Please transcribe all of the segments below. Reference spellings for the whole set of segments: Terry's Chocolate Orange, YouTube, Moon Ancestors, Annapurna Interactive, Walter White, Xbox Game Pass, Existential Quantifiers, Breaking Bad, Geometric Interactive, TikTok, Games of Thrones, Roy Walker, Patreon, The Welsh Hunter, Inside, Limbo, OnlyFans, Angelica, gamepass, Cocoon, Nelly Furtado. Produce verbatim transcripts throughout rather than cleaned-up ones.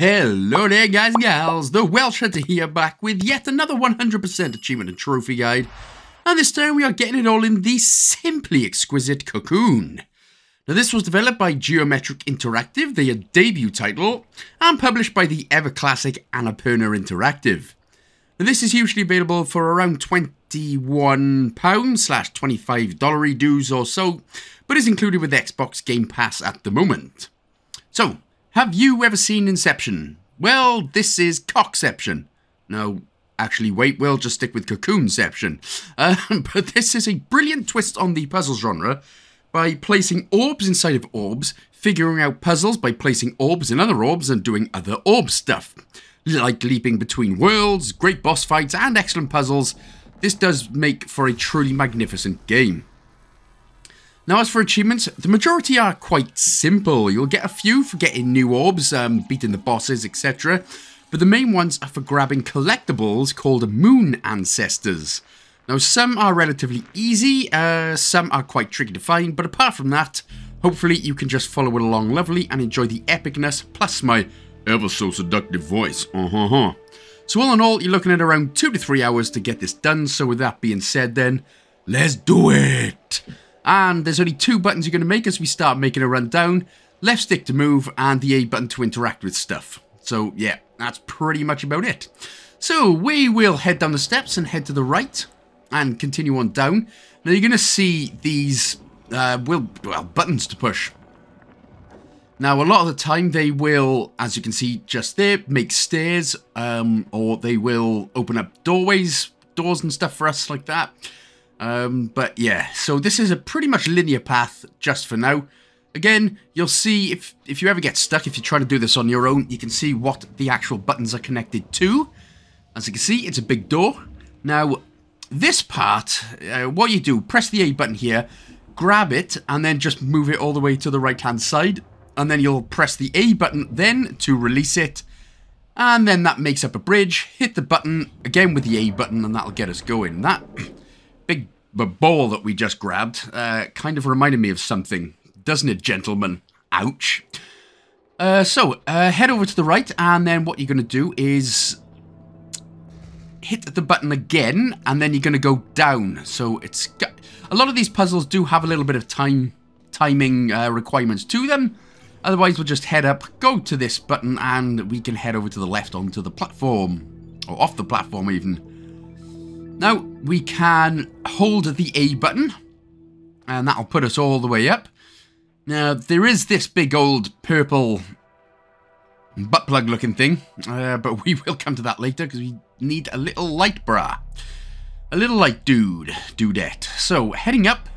Hello there guys and gals, The Welsh Hunter here, back with yet another one hundred percent achievement and trophy guide, and this time we are getting it all in the simply exquisite Cocoon. Now this was developed by Geometric Interactive, their debut title, and published by the ever classic Annapurna Interactive. Now this is usually available for around twenty-one pounds slash twenty-five dollars dues or so, but is included with the Xbox Game Pass at the moment. So, have you ever seen Inception? Well, this is Cockception. No, actually, wait, we'll just stick with Cocoonception. Um, but this is a brilliant twist on the puzzle genre by placing orbs inside of orbs, figuring out puzzles by placing orbs in other orbs and doing other orb stuff. Like leaping between worlds, great boss fights, and excellent puzzles, this does make for a truly magnificent game. Now, as for achievements, the majority are quite simple. You'll get a few for getting new orbs, um, beating the bosses, et cetera. But the main ones are for grabbing collectibles called Moon Ancestors. Now, some are relatively easy, uh, some are quite tricky to find, but apart from that, hopefully you can just follow it along lovely and enjoy the epicness, plus my ever-so-seductive voice. Uh-huh-huh. So all in all, you're looking at around two to three hours to get this done, so with that being said then, let's do it! And there's only two buttons you're going to make as we start making a run down. Left stick to move and the A button to interact with stuff. So yeah, that's pretty much about it. So we will head down the steps and head to the right and continue on down. Now you're going to see these uh, well, well, buttons to push. Now a lot of the time they will, as you can see just there, make stairs um, or they will open up doorways, doors and stuff for us like that. Um, but yeah, so this is a pretty much linear path just for now. Again, you'll see if, if you ever get stuck, if you try to do this on your own, you can see what the actual buttons are connected to. As you can see, it's a big door. Now, this part, uh, what you do, press the A button here, grab it, and then just move it all the way to the right-hand side. And then you'll press the A button then to release it. And then that makes up a bridge. Hit the button again with the A button, and that'll get us going. That... big ball that we just grabbed uh, kind of reminded me of something, doesn't it, gentlemen? Ouch. Uh, so, uh, head over to the right, and then what you're going to do is hit the button again, and then you're going to go down. So, it's got, a lot of these puzzles do have a little bit of time timing uh, requirements to them. Otherwise, we'll just head up, go to this button, and we can head over to the left onto the platform, or off the platform even. Now, we can hold the A button, and that'll put us all the way up. Now, there is this big old purple butt plug looking thing, uh, but we will come to that later, because we need a little light bra. A little light dude, dudette. So, heading up.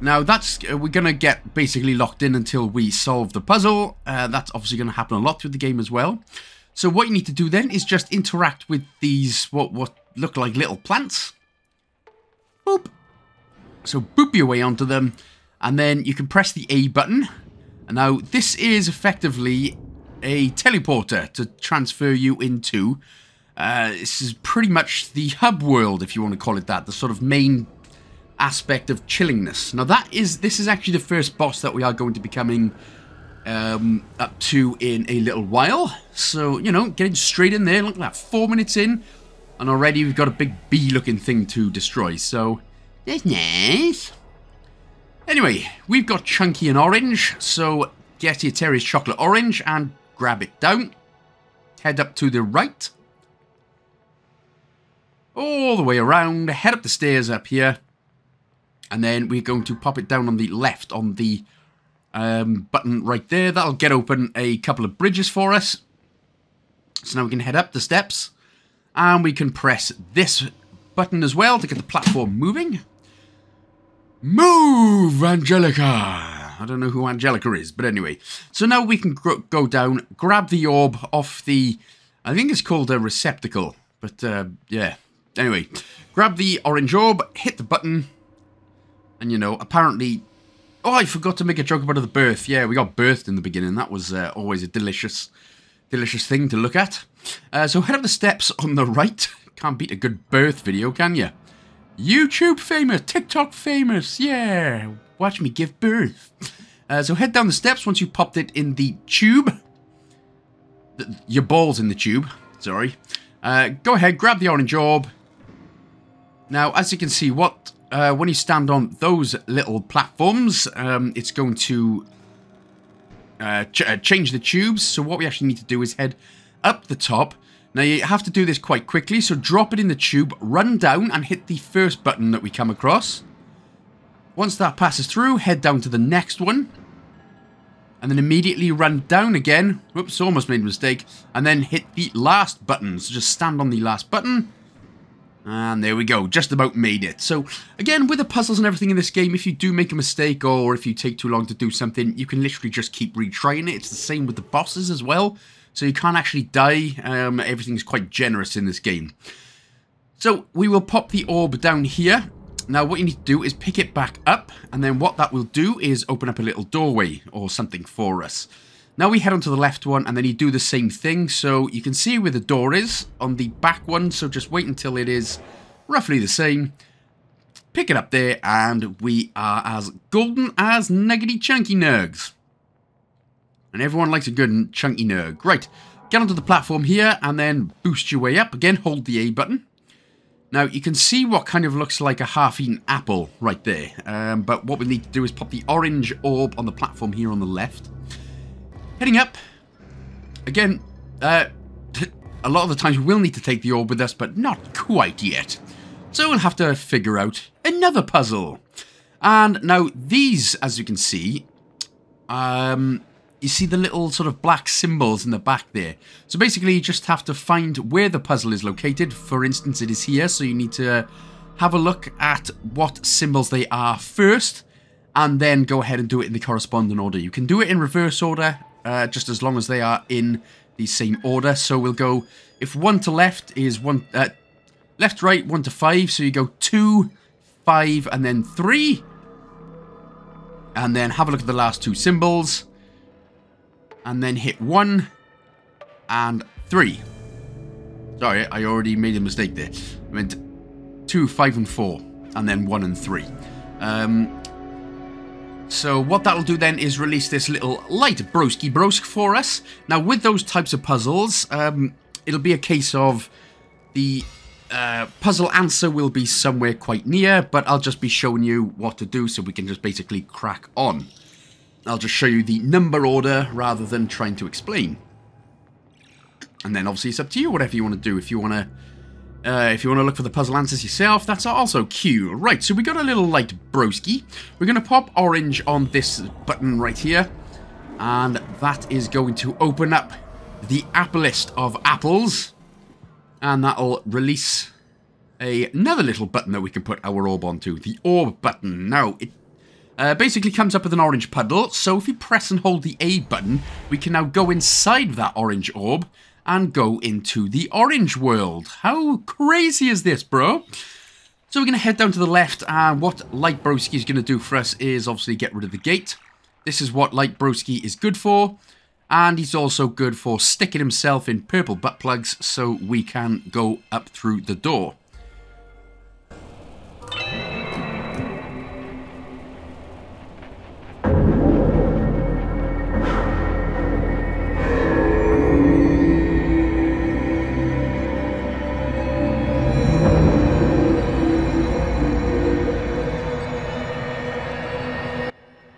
Now, that's uh, we're going to get basically locked in until we solve the puzzle. Uh, that's obviously going to happen a lot through the game as well. So, what you need to do then is just interact with these, what, what, look like little plants. Boop. So boop your way onto them, and then you can press the A button. And now this is effectively a teleporter to transfer you into. Uh, this is pretty much the hub world, if you want to call it that, the sort of main aspect of chillingness. Now that is, this is actually the first boss that we are going to be coming um, up to in a little while. So, you know, getting straight in there, look at that, four minutes in. And already we've got a big bee-looking thing to destroy, so that's nice. Anyway, we've got Chunky and Orange, so get your Terry's Chocolate Orange and grab it down. Head up to the right. All the way around, head up the stairs up here. And then we're going to pop it down on the left on the um, button right there. That'll get open a couple of bridges for us. So now we can head up the steps. And we can press this button as well to get the platform moving. Move, Angelica! I don't know who Angelica is, but anyway. So now we can go down, grab the orb off the... I think it's called a receptacle, but uh, yeah. Anyway, grab the orange orb, hit the button, and you know, apparently... Oh, I forgot to make a joke about the birth. Yeah, we got birthed in the beginning. That was uh, always a delicious... delicious thing to look at. Uh, so head up the steps on the right. Can't beat a good birth video, can you? YouTube famous, TikTok famous, yeah. Watch me give birth. Uh, so head down the steps once you've popped it in the tube. the, your ball's in the tube, sorry. Uh, go ahead, grab the orange orb. Now, as you can see, what uh, when you stand on those little platforms, um, it's going to uh, ch uh, change the tubes. So what we actually need to do is head up the top. Now, you have to do this quite quickly, so drop it in the tube, run down, and hit the first button that we come across. Once that passes through, head down to the next one. And then immediately run down again. Whoops, almost made a mistake. And then hit the last button. So just stand on the last button. And there we go. Just about made it. So, again, with the puzzles and everything in this game, if you do make a mistake or if you take too long to do something, you can literally just keep retrying it. It's the same with the bosses as well. So you can't actually die. Um, everything's quite generous in this game. So we will pop the orb down here. Now what you need to do is pick it back up, and then what that will do is open up a little doorway or something for us. Now we head onto the left one, and then you do the same thing. So you can see where the door is on the back one, so just wait until it is roughly the same. Pick it up there, and we are as golden as nuggety chunky nergs. And everyone likes a good chunky nerg. Right, get onto the platform here, and then boost your way up. Again, hold the A button. Now, you can see what kind of looks like a half-eaten apple right there. Um, but what we need to do is pop the orange orb on the platform here on the left. Heading up. Again, uh, a lot of the times we will need to take the orb with us, but not quite yet. So we'll have to figure out another puzzle. And now these, as you can see, um, you see the little sort of black symbols in the back there. So basically you just have to find where the puzzle is located. For instance, it is here, so you need to have a look at what symbols they are first, and then go ahead and do it in the corresponding order. You can do it in reverse order, uh, just as long as they are in the same order. So we'll go, if one to left is one, uh, left, right, one to five, so you go two, five, and then three. And then have a look at the last two symbols. And then hit one and three. Sorry, I already made a mistake there. I meant two, five, and four, and then one and three. Um, so what that'll do then is release this little light broski brosk for us. Now, with those types of puzzles, um, it'll be a case of the uh, puzzle answer will be somewhere quite near, but I'll just be showing you what to do, so we can just basically crack on. I'll just show you the number order rather than trying to explain. And then obviously it's up to you, whatever you want to do. If you want to uh, if you want to look for the puzzle answers yourself, that's also cute. Right, so we got a little light broski. We're going to pop orange on this button right here. And that is going to open up the applest of apples. And that'll release a, another little button that we can put our orb onto. The orb button. Now, it Uh, basically comes up with an orange puddle, so if you press and hold the A button, we can now go inside that orange orb and go into the orange world. How crazy is this, bro? So we're going to head down to the left, and what Light Broski is going to do for us is obviously get rid of the gate. This is what Light Broski is good for, and he's also good for sticking himself in purple butt plugs so we can go up through the door.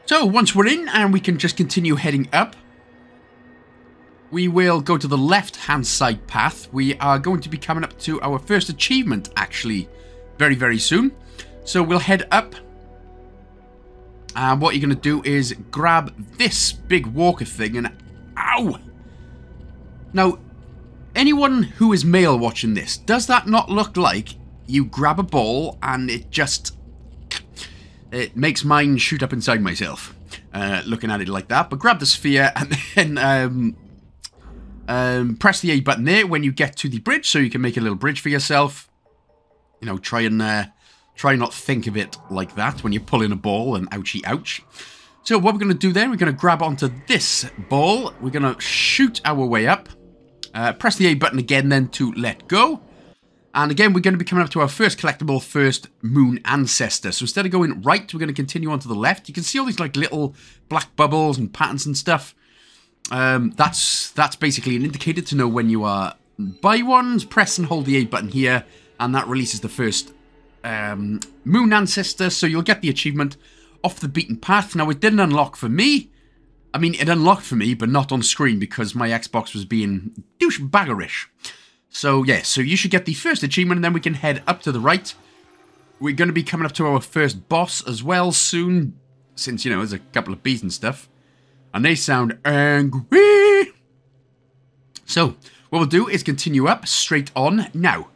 So once we're in, and we can just continue heading up, we will go to the left-hand side path. We are going to be coming up to our first achievement, actually, very, very soon. So we'll head up, and what you're going to do is grab this big walker thing, and ow! Now, anyone who is male watching this, does that not look like you grab a ball, and it just... It makes mine shoot up inside myself, uh, looking at it like that. But grab the sphere and then um, um, press the A button there when you get to the bridge, so you can make a little bridge for yourself. You know, try and uh, try not think of it like that when you're pulling a ball and ouchie ouch. So what we're going to do there, we're going to grab onto this ball. We're going to shoot our way up. Uh, press the A button again then to let go. And again, we're going to be coming up to our first collectible, first Moon Ancestor. So instead of going right, we're going to continue on to the left. You can see all these like little black bubbles and patterns and stuff. Um, that's that's basically an indicator to know when you are by one. Press and hold the A button here, and that releases the first um, Moon Ancestor, so you'll get the achievement Off the Beaten Path. Now, it didn't unlock for me. I mean, it unlocked for me, but not on screen because my Xbox was being douchebaggerish. So, yeah, so you should get the first achievement, and then we can head up to the right. We're going to be coming up to our first boss as well soon, since, you know, there's a couple of bees and stuff. And they sound angry. So, what we'll do is continue up straight on. Now,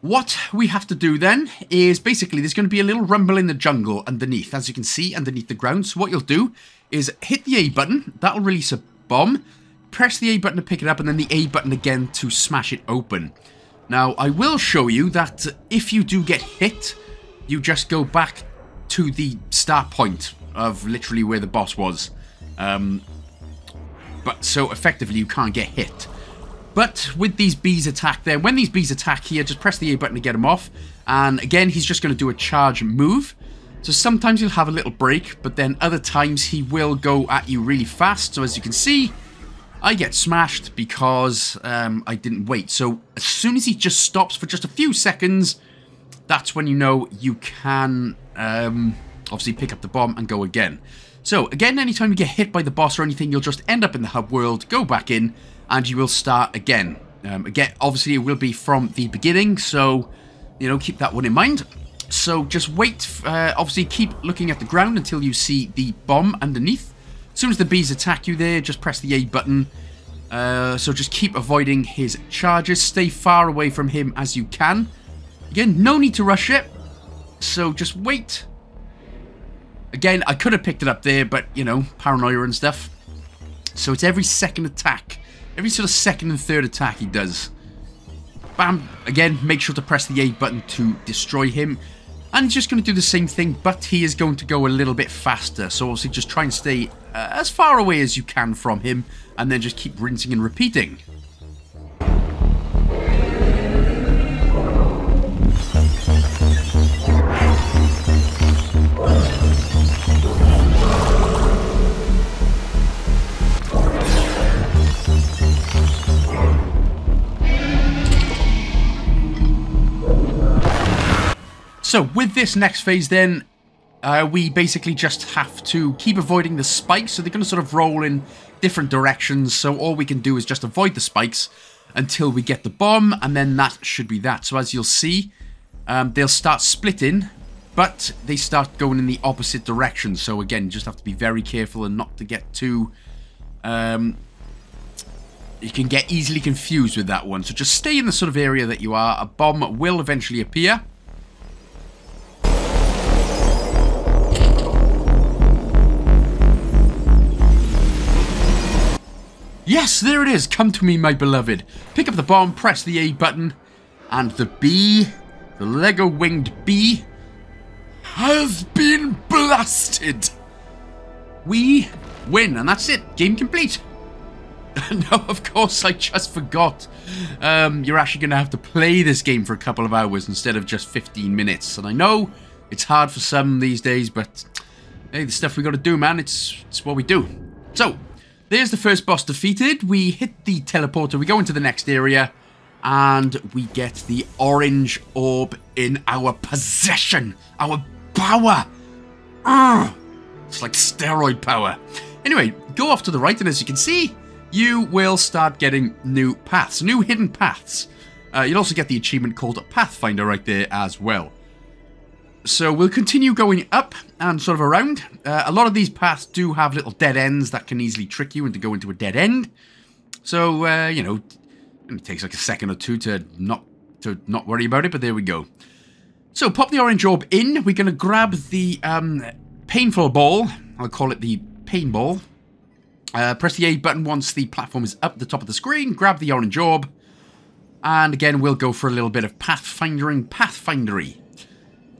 what we have to do then is basically there's going to be a little rumble in the jungle underneath, as you can see, underneath the ground. So what you'll do is hit the A button. That'll release a bomb. Press the A button to pick it up, and then the A button again to smash it open. Now, I will show you that if you do get hit, you just go back to the start point of literally where the boss was. Um, but so effectively you can't get hit. But with these bees attack there, when these bees attack here, just press the A button to get him off. And again, he's just going to do a charge move. So sometimes he'll have a little break, but then other times he will go at you really fast. So as you can see, I get smashed because um, I didn't wait. So as soon as he just stops for just a few seconds, that's when you know you can um, obviously pick up the bomb and go again. So again, anytime you get hit by the boss or anything, you'll just end up in the hub world, go back in, and you will start again. Um, again, obviously it will be from the beginning, so, you know, keep that one in mind. So just wait, uh, obviously keep looking at the ground until you see the bomb underneath. As soon as the bees attack you there, just press the A button. Uh, so just keep avoiding his charges. Stay far away from him as you can. Again, no need to rush it. So just wait. Again, I could have picked it up there, but, you know, paranoia and stuff. So it's every second attack. Every sort of second and third attack he does. Bam. Again, make sure to press the A button to destroy him. And he's just going to do the same thing, but he is going to go a little bit faster. So obviously just try and stay uh, as far away as you can from him. And then just keep rinsing and repeating. So, with this next phase then, uh, we basically just have to keep avoiding the spikes. So, they're going to sort of roll in different directions. So, all we can do is just avoid the spikes until we get the bomb. And then that should be that. So, as you'll see, um, they'll start splitting, but they start going in the opposite direction. So, again, you just have to be very careful and not to get too... Um, you can get easily confused with that one. So, just stay in the sort of area that you are. A bomb will eventually appear. Yes, there it is. Come to me, my beloved. Pick up the bomb, press the A button, and the bee, the Lego-winged bee, has been blasted. We win, and that's it. Game complete. No, of course, I just forgot. Um, you're actually going to have to play this game for a couple of hours instead of just fifteen minutes. And I know it's hard for some these days, but hey, the stuff we got to do, man, it's, it's what we do. So... there's the first boss defeated. We hit the teleporter. We go into the next area. And we get the orange orb in our possession. Our power. Urgh. It's like steroid power. Anyway, go off to the right. And as you can see, you will start getting new paths. New hidden paths. Uh, you'll also get the achievement called Pathfinder right there as well. So we'll continue going up and sort of around. Uh, a lot of these paths do have little dead ends that can easily trick you into going to a dead end. So, uh, you know, it takes like a second or two to not to not worry about it, but there we go. So pop the orange orb in. We're going to grab the um, painful ball. I'll call it the pain ball. Uh, press the A button once the platform is up the top of the screen. Grab the orange orb. And again, we'll go for a little bit of pathfindering, pathfindery.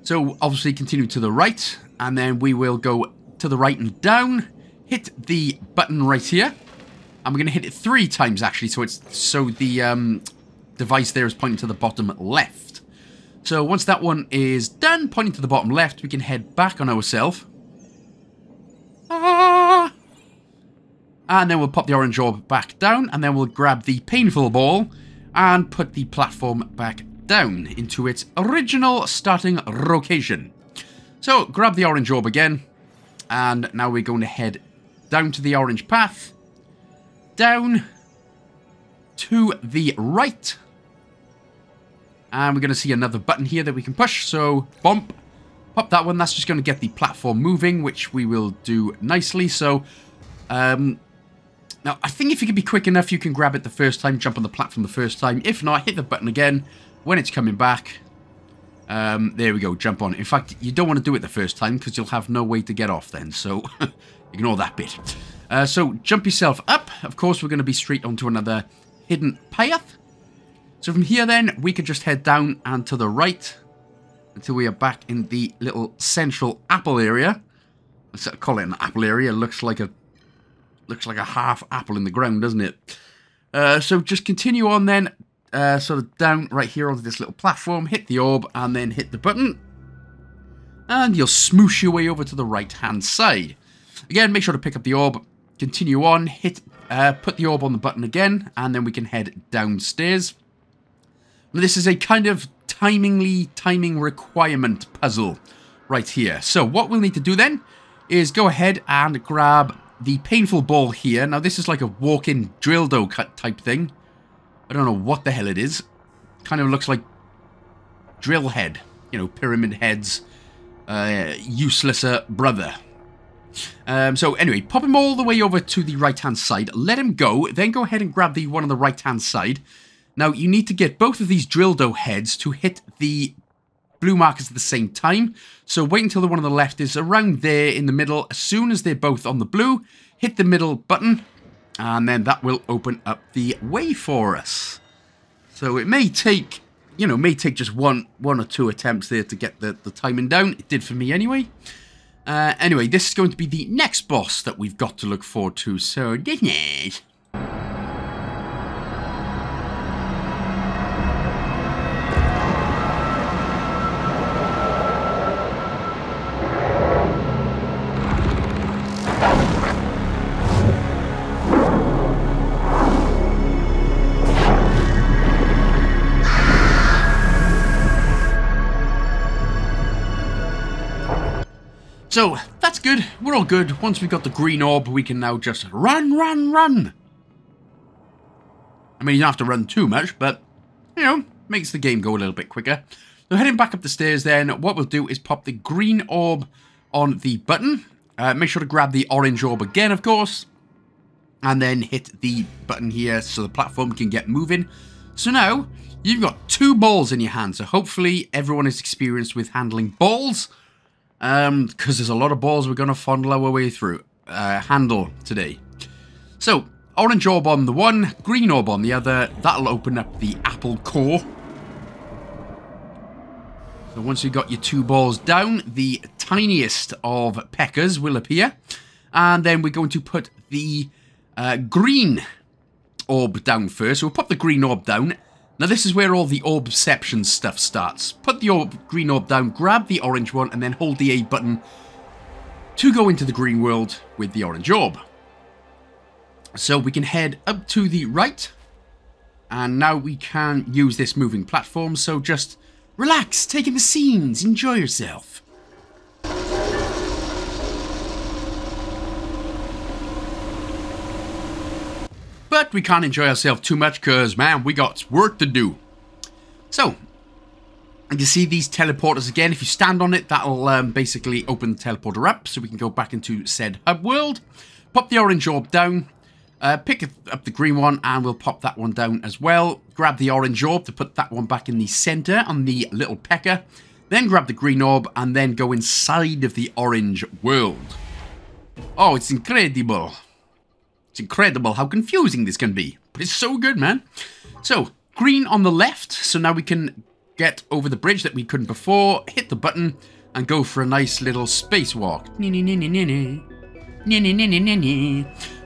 So, obviously, continue to the right, and then we will go to the right and down, hit the button right here, and we're going to hit it three times, actually, so it's so the um, device there is pointing to the bottom left. So, once that one is done, pointing to the bottom left, we can head back on ourselves. Ah! and then we'll pop the orange orb back down, and then we'll grab the painful ball and put the platform back down into its original starting location. So grab the orange orb again, and now we're going to head down to the orange path, down to the right, and we're going to see another button here that we can push, so bump, pop that one. That's just going to get the platform moving, which we will do nicely. So um, now I think if you can be quick enough, you can grab it the first time, jump on the platform the first time. If not, hit the button again when it's coming back. Um, there we go, jump on. In fact, you don't want to do it the first time because you'll have no way to get off then, so ignore that bit. Uh, so jump yourself up. Of course, we're going to be straight onto another hidden path. So from here then, we could just head down and to the right until we are back in the little central apple area. Let's call it an apple area. Looks like a looks like a half apple in the ground, doesn't it? Uh, so just continue on then, uh, sort of down right here onto this little platform, hit the orb and then hit the button. And you'll smoosh your way over to the right-hand side. Again, make sure to pick up the orb, continue on, hit, uh, put the orb on the button again, and then we can head downstairs. This is a kind of timingly timing requirement puzzle right here. So what we'll need to do then is go ahead and grab the painful ball here. Now this is like a walk-in dildo cut type thing. I don't know what the hell it is. Kind of looks like drill head, you know, Pyramid Head's uh, uselesser brother. Um, so anyway, pop him all the way over to the right-hand side. Let him go. Then go ahead and grab the one on the right-hand side. Now, you need to get both of these dildo heads to hit the blue markers at the same time. So wait until the one on the left is around there in the middle. As soon as they're both on the blue, hit the middle button, and then that will open up the way for us. So it may take, you know, may take just one one or two attempts there to get the, the timing down. It did for me anyway. Uh, anyway, this is going to be the next boss that we've got to look forward to. So, didn't it? So, that's good. We're all good. Once we've got the green orb, we can now just run, run, run. I mean, you don't have to run too much, but, you know, makes the game go a little bit quicker. So, heading back up the stairs then, what we'll do is pop the green orb on the button. Uh, make sure to grab the orange orb again, of course. And then hit the button here so the platform can get moving. So now, you've got two balls in your hand. So, hopefully, everyone is experienced with handling balls. Um, because there's a lot of balls we're going to fondle our way through, uh, handle today. So, orange orb on the one, green orb on the other. That'll open up the apple core. So once you've got your two balls down, the tiniest of peckers will appear. And then we're going to put the uh, green orb down first. So we'll pop the green orb down. Now this is where all the orbception stuff starts. Put the orb, green orb down, grab the orange one, and then hold the A button to go into the green world with the orange orb. So we can head up to the right, and now we can use this moving platform, so just relax, take in the scenes, enjoy yourself. But we can't enjoy ourselves too much because, man, we got work to do. So, you can see these teleporters again. If you stand on it, that'll um, basically open the teleporter up so we can go back into said hub world. Pop the orange orb down. Uh, pick up the green one and we'll pop that one down as well. Grab the orange orb to put that one back in the center on the little pecker. Then grab the green orb and then go inside of the orange world. Oh, it's incredible. It's incredible how confusing this can be, but it's so good, man. So, green on the left, so now we can get over the bridge that we couldn't before, hit the button, and go for a nice little spacewalk.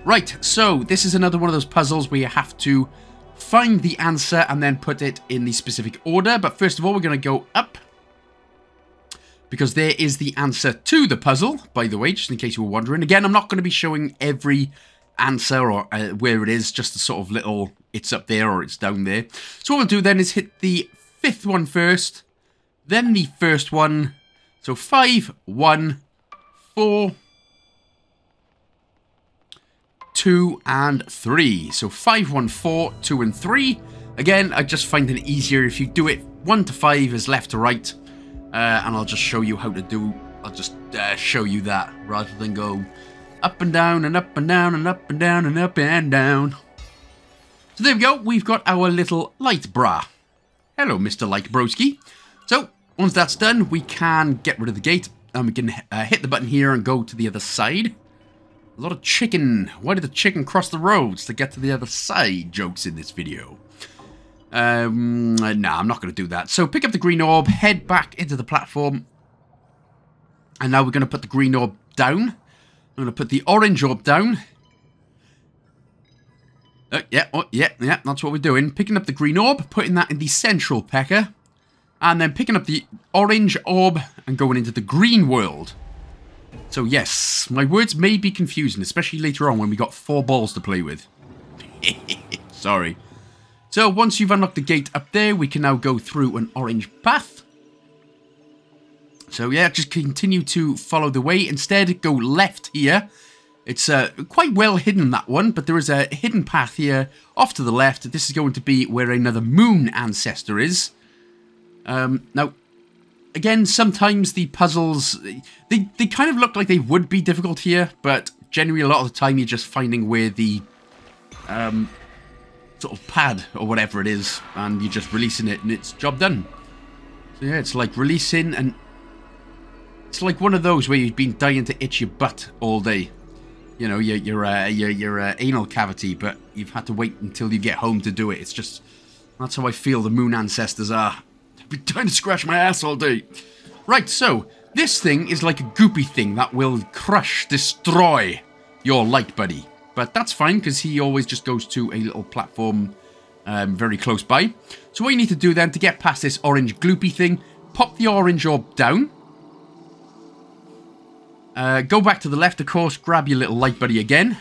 Right, so this is another one of those puzzles where you have to find the answer and then put it in the specific order, but first of all, we're going to go up, because there is the answer to the puzzle, by the way, just in case you were wondering. Again, I'm not going to be showing every answer or uh, where it is, just a sort of little, it's up there or it's down there. So what we'll do then is hit the fifth one first, then the first one. So five, one, four, two, and three. So five, one, four, two, and three. Again, I just find it easier if you do it one to five is left to right, uh, and I'll just show you how to do. I'll just uh, show you that rather than go up and down and up and down and up and down and up and down. So there we go. We've got our little light bra. Hello, Mister Light Broski. So once that's done, we can get rid of the gate and we can uh, hit the button here and go to the other side. A lot of chicken. Why did the chicken cross the roads to get to the other side? Jokes in this video. Um, nah, I'm not going to do that. So pick up the green orb, head back into the platform. And now we're going to put the green orb down. I'm going to put the orange orb down. Oh, yeah, oh, yeah, yeah, that's what we're doing. Picking up the green orb, putting that in the central pecker. And then picking up the orange orb and going into the green world. So yes, my words may be confusing, especially later on when we got four balls to play with. Sorry. So once you've unlocked the gate up there, we can now go through an orange path. So yeah, just continue to follow the way. Instead, go left here. It's uh, quite well hidden, that one, but there is a hidden path here off to the left. This is going to be where another moon ancestor is. Um, now, again, sometimes the puzzles, they, they kind of look like they would be difficult here, but generally a lot of the time you're just finding where the... Um, sort of pad or whatever it is, and you're just releasing it and it's job done. So yeah, it's like releasing, and it's like one of those where you've been dying to itch your butt all day, you know, your your uh, your, your uh, anal cavity, but you've had to wait until you get home to do it. It's just, that's how I feel the moon ancestors are. I've been trying to scratch my ass all day. Right, so this thing is like a goopy thing that will crush, destroy your light buddy. But that's fine, because he always just goes to a little platform um, very close by. So what you need to do then to get past this orange gloopy thing, pop the orange orb down. Uh, go back to the left, of course, grab your little light buddy again.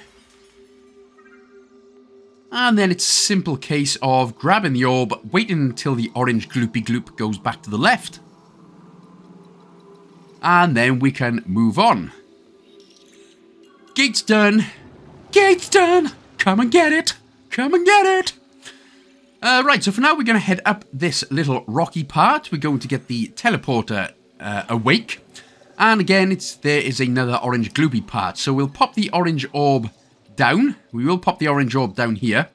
And then it's a simple case of grabbing the orb, waiting until the orange gloopy gloop goes back to the left. And then we can move on. Gate's done. Gate's done! Come and get it! Come and get it! Uh, right, so for now we're going to head up this little rocky part. We're going to get the teleporter uh, awake. And again, it's there is another orange gloopy part. So we'll pop the orange orb down. We will pop the orange orb down here.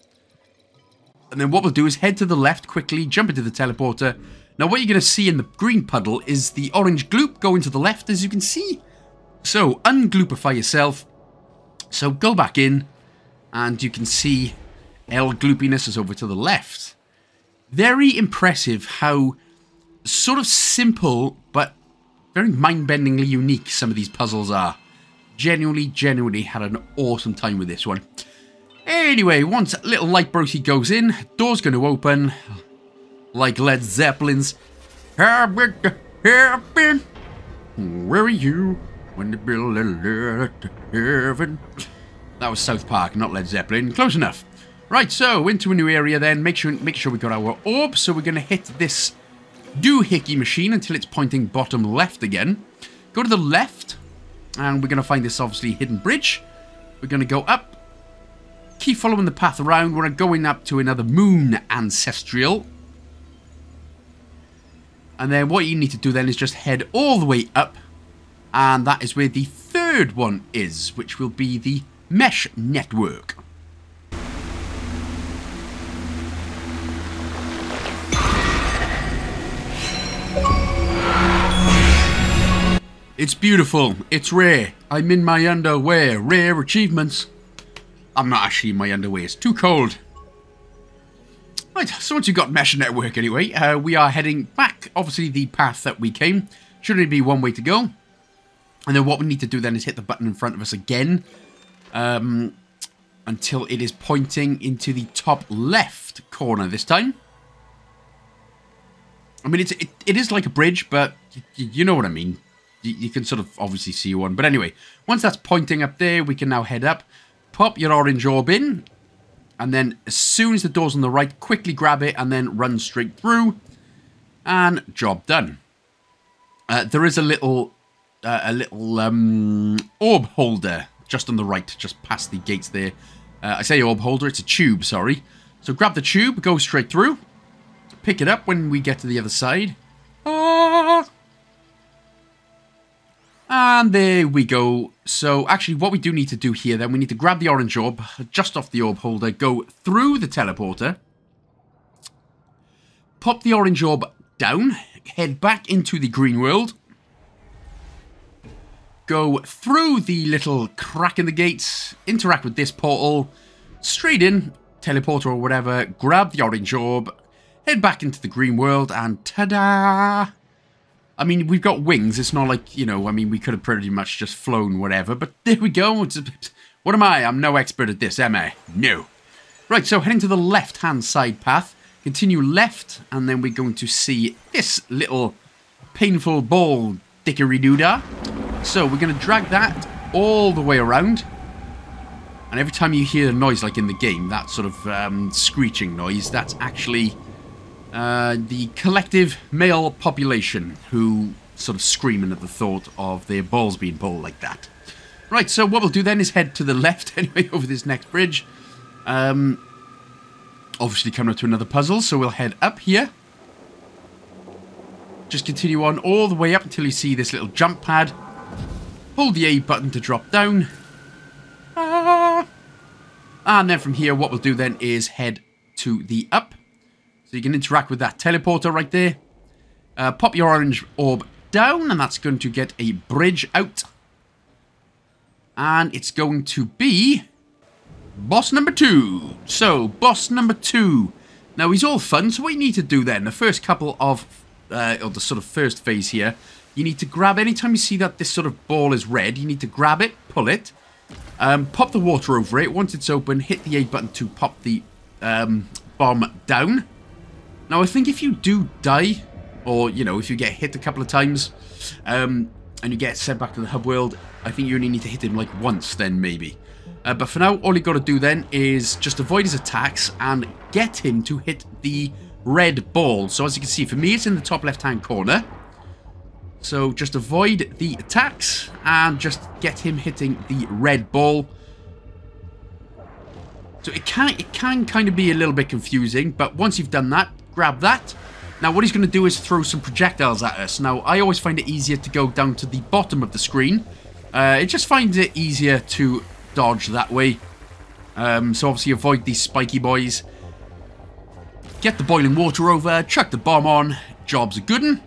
And then what we'll do is head to the left quickly, jump into the teleporter. Now what you're going to see in the green puddle is the orange gloop going to the left, as you can see. So, ungloopify yourself. So go back in, and you can see L Gloopiness is over to the left. Very impressive how sort of simple, but very mind-bendingly unique some of these puzzles are. Genuinely, genuinely had an awesome time with this one. Anyway, once little Light Broski goes in, door's going to open, like Led Zeppelin's. Where are you? When the bill to heaven. That was South Park, not Led Zeppelin. Close enough. Right, so into a new area then. Make sure make sure we got our orb. So we're going to hit this doohickey machine until it's pointing bottom left again. Go to the left. And we're going to find this obviously hidden bridge. We're going to go up. Keep following the path around. We're going up to another moon ancestral. And then what you need to do then is just head all the way up. And that is where the third one is, which will be the mesh network. It's beautiful. It's rare. I'm in my underwear. Rare achievements. I'm not actually in my underwear. It's too cold. Right, so once you've got mesh network anyway, uh, we are heading back, obviously, the path that we came. Should only be one way to go. And then what we need to do then is hit the button in front of us again um, until it is pointing into the top left corner this time. I mean, it's, it, it is like a bridge, but you, you know what I mean. You, you can sort of obviously see one. But anyway, once that's pointing up there, we can now head up, pop your orange orb in, and then as soon as the door's on the right, quickly grab it and then run straight through, and job done. Uh, there is a little uh, a little um, orb holder just on the right, just past the gates there. Uh, I say orb holder, it's a tube, sorry. So grab the tube, go straight through, pick it up when we get to the other side. Ah! And there we go. So actually what we do need to do here then, we need to grab the orange orb just off the orb holder, go through the teleporter, pop the orange orb down, head back into the green world, go through the little crack in the gates, interact with this portal, straight in, teleporter or whatever, grab the orange orb, head back into the green world, and ta-da! I mean, we've got wings. It's not like, you know, I mean, we could have pretty much just flown whatever, but there we go. What am I? I'm no expert at this, am I? No. Right, so heading to the left-hand side path. Continue left, and then we're going to see this little painful ball dickery-doodah. So we're going to drag that all the way around. And every time you hear a noise like in the game, that sort of um, screeching noise, that's actually... Uh, the collective male population who sort of screaming at the thought of their balls being pulled like that. Right, so what we'll do then is head to the left anyway over this next bridge. Um, obviously coming up to another puzzle, so we'll head up here. Just continue on all the way up until you see this little jump pad. Hold the A button to drop down. Ah. And then from here, what we'll do then is head to the up. So you can interact with that teleporter right there. Uh, pop your orange orb down, and that's going to get a bridge out. And it's going to be boss number two. So, boss number two. Now, he's all fun, so what you need to do then, the first couple of, uh, or the sort of first phase here, you need to grab, anytime you see that this sort of ball is red, you need to grab it, pull it, um, pop the water over it. Once it's open, hit the A button to pop the um, bomb down. Now, I think if you do die, or, you know, if you get hit a couple of times, um, and you get sent back to the hub world, I think you only need to hit him, like, once then, maybe. Uh, but for now, all you got to do then is just avoid his attacks and get him to hit the red ball. So, as you can see, for me, it's in the top left-hand corner. So, just avoid the attacks and just get him hitting the red ball. So, it can, it can kind of be a little bit confusing, but once you've done that, grab that. Now what he's going to do is throw some projectiles at us. Now I always find it easier to go down to the bottom of the screen. Uh, it just finds it easier to dodge that way. Um, so obviously avoid these spiky boys. Get the boiling water over, chuck the bomb on, job's a good'un.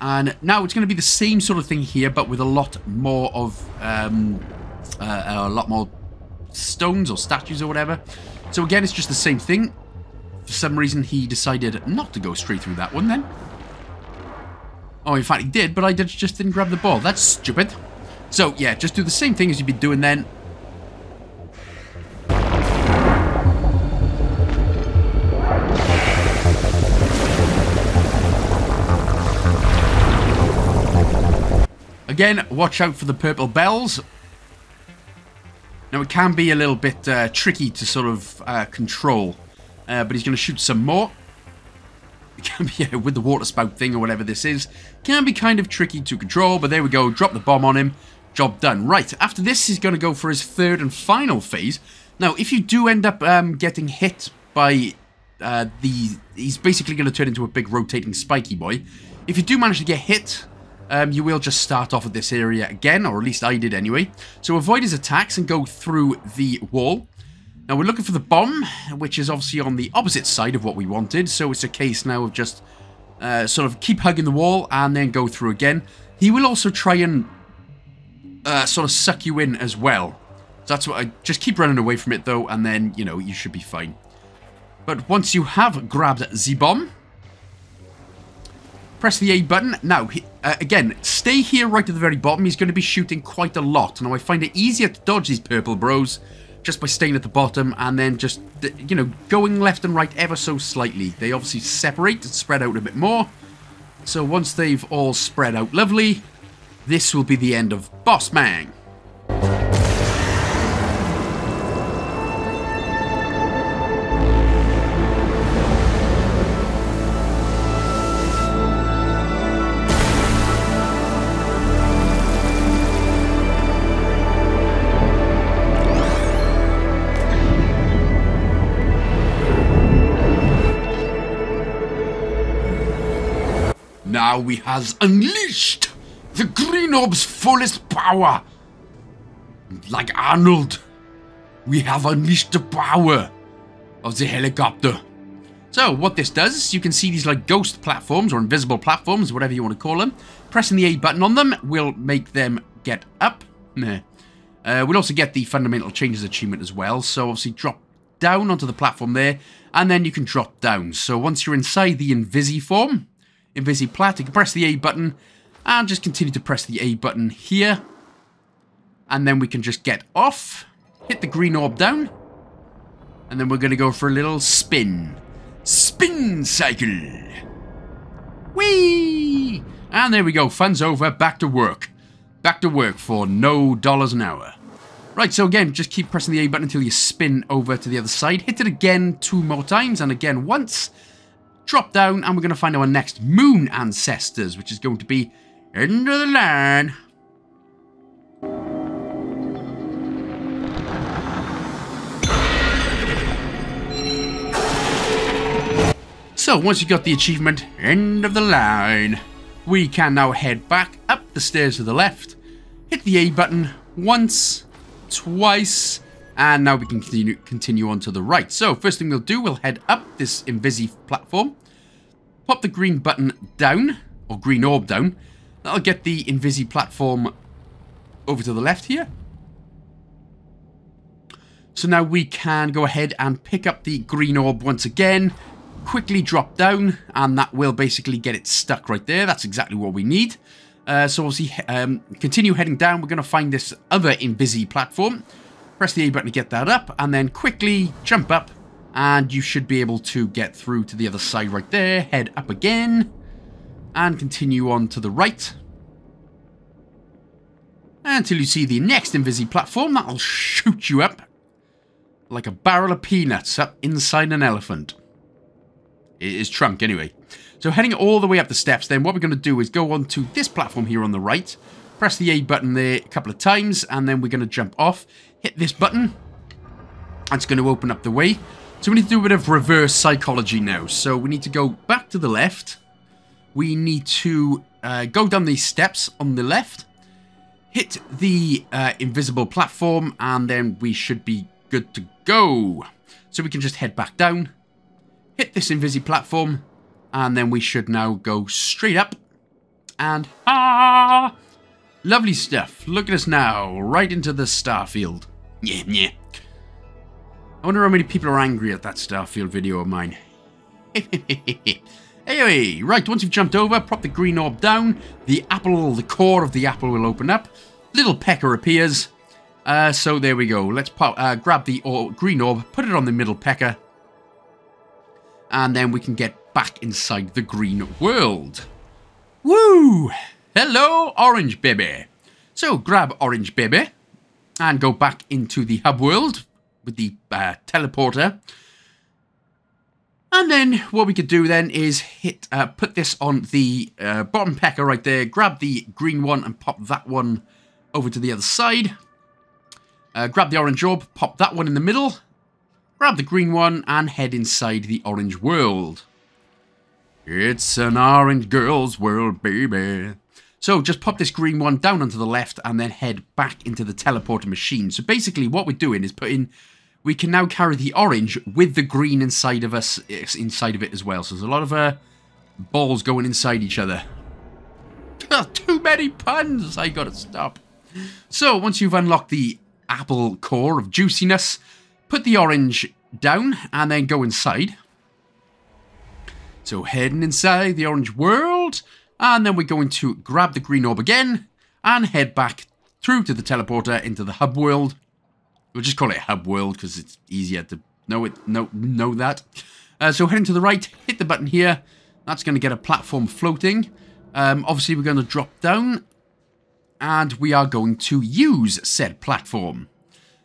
And now it's going to be the same sort of thing here, but with a lot more of um, uh, a lot more stones or statues or whatever. So again, it's just the same thing. For some reason, he decided not to go straight through that one, then. Oh, in fact, he did, but I did, just didn't grab the ball. That's stupid. So, yeah, just do the same thing as you've been doing, then. Again, watch out for the purple bells. Now, it can be a little bit uh, tricky to sort of uh, control... Uh, but he's going to shoot some more. It can be, yeah, with the water spout thing or whatever this is. Can be kind of tricky to control, but there we go. Drop the bomb on him. Job done. Right, after this, he's going to go for his third and final phase. Now, if you do end up um, getting hit by uh, the... He's basically going to turn into a big rotating spiky boy. If you do manage to get hit, um, you will just start off at this area again, or at least I did anyway. So avoid his attacks and go through the wall. Now, we're looking for the bomb, which is obviously on the opposite side of what we wanted. So, it's a case now of just uh, sort of keep hugging the wall and then go through again. He will also try and uh, sort of suck you in as well. So, that's what I... Just keep running away from it, though, and then, you know, you should be fine. But once you have grabbed the bomb, press the A button. Now, he, uh, again, stay here right at the very bottom. He's going to be shooting quite a lot. Now, I find it easier to dodge these purple bros... just by staying at the bottom and then just, you know, going left and right ever so slightly. They obviously separate and spread out a bit more. So once they've all spread out lovely, this will be the end of Boss Man. Now we has unleashed the Green Orb's fullest power. Like Arnold, we have unleashed the power of the helicopter. So what this does, you can see these like ghost platforms or invisible platforms, whatever you want to call them. Pressing the A button on them will make them get up. Nah. Uh, we'll also get the Fundamental Changes achievement as well. So obviously drop down onto the platform there, and then you can drop down. So once you're inside the Invisi form, Invisi Plat, you can press the A button, and just continue to press the A button here. And then we can just get off, hit the green orb down, and then we're going to go for a little spin. Spin cycle! Whee! And there we go, fun's over, back to work. Back to work for no dollars an hour. Right, so again, just keep pressing the A button until you spin over to the other side. Hit it again two more times, and again once. Drop down, and we're going to find our next Moon Ancestors, which is going to be Into the Land. So, once you've got the achievement, End of the Line, we can now head back up the stairs to the left, hit the A button once, twice, and now we can continue, continue on to the right. So, first thing we'll do, we'll head up this Invisi platform, pop the green button down, or green orb down, that'll get the Invisi platform over to the left here. So now we can go ahead and pick up the green orb once again, quickly drop down, and that will basically get it stuck right there. That's exactly what we need. Uh, so obviously, um, continue heading down. We're going to find this other Invisi platform. Press the A button to get that up, and then quickly jump up, and you should be able to get through to the other side right there. Head up again, and continue on to the right. Until you see the next Invisi platform, that'll shoot you up like a barrel of peanuts up inside an elephant. His trunk, anyway. So heading all the way up the steps, then what we're going to do is go on to this platform here on the right, press the A button there a couple of times, and then we're going to jump off, hit this button, and it's going to open up the way. So we need to do a bit of reverse psychology now. So we need to go back to the left, we need to uh, go down these steps on the left, hit the uh, invisible platform, and then we should be good to go. So we can just head back down, hit this Invisi platform, and then we should now go straight up, and ah, lovely stuff. Look at us now, right into the starfield. Yeah, yeah. I wonder how many people are angry at that starfield video of mine. Anyway, right, once you've jumped over, prop the green orb down, the apple, the core of the apple will open up, little pecker appears, uh, so there we go. Let's pop, uh, grab the orb, green orb, put it on the middle pecker, and then we can get back inside the green world. Woo! Hello, Orange Baby. So grab Orange Baby and go back into the hub world with the uh, teleporter. And then what we could do then is hit, uh, put this on the uh, bottom pecker right there. Grab the green one and pop that one over to the other side. Uh, grab the orange orb, pop that one in the middle. Grab the green one and head inside the orange world. It's an orange girl's world, baby. So just pop this green one down onto the left and then head back into the teleporter machine. So basically what we're doing is putting, we can now carry the orange with the green inside of us, inside of it as well. So there's a lot of uh, balls going inside each other. Too many puns, I gotta stop. So once you've unlocked the apple core of juiciness, put the orange down and then go inside. So heading inside the orange world, and then we're going to grab the green orb again and head back through to the teleporter into the hub world. We'll just call it hub world because it's easier to know it, know, know that. Uh, so heading to the right, hit the button here. That's going to get a platform floating. Um, obviously, we're going to drop down and we are going to use said platform.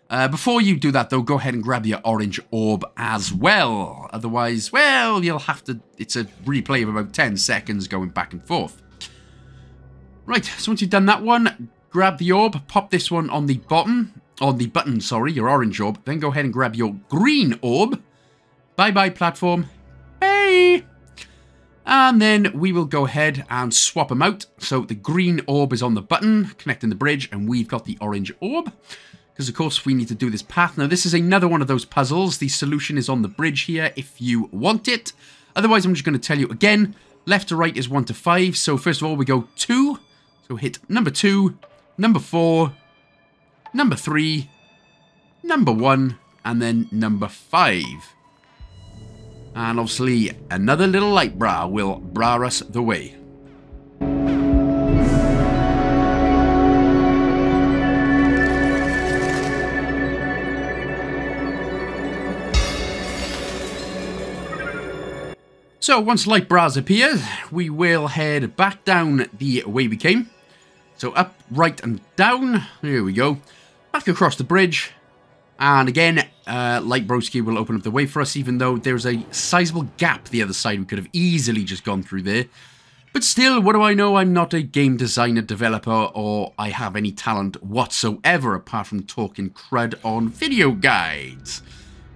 Uh, before you do that, though, go ahead and grab your orange orb as well. Otherwise, well, you'll have to... It's a replay of about ten seconds going back and forth. Right, so once you've done that one, grab the orb, pop this one on the bottom. On the button, sorry, your orange orb. Then go ahead and grab your green orb. Bye-bye, platform. Hey! And then we will go ahead and swap them out. So the green orb is on the button, connecting the bridge, and we've got the orange orb. Because, of course, we need to do this path. Now, this is another one of those puzzles. The solution is on the bridge here if you want it. Otherwise, I'm just going to tell you again. Left to right is one to five. So, first of all, we go two. So, hit number two, number four, number three, number one, and then number five. And, obviously, another little light bra will bra us the way. So once light bras appear, we will head back down the way we came. So up, right and down. Here we go. Back across the bridge. And again, uh, light broski will open up the way for us, even though there's a sizable gap the other side. We could have easily just gone through there. But still, what do I know? I'm not a game designer, developer, or I have any talent whatsoever apart from talking crud on video guides.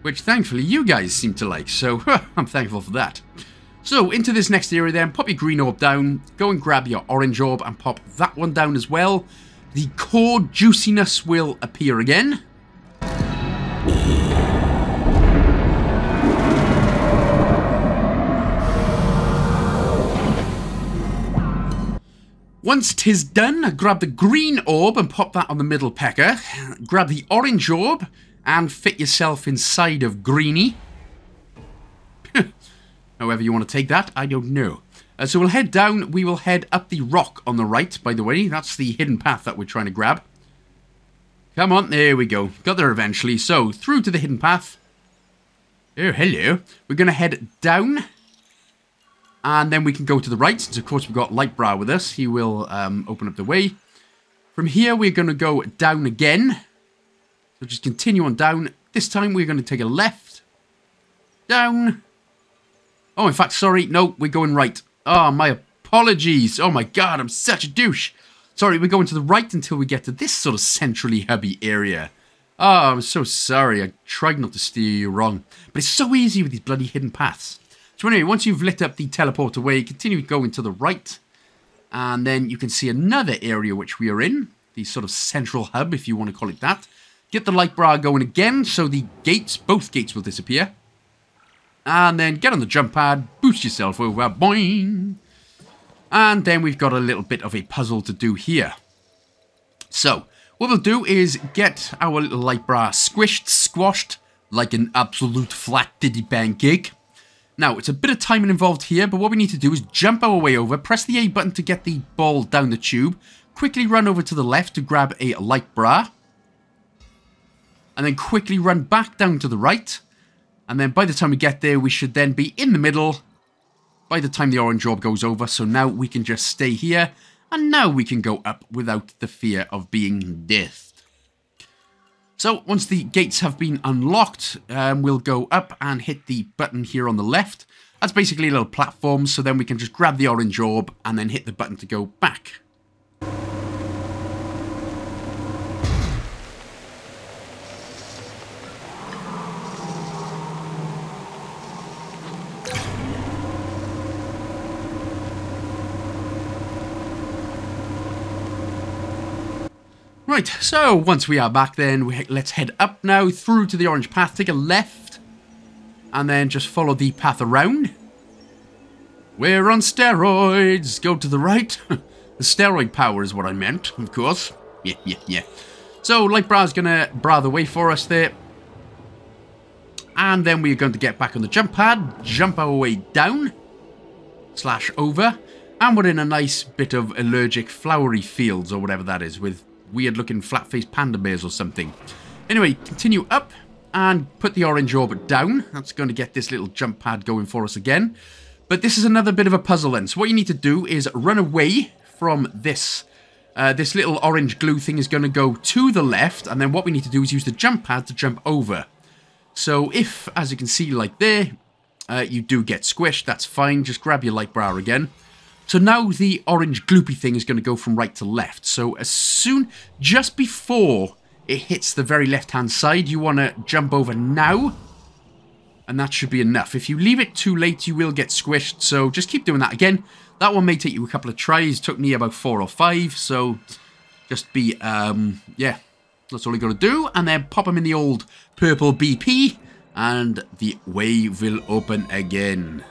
Which thankfully you guys seem to like, so I'm thankful for that. So, into this next area then, pop your green orb down, go and grab your orange orb and pop that one down as well. The core juiciness will appear again. Once 'tis done, grab the green orb and pop that on the middle pecker. Grab the orange orb and fit yourself inside of Greenie. However you want to take that, I don't know. Uh, so we'll head down. We will head up the rock on the right, by the way. That's the hidden path that we're trying to grab. Come on, there we go. Got there eventually. So, through to the hidden path. Oh, hello. We're going to head down. And then we can go to the right, since of course we've got Lightbrow with us. He will um, open up the way. From here, we're going to go down again. So just continue on down. This time, we're going to take a left. Down. Oh, in fact, sorry. No, we're going right. Oh, my apologies. Oh, my God. I'm such a douche. Sorry, we're going to the right until we get to this sort of centrally hubby area. Oh, I'm so sorry. I tried not to steer you wrong. But it's so easy with these bloody hidden paths. So anyway, once you've lit up the teleport away, continue going to the right. And then you can see another area which we are in. The sort of central hub, if you want to call it that. Get the light bra going again, so the gates, both gates will disappear. And then get on the jump pad, boost yourself over, boing. And then we've got a little bit of a puzzle to do here. So, what we'll do is get our little light bra squished, squashed, like an absolute flat diddy pancake. Now, it's a bit of timing involved here, but what we need to do is jump our way over, press the A button to get the ball down the tube, quickly run over to the left to grab a light bra, and then quickly run back down to the right. And then by the time we get there, we should then be in the middle by the time the orange orb goes over. So now we can just stay here. And now we can go up without the fear of being deathed. So once the gates have been unlocked, um, we'll go up and hit the button here on the left. That's basically a little platform. So then we can just grab the orange orb and then hit the button to go back. Right, so once we are back then, we, let's head up now through to the orange path, take a left, and then just follow the path around. We're on steroids, go to the right. The steroid power is what I meant, of course. Yeah, yeah, yeah. So Light Bra's gonna bra the way for us there. And then we're going to get back on the jump pad, jump our way down, slash over, and we're in a nice bit of allergic flowery fields or whatever that is with weird looking flat-faced panda bears or something. Anyway, continue up and put the orange orb down. That's going to get this little jump pad going for us again. But this is another bit of a puzzle then. So what you need to do is run away from this. Uh, this little orange glue thing is going to go to the left. And then what we need to do is use the jump pad to jump over. So if, as you can see like there, uh, you do get squished, that's fine. Just grab your light bra again. So now the orange gloopy thing is going to go from right to left. So as soon, just before it hits the very left-hand side, you want to jump over now. and that should be enough. If you leave it too late, you will get squished, so just keep doing that again. That one may take you a couple of tries. It took me about four or five, so just be, um, yeah, that's all you got to do. And then pop them in the old purple B P, and the way will open again.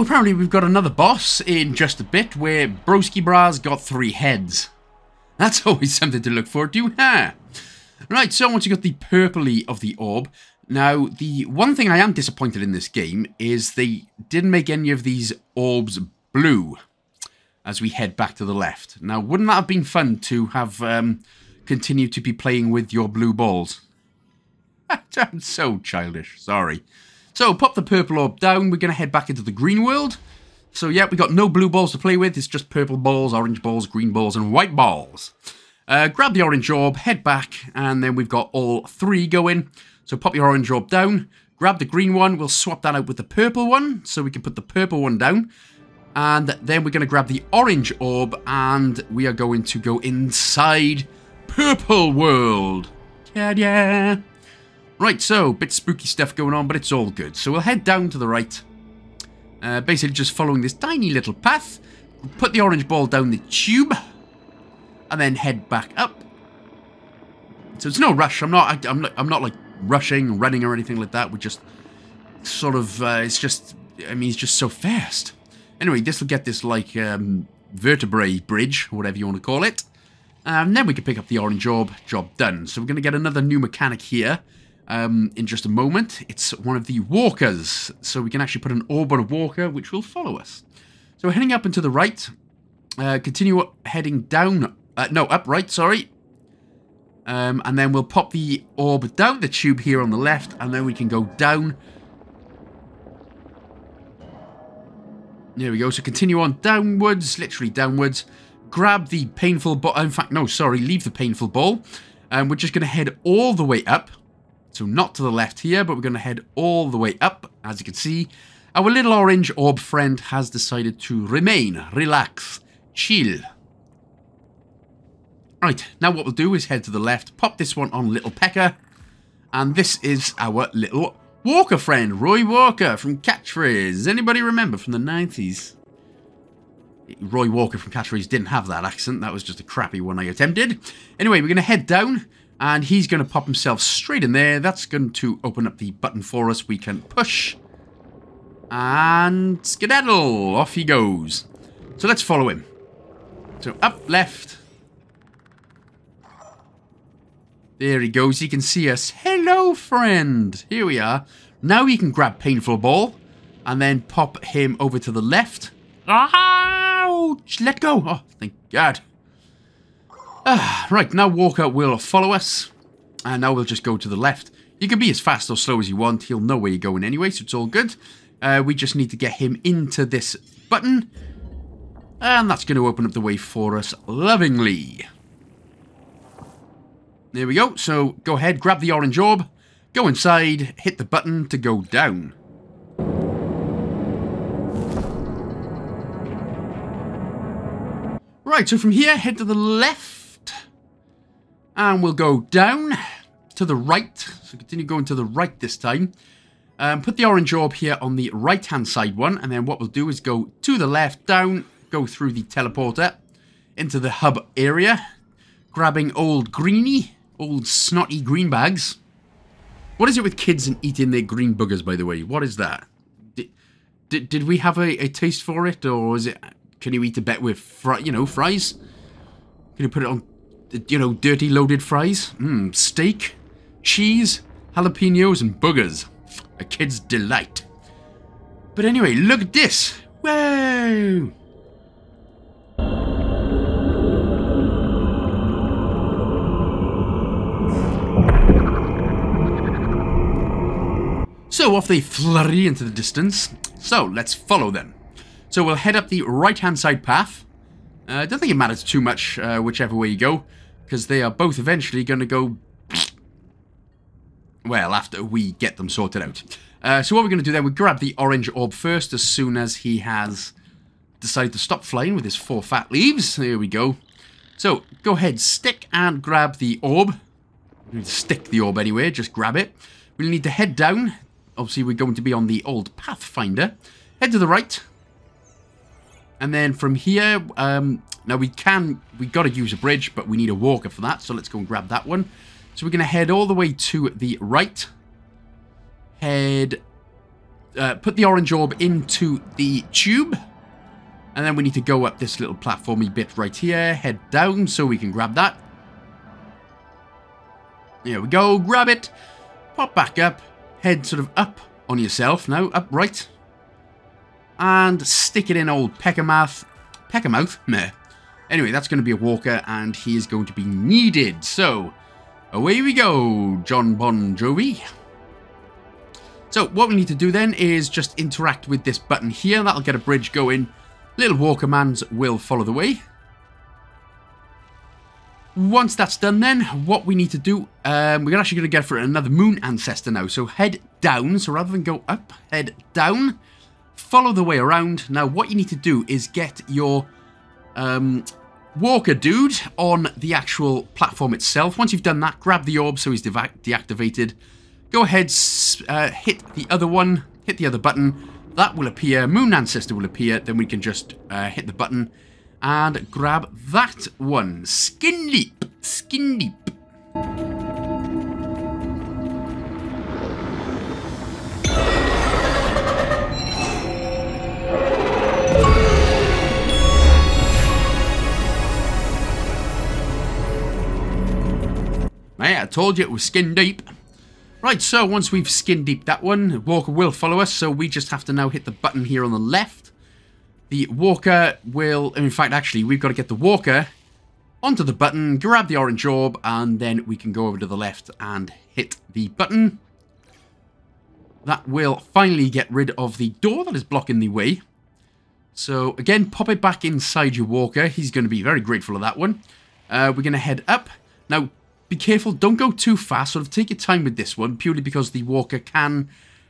Apparently we've got another boss in just a bit where Broski Bra's got three heads. That's always something to look forward to, huh? Right, so once you got the purpley of the orb, now the one thing I am disappointed in this game is they didn't make any of these orbs blue as we head back to the left. Now, wouldn't that have been fun to have um, continued to be playing with your blue balls? I'm so childish, sorry. So, pop the purple orb down, we're going to head back into the green world. So, yeah, we got no blue balls to play with, it's just purple balls, orange balls, green balls, and white balls. Uh, grab the orange orb, head back, and then we've got all three going. So, pop your orange orb down, grab the green one, we'll swap that out with the purple one, so we can put the purple one down. And then we're going to grab the orange orb, and we are going to go inside purple world. Yeah, yeah. Right, so, bit spooky stuff going on, but it's all good. So we'll head down to the right. Uh, basically just following this tiny little path. Put the orange ball down the tube. And then head back up. So it's no rush. I'm not, I, I'm not, I'm not like rushing, running or anything like that. We're just sort of, uh, it's just, I mean, it's just so fast. Anyway, this will get this like um, vertebrae bridge, whatever you want to call it. And then we can pick up the orange orb. Job done. So we're going to get another new mechanic here. Um, in just a moment. It's one of the walkers, so we can actually put an orb on a walker, which will follow us. So we're heading up and to the right, uh, continue up, heading down, uh, no, up right, sorry, um, and then we'll pop the orb down the tube here on the left, and then we can go down. There we go, so continue on downwards, literally downwards, grab the painful ball, in fact, no, sorry, leave the painful ball, and we're just going to head all the way up. So not to the left here, but we're going to head all the way up, as you can see. Our little orange orb friend has decided to remain, relax, chill. Right, now what we'll do is head to the left, pop this one on Little Pecker. And this is our little Walker friend, Roy Walker from Catchphrase. Anybody remember from the nineties? Roy Walker from Catchphrase didn't have that accent, that was just a crappy one I attempted. Anyway, we're going to head down. And he's going to pop himself straight in there. That's going to open up the button for us. We can push. And skedaddle. Off he goes. So let's follow him. So up, left. There he goes. He can see us. Hello, friend. Here we are. Now he can grab Painful Ball. And then pop him over to the left. Ouch! Let go. Oh, thank God. Uh, right, now Walker will follow us, and now we'll just go to the left. You can be as fast or slow as you want, he'll know where you're going anyway, so it's all good. Uh, we just need to get him into this button, and that's going to open up the way for us lovingly. There we go, so go ahead, grab the orange orb, go inside, hit the button to go down. Right, so from here, head to the left. And we'll go down to the right. So continue going to the right this time. Um, put the orange orb here on the right-hand side one. And then what we'll do is go to the left, down, go through the teleporter into the hub area. Grabbing old greeny, old snotty green bags. What is it with kids and eating their green boogers, by the way? What is that? Did, did, did we have a, a taste for it? Or is it, can you eat a bet with, fri you know, fries? Can you put it on... You know, dirty loaded fries, mm, steak, cheese, jalapenos and boogers. A kid's delight. But anyway, look at this. Whoa! So off they flurry into the distance. So let's follow them. So we'll head up the right-hand side path. I uh, don't think it matters too much uh, whichever way you go, because they are both eventually going to go... well, after we get them sorted out. Uh, so what we're going to do then, we grab the orange orb first as soon as he has decided to stop flying with his four fat leaves. There we go. So go ahead, stick and grab the orb. We need to stick the orb anywhere, just grab it. We'll need to head down. Obviously, we're going to be on the old Pathfinder. Head to the right. And then from here, um, now we can, we got to use a bridge, but we need a walker for that. So let's go and grab that one. So we're going to head all the way to the right. Head, uh, put the orange orb into the tube. And then we need to go up this little platformy bit right here. Head down so we can grab that. There we go. Grab it. Pop back up. Head sort of up on yourself now. Up right. And stick it in old Peckermouth. Peckermouth? Meh. Anyway, that's going to be a walker, and he is going to be needed. So, away we go, John Bon Jovi. So, what we need to do then is just interact with this button here. That'll get a bridge going. Little walker mans will follow the way. Once that's done then, what we need to do... Um, we're actually going to get for another Moon Ancestor now. So, head down. So, rather than go up, head down. Follow the way around. Now, what you need to do is get your um, walker dude on the actual platform itself. Once you've done that, grab the orb so he's de deactivated. Go ahead, uh, hit the other one, hit the other button. That will appear. Moon Ancestor will appear. Then we can just uh, hit the button and grab that one. Skin leap. Skin leap. Yeah, I told you it was skin deep. Right, so once we've skin deep that one, walker will follow us, so we just have to now hit the button here on the left. The walker will... in fact, actually, we've got to get the walker onto the button, grab the orange orb, and then we can go over to the left and hit the button. That will finally get rid of the door that is blocking the way. So, again, pop it back inside your walker. He's going to be very grateful of that one. Uh, we're going to head up. Now... be careful, don't go too fast, sort of take your time with this one, purely because the walker can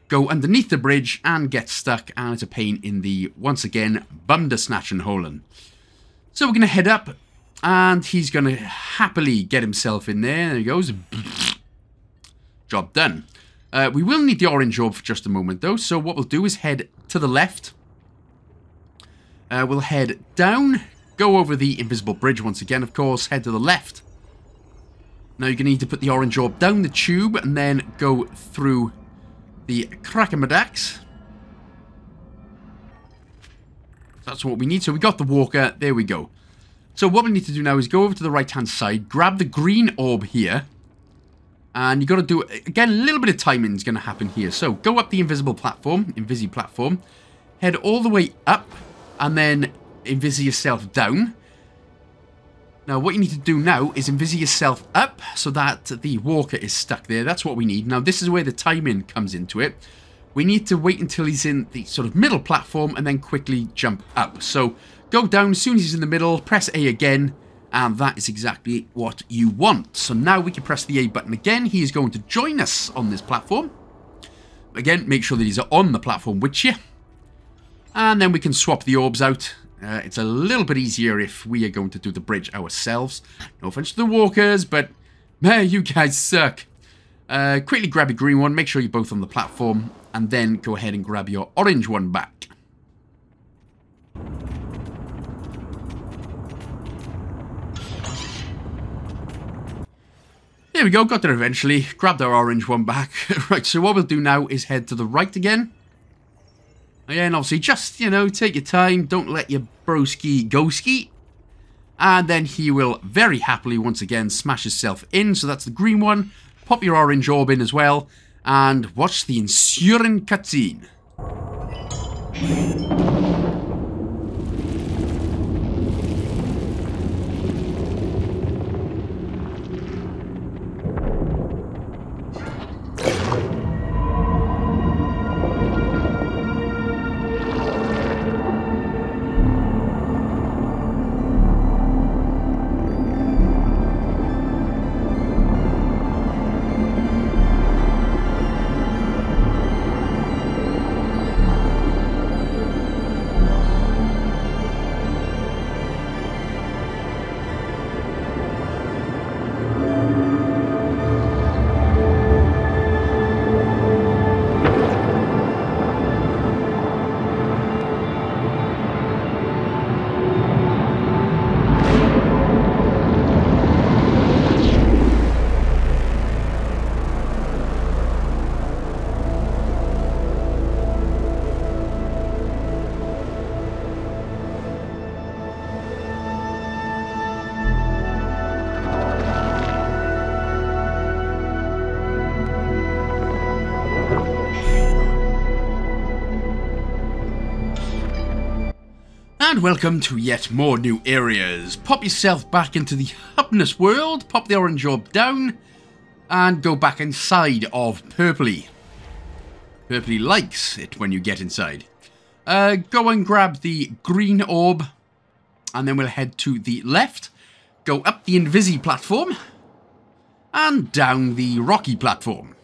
go underneath the bridge and get stuck, and it's a pain in the, once again, bumdersnatch and holen. So we're going to head up, and he's going to happily get himself in there. There he goes. Job done. Uh, we will need the orange orb for just a moment, though, so what we'll do is head to the left. Uh, we'll head down, go over the invisible bridge once again, of course, head to the left. Now you're going to need to put the orange orb down the tube and then go through the Krakamadax. That's what we need. So we got the walker. There we go. So what we need to do now is go over to the right-hand side, grab the green orb here. And you've got to do, again, a little bit of timing is going to happen here. So go up the invisible platform, Invisi platform, head all the way up, and then Invisi yourself down. Now, what you need to do now is envisage yourself up so that the walker is stuck there. That's what we need. Now, this is where the timing comes into it. We need to wait until he's in the sort of middle platform and then quickly jump up. So, go down as soon as he's in the middle, press A again, and that is exactly what you want. So, now we can press the A button again. He is going to join us on this platform. Again, make sure that he's on the platform with you. And then we can swap the orbs out. Uh, it's a little bit easier if we are going to do the bridge ourselves. No offense to the walkers, but man, you guys suck. Uh, quickly grab your green one, make sure you're both on the platform, and then go ahead and grab your orange one back. There we go, got there eventually. Grabbed our orange one back. Right, so what we'll do now is head to the right again. Again, obviously, just, you know, take your time. Don't let your broski go ski. And then he will very happily, once again, smash himself in. So that's the green one. Pop your orange orb in as well. And watch the ensuing cutscene. and welcome to yet more new areas. Pop yourself back into the happiness world, pop the orange orb down, and go back inside of Purpley. Purpley likes it when you get inside. Uh, go and grab the green orb, and then we'll head to the left, go up the Invisi platform, and down the rocky platform.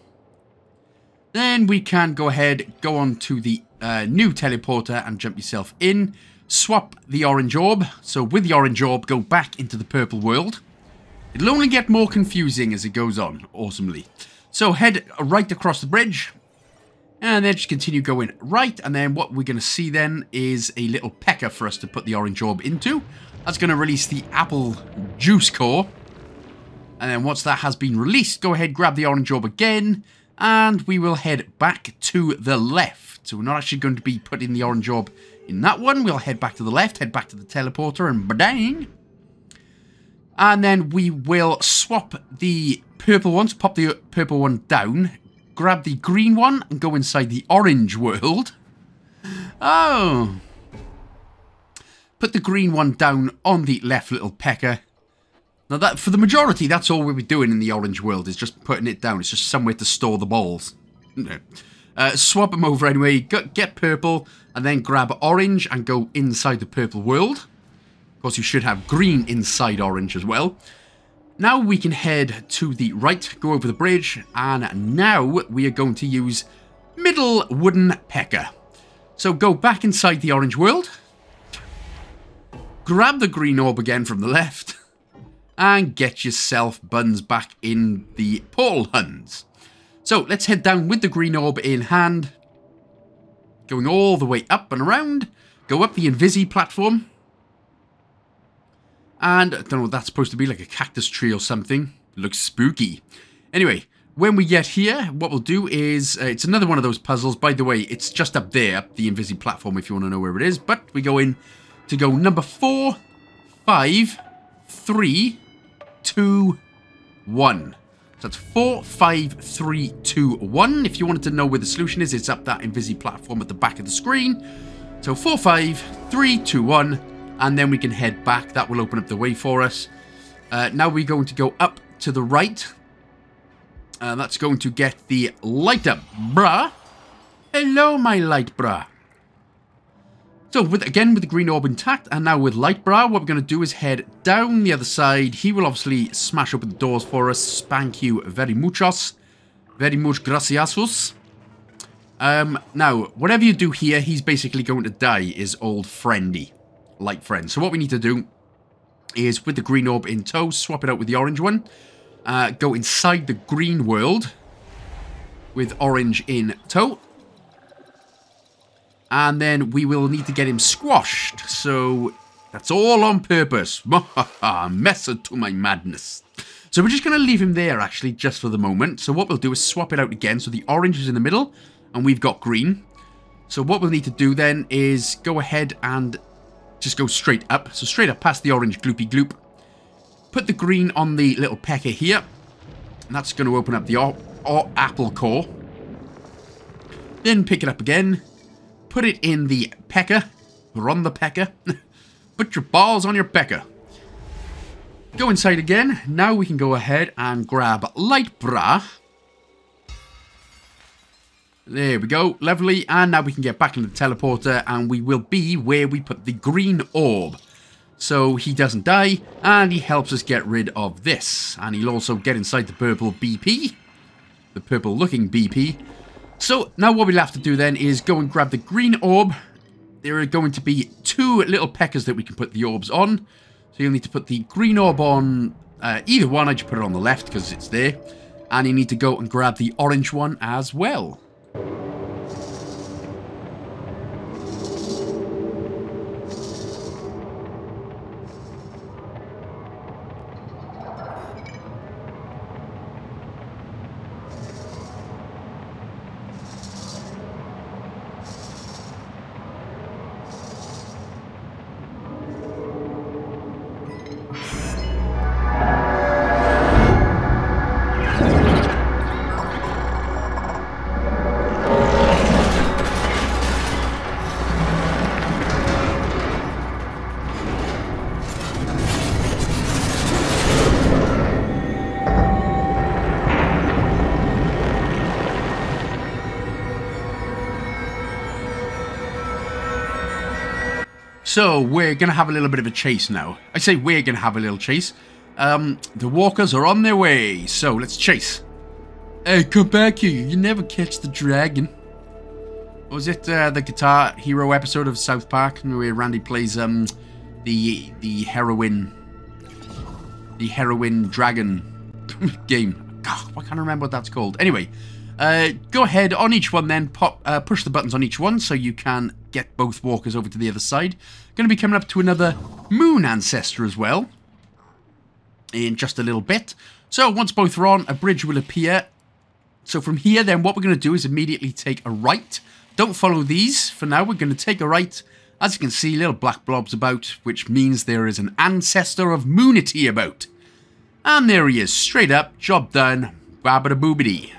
Then we can go ahead, go on to the uh, new teleporter and jump yourself in. Swap the orange orb. So with the orange orb, go back into the purple world. It'll only get more confusing as it goes on, awesomely. So head right across the bridge. And then just continue going right. And then what we're going to see then is a little pecker for us to put the orange orb into. That's going to release the apple juice core. And then once that has been released, go ahead, grab the orange orb again. And we will head back to the left. So we're not actually going to be putting the orange orb in that one. We'll head back to the left, head back to the teleporter, and ba-dang. And then we will swap the purple one, so pop the purple one down, grab the green one, and go inside the orange world. Oh. Put the green one down on the left little pecker. Now, that, for the majority, that's all we'll be doing in the orange world, is just putting it down. It's just somewhere to store the balls. uh, swap them over anyway. Get purple, and then grab orange and go inside the purple world. Of course, you should have green inside orange as well. Now we can head to the right, go over the bridge, and now we are going to use middle wooden pecker. So go back inside the orange world. Grab the green orb again from the left. And get yourself buns back in the portal huns. So let's head down with the green orb in hand. Going all the way up and around. Go up the Invisi platform. And I don't know what that's supposed to be, like a cactus tree or something. Looks spooky. Anyway, when we get here, what we'll do is... Uh, it's another one of those puzzles. By the way, it's just up there, up the Invisi platform, if you want to know where it is. But we go in to go number four, five, three... two, one. So that's four, five, three, two, one. If you wanted to know where the solution is, it's up that Invisi platform at the back of the screen. So four, five, three, two, one, and then we can head back. That will open up the way for us. Uh, now we're going to go up to the right, and that's going to get the light up, bruh. Hello, my light bruh. So, with, again, with the green orb intact, and now with Lightbrow, what we're going to do is head down the other side. He will obviously smash open the doors for us. Spank you very muchos. Very much graciosos. Um, now, whatever you do here, he's basically going to die, is old friendy. Light friend. So, what we need to do is, with the green orb in tow, swap it out with the orange one. Uh, go inside the green world with orange in tow. And then we will need to get him squashed. So that's all on purpose. Method to my madness. So we're just going to leave him there, actually, just for the moment. So what we'll do is swap it out again. So the orange is in the middle, and we've got green. So what we'll need to do then is go ahead and just go straight up. So straight up past the orange gloopy gloop. Put the green on the little pecker here. And that's going to open up the or or apple core. Then pick it up again. Put it in the pecker. Run the pecker. Put your balls on your pecker. Go inside again. Now we can go ahead and grab Light Bra. There we go. Lovely. And now we can get back into the teleporter. And we will be where we put the green orb. So he doesn't die. And he helps us get rid of this. And he'll also get inside the purple B P. The purple looking B P. So, now what we'll have to do then is go and grab the green orb. There are going to be two little peckers that we can put the orbs on. So, you'll need to put the green orb on uh, either one. I just put it on the left because it's there. And you need to go and grab the orange one as well. So we're going to have a little bit of a chase now. I say we're going to have a little chase. Um, the walkers are on their way. So let's chase. Hey, come back here. You never catch the dragon. Was it uh, the Guitar Hero episode of South Park where Randy plays um, the the heroin, the heroin dragon game? God, I can't remember what that's called. Anyway, uh, go ahead on each one then. Pop, uh, push the buttons on each one so you can get both walkers over to the other side. Going to be coming up to another Moon Ancestor as well in just a little bit. So once both are on, a bridge will appear. So from here then, what we're going to do is immediately take a right. Don't follow these for now. We're going to take a right. As you can see, little black blobs about, which means there is an ancestor of Moonity about. And there he is, straight up, job done, babada boobity.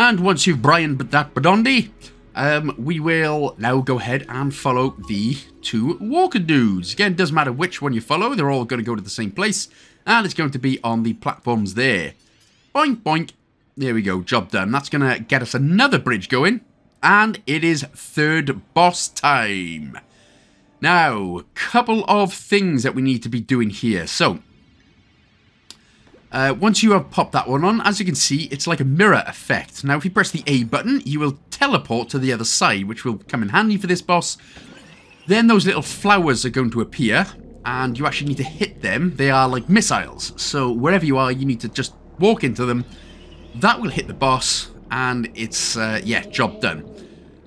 And once you've Brian that Badondi, Um, we will now go ahead and follow the two walker dudes. Again, it doesn't matter which one you follow. They're all going to go to the same place. And it's going to be on the platforms there. Boink, boink. There we go. Job done. That's going to get us another bridge going. And it is third boss time. Now, a couple of things that we need to be doing here. So, uh, once you have popped that one on, as you can see, it's like a mirror effect. Now, if you press the A button, you will teleport to the other side, which will come in handy for this boss. Then those little flowers are going to appear, and you actually need to hit them. They are like missiles, so wherever you are, you need to just walk into them. That will hit the boss, and it's uh, yeah, job done.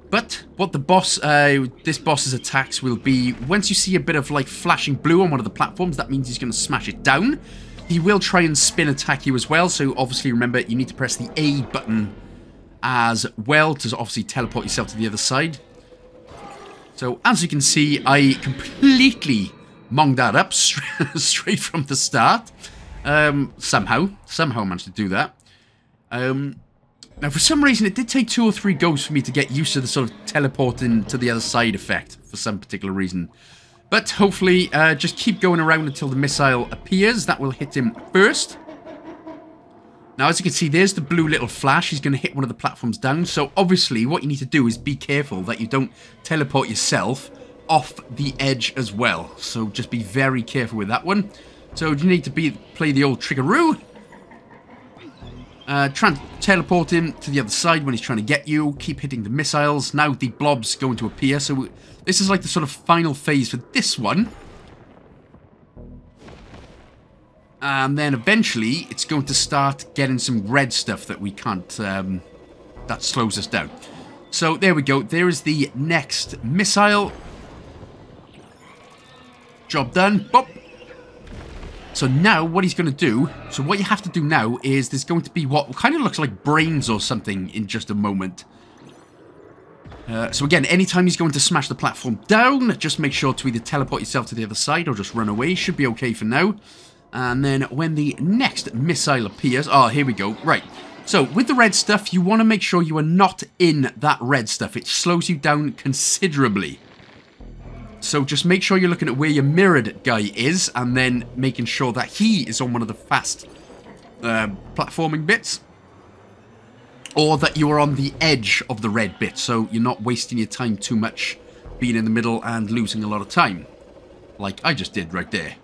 But what the boss, uh, this boss's attacks will be, once you see a bit of like flashing blue on one of the platforms, that means he's going to smash it down. He will try and spin attack you as well, so obviously remember you need to press the A button as well to obviously teleport yourself to the other side. So as you can see, I completely monged that up straight from the start. Um, somehow, somehow managed to do that. Um, now for some reason it did take two or three goes for me to get used to the sort of teleporting to the other side effect for some particular reason. But hopefully uh, just keep going around until the missile appears. That will hit him first. Now, as you can see, there's the blue little flash. He's going to hit one of the platforms down. So, obviously, what you need to do is be careful that you don't teleport yourself off the edge as well. So, just be very careful with that one. So, you need to be play the old trickaroo. Uh, try and teleport him to the other side when he's trying to get you. Keep hitting the missiles. Now, the blob's going to appear. So, this is like the sort of final phase for this one. And then eventually, it's going to start getting some red stuff that we can't, um, that slows us down. So, there we go. There is the next missile. Job done. Bop. So now, what he's going to do, so what you have to do now is there's going to be what kind of looks like brains or something in just a moment. Uh, so again, anytime he's going to smash the platform down, just make sure to either teleport yourself to the other side or just run away. Should be okay for now. And then when the next missile appears... Oh, here we go. Right. So, with the red stuff, you want to make sure you are not in that red stuff. It slows you down considerably. So, just make sure you're looking at where your mirrored guy is. And then making sure that he is on one of the fast uh, platforming bits. Or that you are on the edge of the red bit. So, you're not wasting your time too much being in the middle and losing a lot of time. Like I just did right there.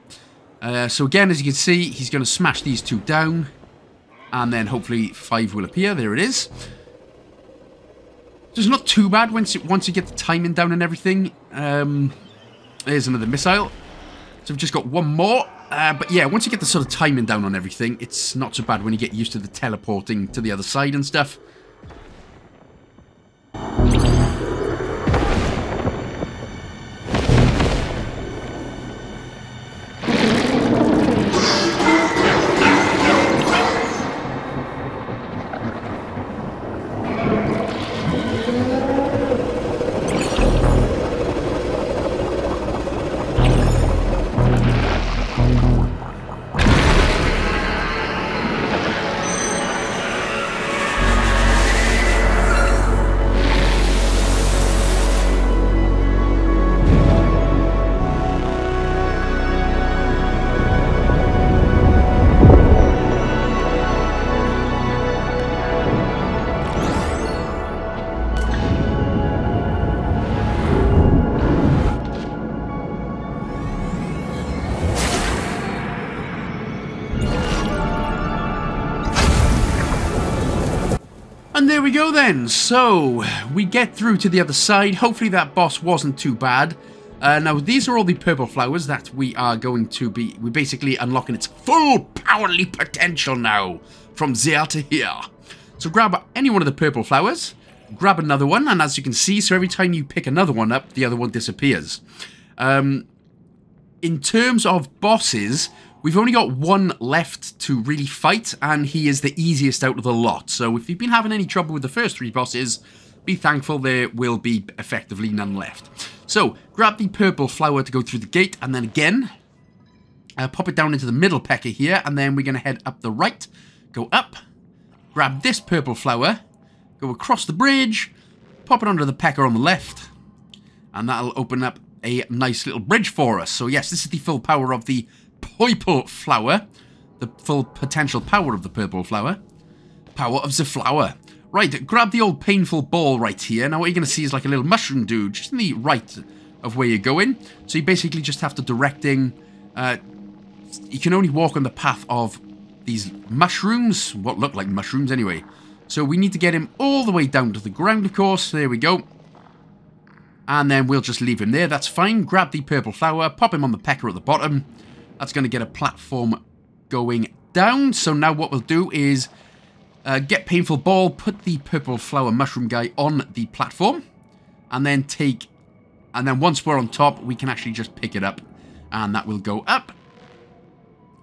Uh, so again, as you can see, he's going to smash these two down. And then hopefully five will appear. There it is. So it's not too bad once you, once you get the timing down and everything. Um, there's another missile. So we've just got one more. Uh, but yeah, once you get the sort of timing down on everything, it's not so bad when you get used to the teleporting to the other side and stuff. And there we go then. So we get through to the other side. Hopefully that boss wasn't too bad. Uh, now these are all the purple flowers that we are going to be, we're basically unlocking its full powerly potential now, from there to here. So grab any one of the purple flowers, grab another one, and as you can see, so every time you pick another one up, the other one disappears. Um, in terms of bosses, we've only got one left to really fight, and he is the easiest out of the lot. So if you've been having any trouble with the first three bosses, be thankful there will be effectively none left. So, grab the purple flower to go through the gate, and then again, uh, pop it down into the middle pecker here, and then we're going to head up the right, go up, grab this purple flower, go across the bridge, pop it onto the pecker on the left, and that'll open up a nice little bridge for us. So yes, this is the full power of the purple flower, the full potential power of the purple flower, power of the flower. Right, grab the old painful ball right here. Now what you're going to see is like a little mushroom dude just in the right of where you're going. So you basically just have to direct him. Uh, you can only walk on the path of these mushrooms, what look like mushrooms anyway. So we need to get him all the way down to the ground, of course. There we go. And then we'll just leave him there. That's fine. Grab the purple flower, pop him on the pecker at the bottom. That's going to get a platform going down. So now what we'll do is... Uh, get painful ball, put the purple flower mushroom guy on the platform, and then take, and then once we're on top, we can actually just pick it up, and that will go up,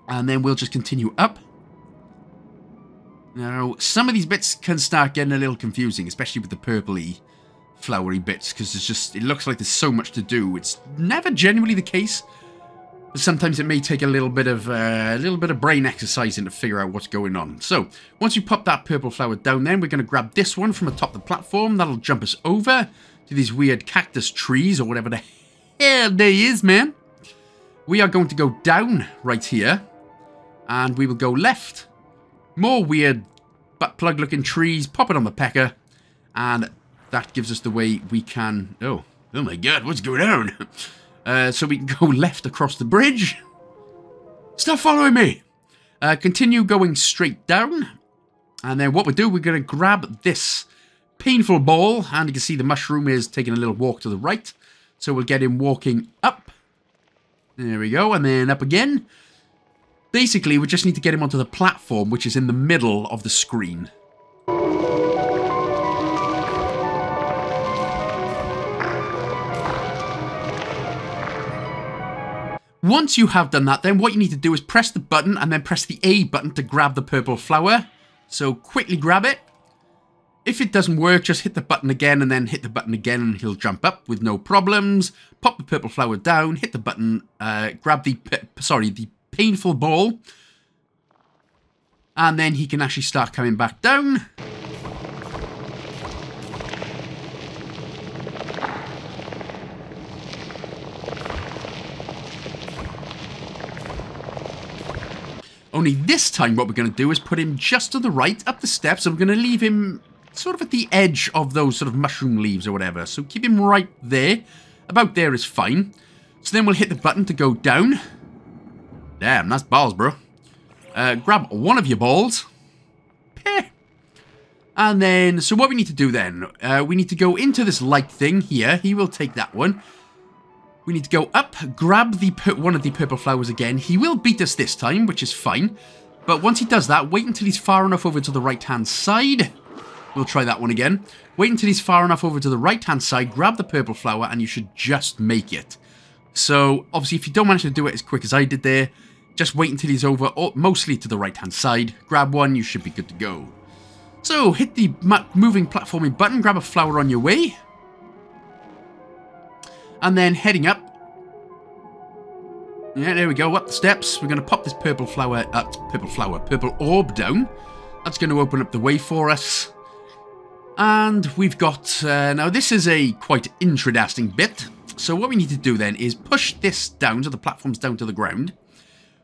and then we'll just continue up. Now, some of these bits can start getting a little confusing, especially with the purpley, flowery bits, because it's just, it looks like there's so much to do. It's never genuinely the case. Sometimes it may take a little bit of uh, a little bit of brain exercising to figure out what's going on. So once you pop that purple flower down, then we're going to grab this one from atop the platform. That'll jump us over to these weird cactus trees or whatever the hell they is, man. We are going to go down right here, and we will go left. More weird butt plug-looking trees. Pop it on the pecker, and that gives us the way we can. Oh, oh my God, what's going on? Uh, so we can go left across the bridge. Stop following me. Uh, continue going straight down. And then what we do, we're going to grab this painful ball. And you can see the mushroom is taking a little walk to the right. So we'll get him walking up. There we go. And then up again. Basically, we just need to get him onto the platform, which is in the middle of the screen. Once you have done that, then what you need to do is press the button and then press the A button to grab the purple flower. So quickly grab it. If it doesn't work, just hit the button again and then hit the button again and he'll jump up with no problems. Pop the purple flower down, hit the button, uh, grab the, sorry, the painful ball. And then he can actually start coming back down. Only this time what we're going to do is put him just to the right up the steps, and we're going to leave him sort of at the edge of those sort of mushroom leaves or whatever. So keep him right there. About there is fine. So then we'll hit the button to go down. Damn, that's balls, bro. Uh, grab one of your balls. And then, so what we need to do then, uh, we need to go into this light thing here. He will take that one. We need to go up, grab the one of the purple flowers again. He will beat us this time, which is fine. But once he does that, wait until he's far enough over to the right-hand side. We'll try that one again. Wait until he's far enough over to the right-hand side, grab the purple flower, and you should just make it. So, obviously, if you don't manage to do it as quick as I did there, just wait until he's over, or mostly to the right-hand side. Grab one, you should be good to go. So, hit the moving platforming button, grab a flower on your way. And then heading up. Yeah, there we go, up the steps. We're going to pop this purple flower, uh, purple flower, purple orb down. That's going to open up the way for us. And we've got, uh, now this is a quite interesting bit. So what we need to do then is push this down, so the platform's down to the ground.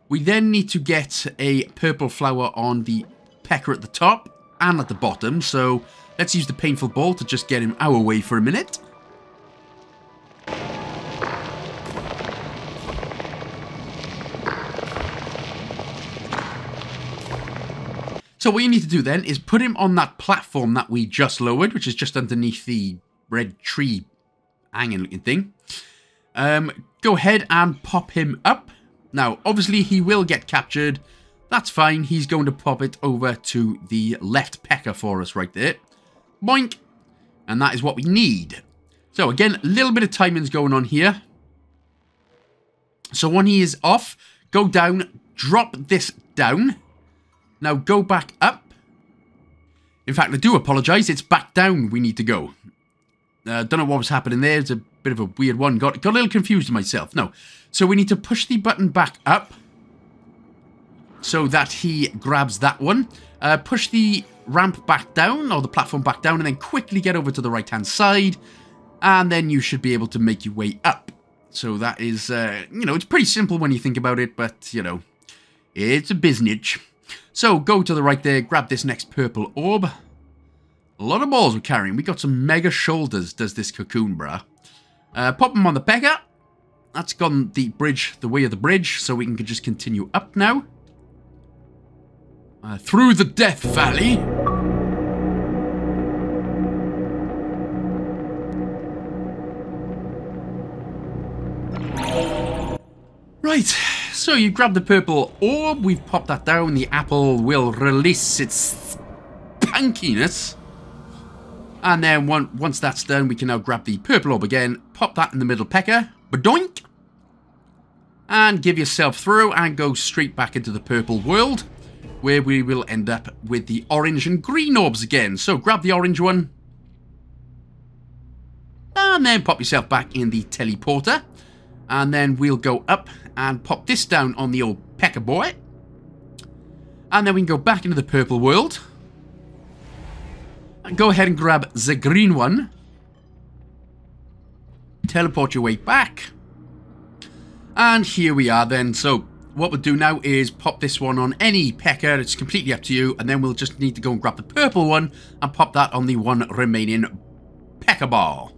We then need to get a purple flower on the pecker at the top and at the bottom. So let's use the painful ball to just get him our way for a minute. So what you need to do then is put him on that platform that we just lowered, which is just underneath the red tree hanging looking thing. Um, go ahead and pop him up. Now, obviously he will get captured. That's fine. He's going to pop it over to the left pecker for us right there. Boink. And that is what we need. So again, a little bit of timing's going on here. So when he is off, go down, drop this down. Now go back up. In fact, I do apologise. It's back down we need to go. Uh, don't know what was happening there. It's a bit of a weird one. Got, got a little confused myself. No. So we need to push the button back up so that he grabs that one. Uh, push the ramp back down, or the platform back down, and then quickly get over to the right-hand side. And then you should be able to make your way up. So that is, uh, you know, it's pretty simple when you think about it, but, you know, it's a business. So go to the right there, grab this next purple orb. A lot of balls we're carrying. We got some mega shoulders, does this Cocoon, bruh. Uh, pop them on the pecker. That's gone the bridge, the way of the bridge, so we can just continue up now. Uh, through the Death Valley. Right, so you grab the purple orb, we've popped that down, the apple will release its punkiness. And then one, once that's done, we can now grab the purple orb again, pop that in the middle pecker, badoink, and give yourself through and go straight back into the purple world, where we will end up with the orange and green orbs again. So grab the orange one, and then pop yourself back in the teleporter. And then we'll go up and pop this down on the old pecker boy. And then we can go back into the purple world. And go ahead and grab the green one. Teleport your way back. And here we are then. So what we'll do now is pop this one on any pecker. It's completely up to you. And then we'll just need to go and grab the purple one and pop that on the one remaining pecker ball.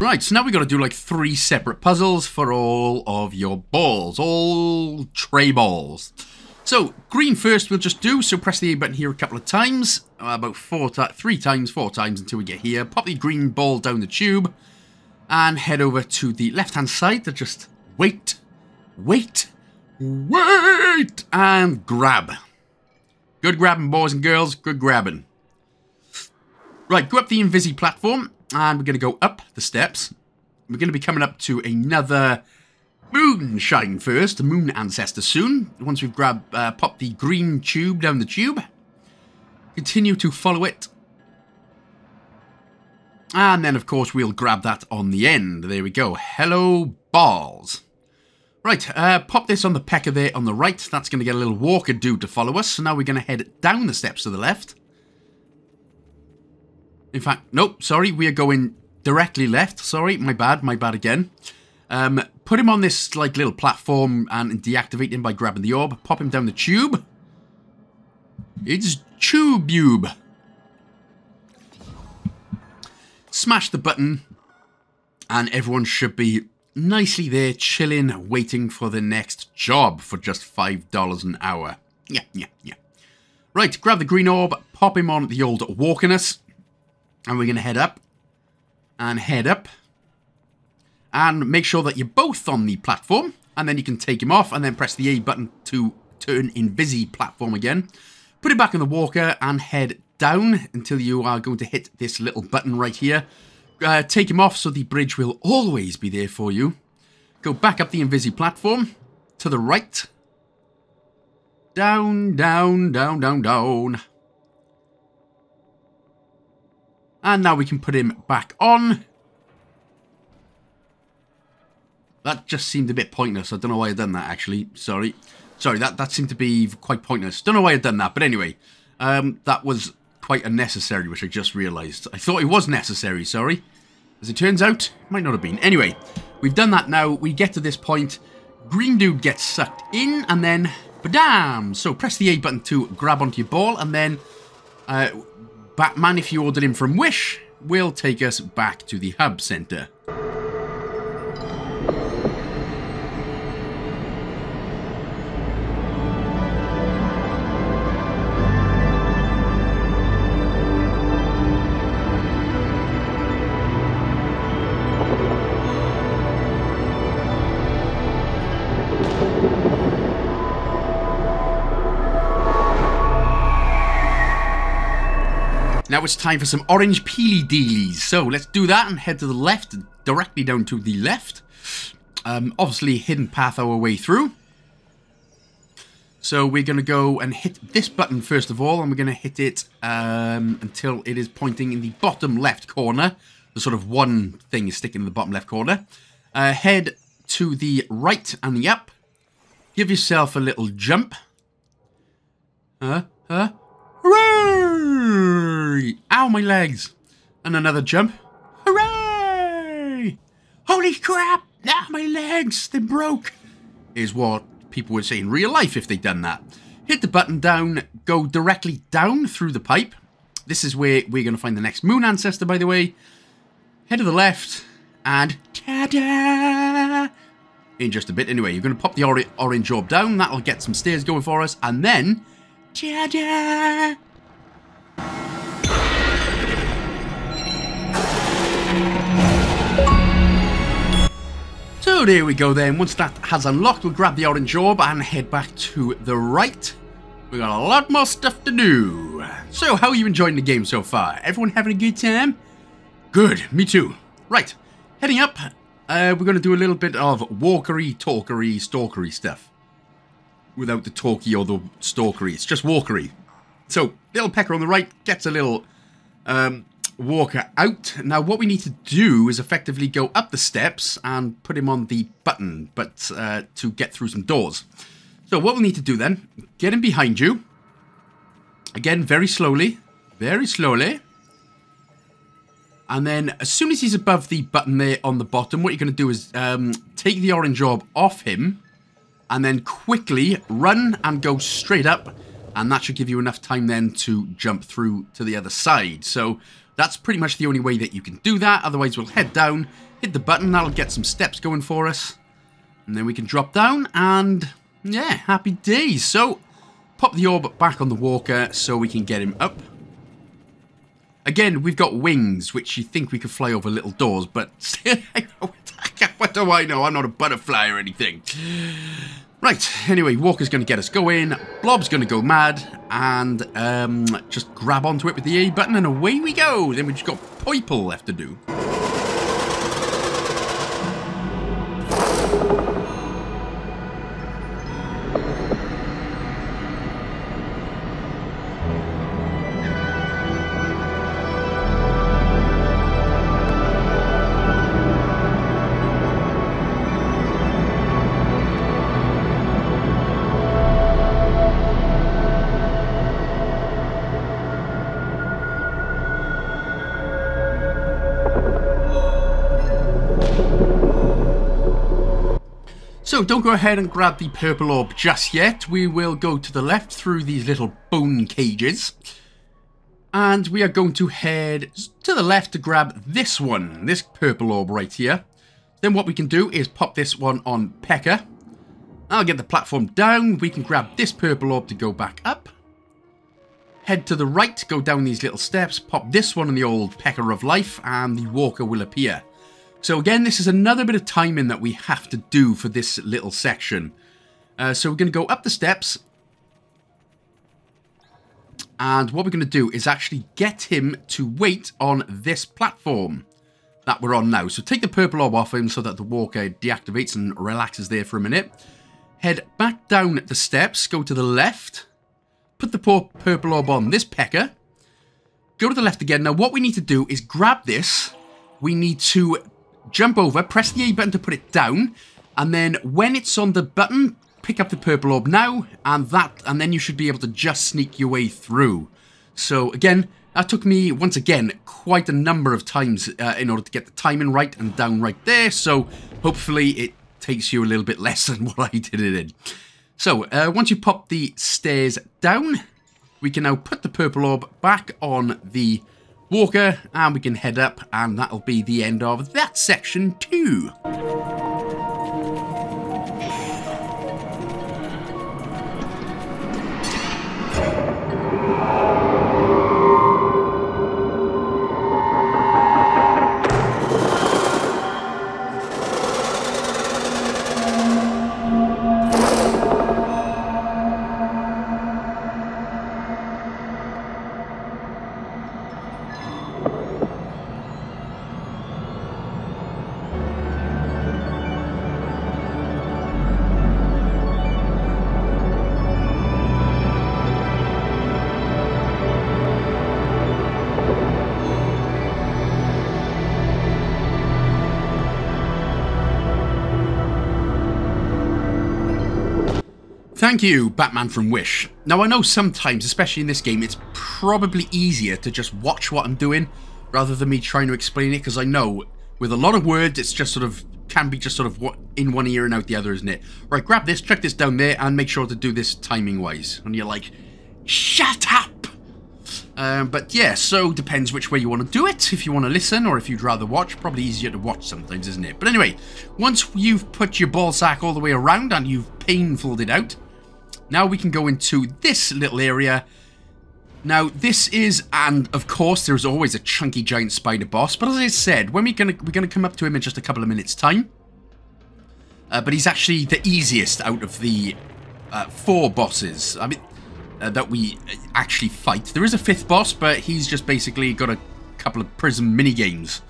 Right, so now we've got to do like three separate puzzles for all of your balls. All tray balls. So, green first we'll just do. So press the A button here a couple of times. About four times, three times, four times until we get here. Pop the green ball down the tube. And head over to the left-hand side to just wait, wait, wait, and grab. Good grabbing, boys and girls. Good grabbing. Right, go up the Invisi platform. And we're going to go up the steps. We're going to be coming up to another moonshine first, the moon ancestor soon. Once we've grabbed, uh, popped the green tube down the tube. Continue to follow it. And then, of course, we'll grab that on the end. There we go. Hello, balls. Right, uh, pop this on the pecker there on the right. That's going to get a little walker dude to follow us. So now we're going to head down the steps to the left. In fact, nope, sorry, we are going directly left. Sorry, my bad, my bad again. Um, put him on this, like, little platform and deactivate him by grabbing the orb. Pop him down the tube. It's tube-ube. Smash the button. And everyone should be nicely there, chilling, waiting for the next job for just five dollars an hour. Yeah, yeah, yeah. Right, grab the green orb. Pop him on the old walkiness. And we're going to head up, and head up, and make sure that you're both on the platform, and then you can take him off, and then press the A button to turn Invisi platform again. Put it back in the walker, and head down until you are going to hit this little button right here. Uh, take him off so the bridge will always be there for you. Go back up the Invisi platform, to the right. Down, down, down, down, down. And now we can put him back on. That just seemed a bit pointless. I don't know why I've done that, actually. Sorry. Sorry, that, that seemed to be quite pointless. Don't know why I've done that, but anyway. Um, that was quite unnecessary, which I just realised. I thought it was necessary, sorry. As it turns out, it might not have been. Anyway, we've done that now. We get to this point. Green dude gets sucked in, and then... ba-dam! So press the A button to grab onto your ball, and then... Uh, Batman, if you ordered him from Wish, will take us back to the hub centre. Now it's time for some orange peely-deelies. So let's do that and head to the left, directly down to the left. Um, obviously, hidden path our way through. So we're going to go and hit this button first of all, and we're going to hit it um, until it is pointing in the bottom left corner. The sort of one thing is sticking in the bottom left corner. Uh, head to the right and the up. Give yourself a little jump. Uh, uh, hooray! Ow, my legs. And another jump. Hooray! Holy crap! Ah, my legs, they broke. Is what people would say in real life if they'd done that. Hit the button down, go directly down through the pipe. This is where we're going to find the next Moon Ancestor, by the way. Head to the left, and ta-da! In just a bit, anyway. You're going to pop the or orange orb down. That'll get some stairs going for us. And then, ta-da! So there we go then, once that has unlocked, we'll grab the orange orb and head back to the right. We've got a lot more stuff to do. So how are you enjoying the game so far? Everyone having a good time? Good, me too. Right, heading up, uh, we're going to do a little bit of walkery, talkery, stalkery stuff. Without the talky or the stalkery, it's just walkery. So, little pecker on the right gets a little um, walker out. Now, what we need to do is effectively go up the steps and put him on the button, but uh, to get through some doors. So, what we'll need to do then, get him behind you. Again, very slowly, very slowly. And then, as soon as he's above the button there on the bottom, what you're going to do is um, take the orange orb off him, and then quickly run and go straight up. And that should give you enough time then to jump through to the other side. So that's pretty much the only way that you can do that. Otherwise, we'll head down, hit the button. That'll get some steps going for us. And then we can drop down and, yeah, happy days. So pop the orb back on the walker so we can get him up. Again, we've got wings, which you think we could fly over little doors. But what do I know? I'm not a butterfly or anything. Right, anyway, walker's going to get us going, blob's going to go mad, and um, just grab onto it with the A button, and away we go. Then we just got people left to do. So don't go ahead and grab the purple orb just yet. We will go to the left through these little bone cages. And we are going to head to the left to grab this one, this purple orb right here. Then what we can do is pop this one on Pekka. I'll get the platform down. We can grab this purple orb to go back up. Head to the right, go down these little steps, pop this one on the old Pekka of life, and the walker will appear. So again, this is another bit of timing that we have to do for this little section. Uh, so we're going to go up the steps. And what we're going to do is actually get him to wait on this platform that we're on now. So take the purple orb off him so that the walker deactivates and relaxes there for a minute. Head back down the steps, go to the left, put the purple orb on this pecker, go to the left again. Now what we need to do is grab this. We need to jump over, press the A button to put it down, and then when it's on the button, pick up the purple orb now, and that, and then you should be able to just sneak your way through. So again, that took me, once again, quite a number of times uh, in order to get the timing right and down right there, so hopefully it takes you a little bit less than what I did it in. So, uh, once you pop the stairs down, we can now put the purple orb back on the walker, and we can head up, and that'll be the end of that section too. Thank you, Batman from Wish. Now I know sometimes, especially in this game, it's probably easier to just watch what I'm doing rather than me trying to explain it, because I know with a lot of words it's just sort of, can be just sort of what in one ear and out the other, isn't it? Right, grab this, check this down there, and make sure to do this timing wise. And you're like, shut up! Um, but yeah, so depends which way you want to do it. If you want to listen or if you'd rather watch, probably easier to watch sometimes, isn't it? But anyway, once you've put your ball sack all the way around and you've painfuled it out, now we can go into this little area. Now this is, and of course there's always a chunky giant spider boss, but as I said, when we're gonna we're gonna come up to him in just a couple of minutes time. Uh, but he's actually the easiest out of the uh, four bosses. I mean uh, that we actually fight. There is a fifth boss, but he's just basically got a couple of prism mini games,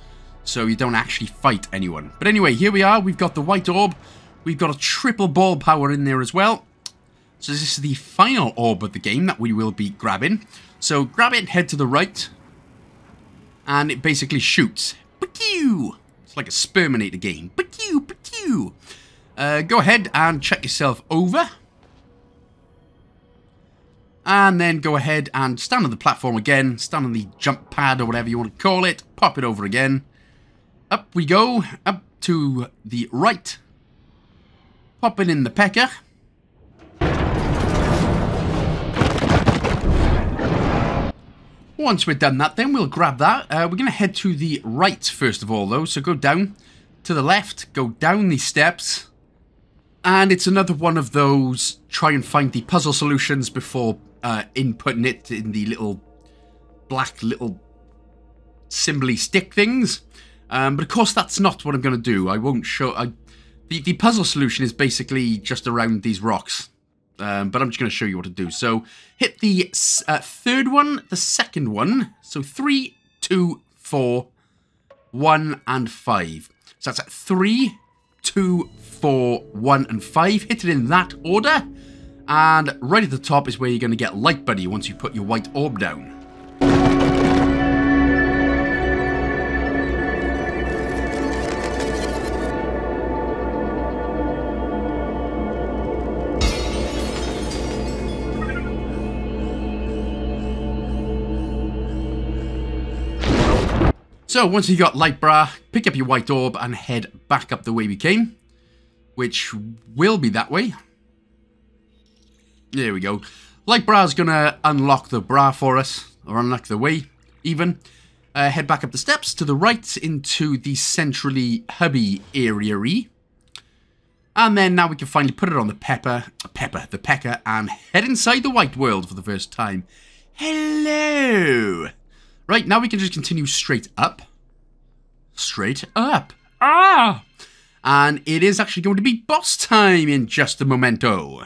so you don't actually fight anyone. But anyway, here we are. We've got the white orb. We've got a triple ball power in there as well. So this is the final orb of the game that we will be grabbing. So grab it, head to the right, and it basically shoots. Pew! It's like a Sperminator game. Pew, pew. Uh, go ahead and check yourself over. And then go ahead and stand on the platform again. Stand on the jump pad or whatever you want to call it. Pop it over again. Up we go. Up to the right. Pop it in the pecker. Once we've done that, then we'll grab that. Uh, we're going to head to the right first of all, though. So go down to the left, go down these steps. And it's another one of those, try and find the puzzle solutions before uh, inputting it in the little black little symbol-y stick things. Um, but of course, that's not what I'm going to do. I won't show... I, the, the puzzle solution is basically just around these rocks. Um, but I'm just going to show you what to do. So hit the uh, third one, the second one. So three, two, four, one, and five. So that's at three, two, four, one, and five. Hit it in that order. And right at the top is where you're going to get Light Buddy once you put your white orb down. So once you got Light Bra, pick up your white orb and head back up the way we came, which will be that way. There we go. Light Bra's gonna unlock the bra for us, or unlock the way, even. Uh, head back up the steps to the right into the centrally hubby area-y. And then now we can finally put it on the pepper, pepper, the pecker, and head inside the white world for the first time. Hello! Right, now we can just continue straight up. Straight up. Ah! And it is actually going to be boss time in just a momento.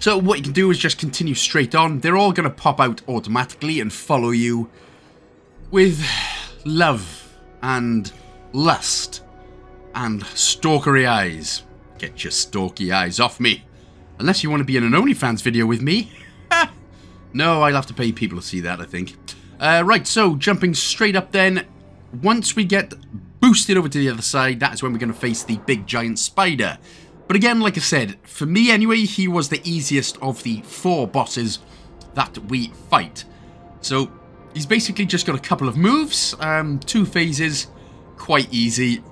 So what you can do is just continue straight on. They're all going to pop out automatically and follow you with love and lust and stalkery eyes. Get your stalky eyes off me. Unless you want to be in an OnlyFans video with me. No, I'll have to pay people to see that, I think. Uh, right, so jumping straight up then. Once we get boosted over to the other side, that's when we're going to face the big giant spider. But again, like I said, for me anyway, he was the easiest of the four bosses that we fight. So he's basically just got a couple of moves, um, two phases, quite easy.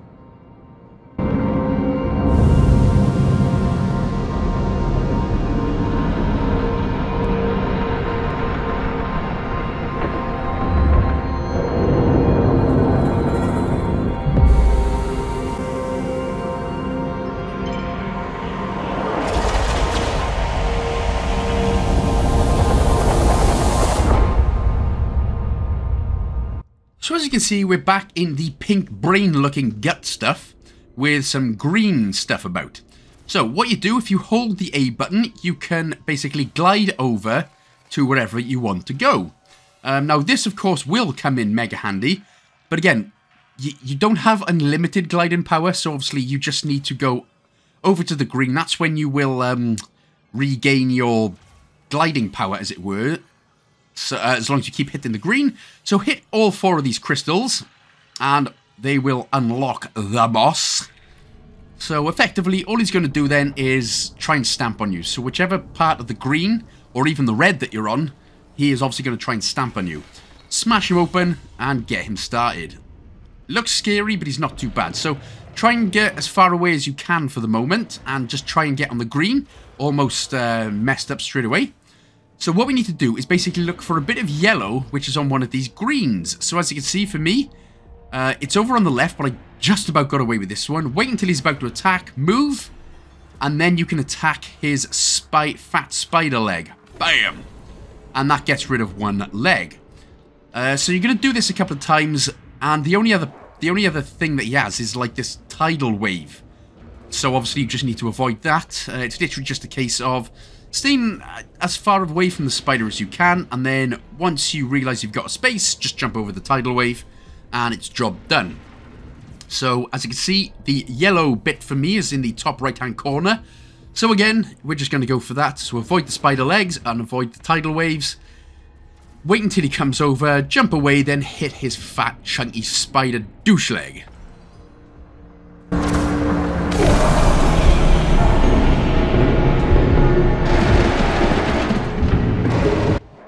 So as you can see, we're back in the pink brain looking gut stuff with some green stuff about. So what you do, if you hold the A button, you can basically glide over to wherever you want to go. Um, now this of course will come in mega handy, but again, you, you don't have unlimited gliding power, so obviously you just need to go over to the green. That's when you will um, regain your gliding power, as it were. So, uh, as long as you keep hitting the green. So hit all four of these crystals and they will unlock the boss. So effectively all he's going to do then is try and stamp on you. So whichever part of the green or even the red that you're on, he is obviously going to try and stamp on you. Smash him open and get him started. Looks scary, but he's not too bad. So try and get as far away as you can for the moment and just try and get on the green. Almost uh, messed up straight away. So what we need to do is basically look for a bit of yellow, which is on one of these greens. So as you can see for me, uh, it's over on the left, but I just about got away with this one. Wait until he's about to attack, move, and then you can attack his spy fat spider leg. Bam! And that gets rid of one leg. Uh, so you're going to do this a couple of times, and the only other the only other thing that he has is like this tidal wave. So obviously you just need to avoid that. Uh, it's literally just a case of staying as far away from the spider as you can, and then once you realise you've got a space, just jump over the tidal wave, and it's job done. So, as you can see, the yellow bit for me is in the top right-hand corner. So again, we're just going to go for that. So avoid the spider legs and avoid the tidal waves. Wait until he comes over, jump away, then hit his fat, chunky spider douche leg.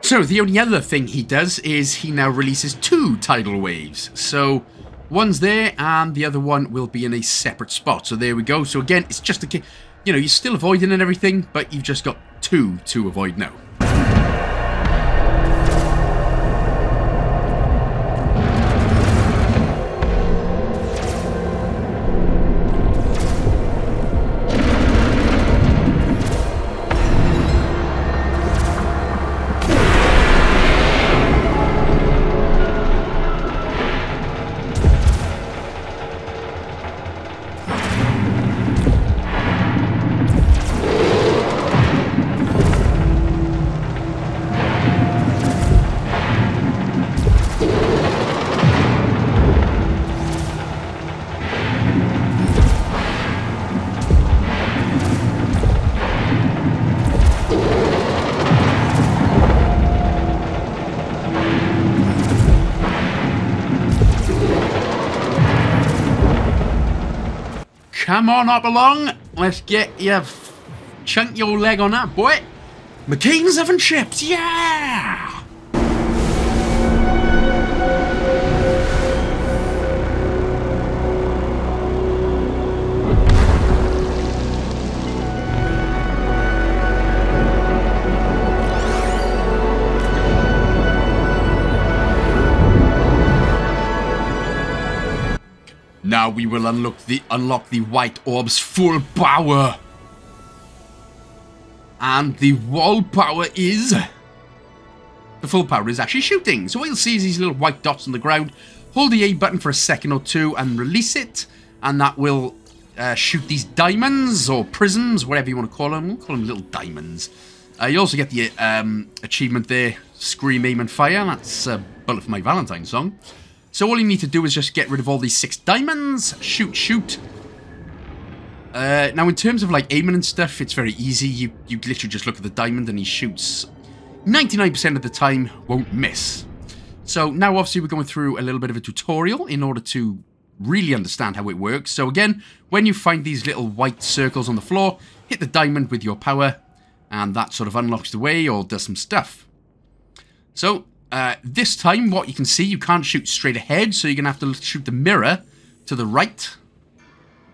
So the only other thing he does is he now releases two tidal waves. So one's there and the other one will be in a separate spot. So there we go. So again, it's just a, you know, you're still avoiding and everything, but you've just got two to avoid now. Come on up along, let's get your chunk your leg on that boy. McCain's having chips, yeah! Now we will unlock the unlock the white orb's full power. And the wall power is... The full power is actually shooting. So what you'll see is these little white dots on the ground. Hold the A button for a second or two and release it. And that will uh, shoot these diamonds or prisms, whatever you want to call them. We'll call them little diamonds. Uh, you also get the um, achievement there, Scream, Aim and Fire. That's a bullet for my Valentine's song. So all you need to do is just get rid of all these six diamonds. Shoot, shoot. Uh, now in terms of like aiming and stuff, it's very easy. You, you literally just look at the diamond and he shoots. ninety-nine percent of the time won't miss. So now obviously we're going through a little bit of a tutorial in order to really understand how it works. So again, when you find these little white circles on the floor, hit the diamond with your power and that sort of unlocks the way or does some stuff. So uh, this time what you can see, you can't shoot straight ahead, so you're going to have to shoot the mirror to the right.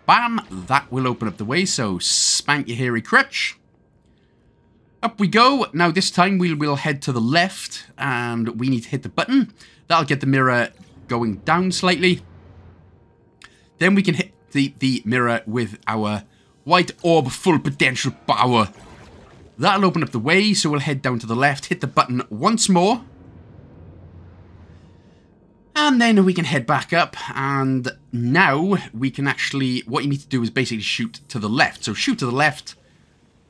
Bam, that will open up the way, so spank your hairy crutch. Up we go. Now this time we will head to the left and we need to hit the button. That'll get the mirror going down slightly. Then we can hit the, the mirror with our white orb full potential power. That'll open up the way, so we'll head down to the left, hit the button once more. And then we can head back up, and now we can actually, what you need to do is basically shoot to the left. So shoot to the left,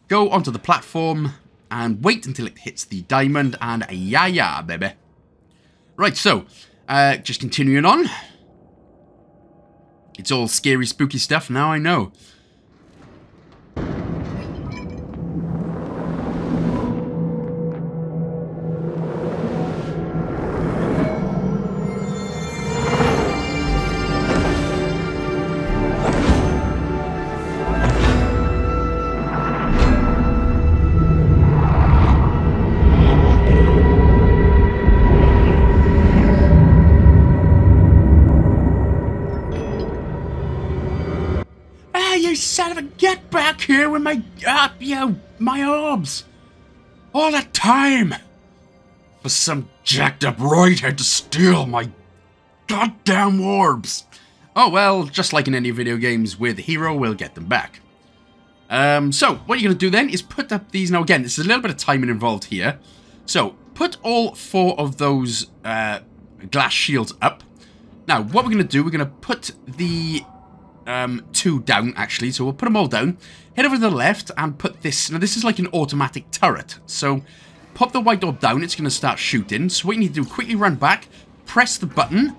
go onto the platform, and wait until it hits the diamond, and yeah, yeah, baby. Right, so, uh, just continuing on. It's all scary, spooky stuff, now I know. Here with my uh, yeah, my orbs all the time for some jacked up roid had to steal my goddamn orbs. Oh well, just like in any video games with the hero, we'll get them back. Um, so what you're gonna do then is put up these. Now again, there's a little bit of timing involved here. So put all four of those uh, glass shields up. Now what we're gonna do, we're gonna put the Um, two down actually, so we'll put them all down, head over to the left and put this, now this is like an automatic turret, so pop the white orb down, it's going to start shooting, so what you need to do, quickly run back, press the button,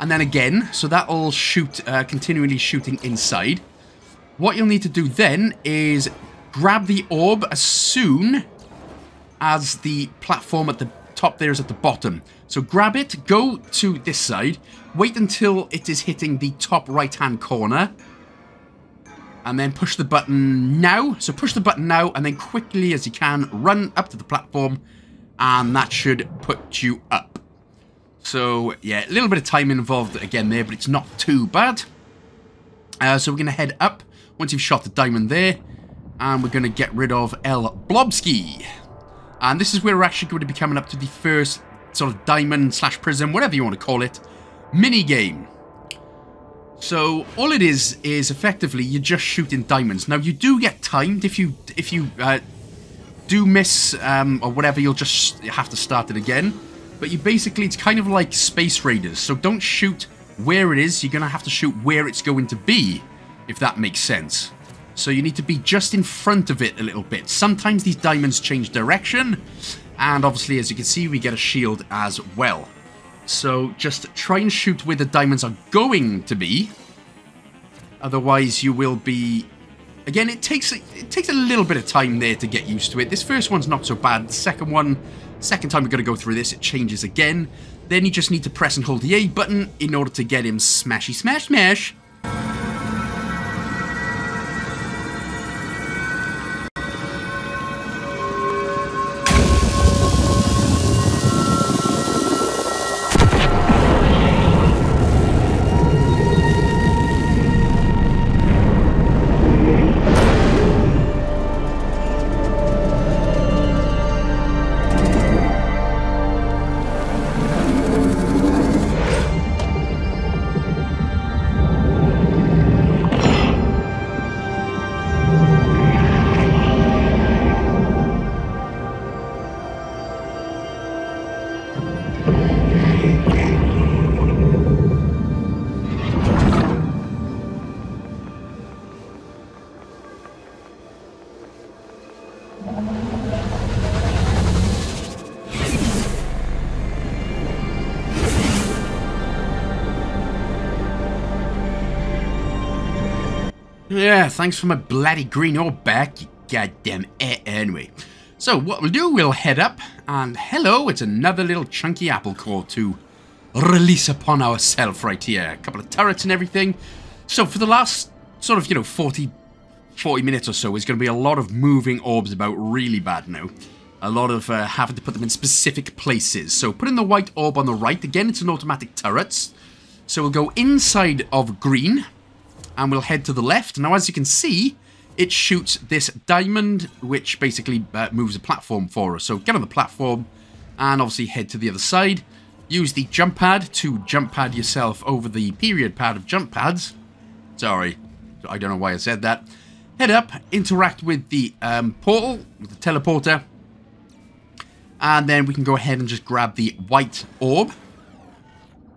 and then again, so that'll shoot, uh, continually shooting inside. What you'll need to do then is grab the orb as soon as the platform at the top there is at the bottom. So grab it, go to this side, wait until it is hitting the top right-hand corner, and then push the button now. So push the button now, and then quickly as you can, run up to the platform, and that should put you up. So, yeah, a little bit of time involved again there, but it's not too bad. Uh, so we're going to head up once you've shot the diamond there, and we're going to get rid of El Blobski. And this is where we're actually going to be coming up to the first sort of diamond slash prism, whatever you want to call it, mini game. So all it is is effectively you're just shooting diamonds. Now you do get timed. If you if you uh, do miss um, or whatever, you'll just have to start it again. But you basically, it's kind of like Space Raiders. So don't shoot where it is. You're gonna have to shoot where it's going to be, if that makes sense. So you need to be just in front of it a little bit. Sometimes these diamonds change direction. And obviously, as you can see, we get a shield as well. So just try and shoot where the diamonds are going to be. Otherwise, you will be... Again, it takes, it takes a little bit of time there to get used to it. This first one's not so bad. The second one, second time we're going to go through this, it changes again. Then you just need to press and hold the A button in order to get him smashy, smash, smash. Yeah, thanks for my bloody green ore back, you goddamn eh, anyway. So what we'll do, we'll head up, and hello, it's another little chunky apple core to release upon ourselves right here. A couple of turrets and everything. So for the last sort of, you know, forty, forty minutes or so, there's going to be a lot of moving orbs about really bad now. A lot of uh, having to put them in specific places. So putting the white orb on the right, again, it's an automatic turret. So we'll go inside of green, and we'll head to the left. Now, as you can see, it shoots this diamond, which basically uh, moves a platform for us. So get on the platform, and obviously head to the other side. Use the jump pad to jump pad yourself over the period pad of jump pads. Sorry, I don't know why I said that. Head up, interact with the um, portal, with the teleporter. And then we can go ahead and just grab the white orb.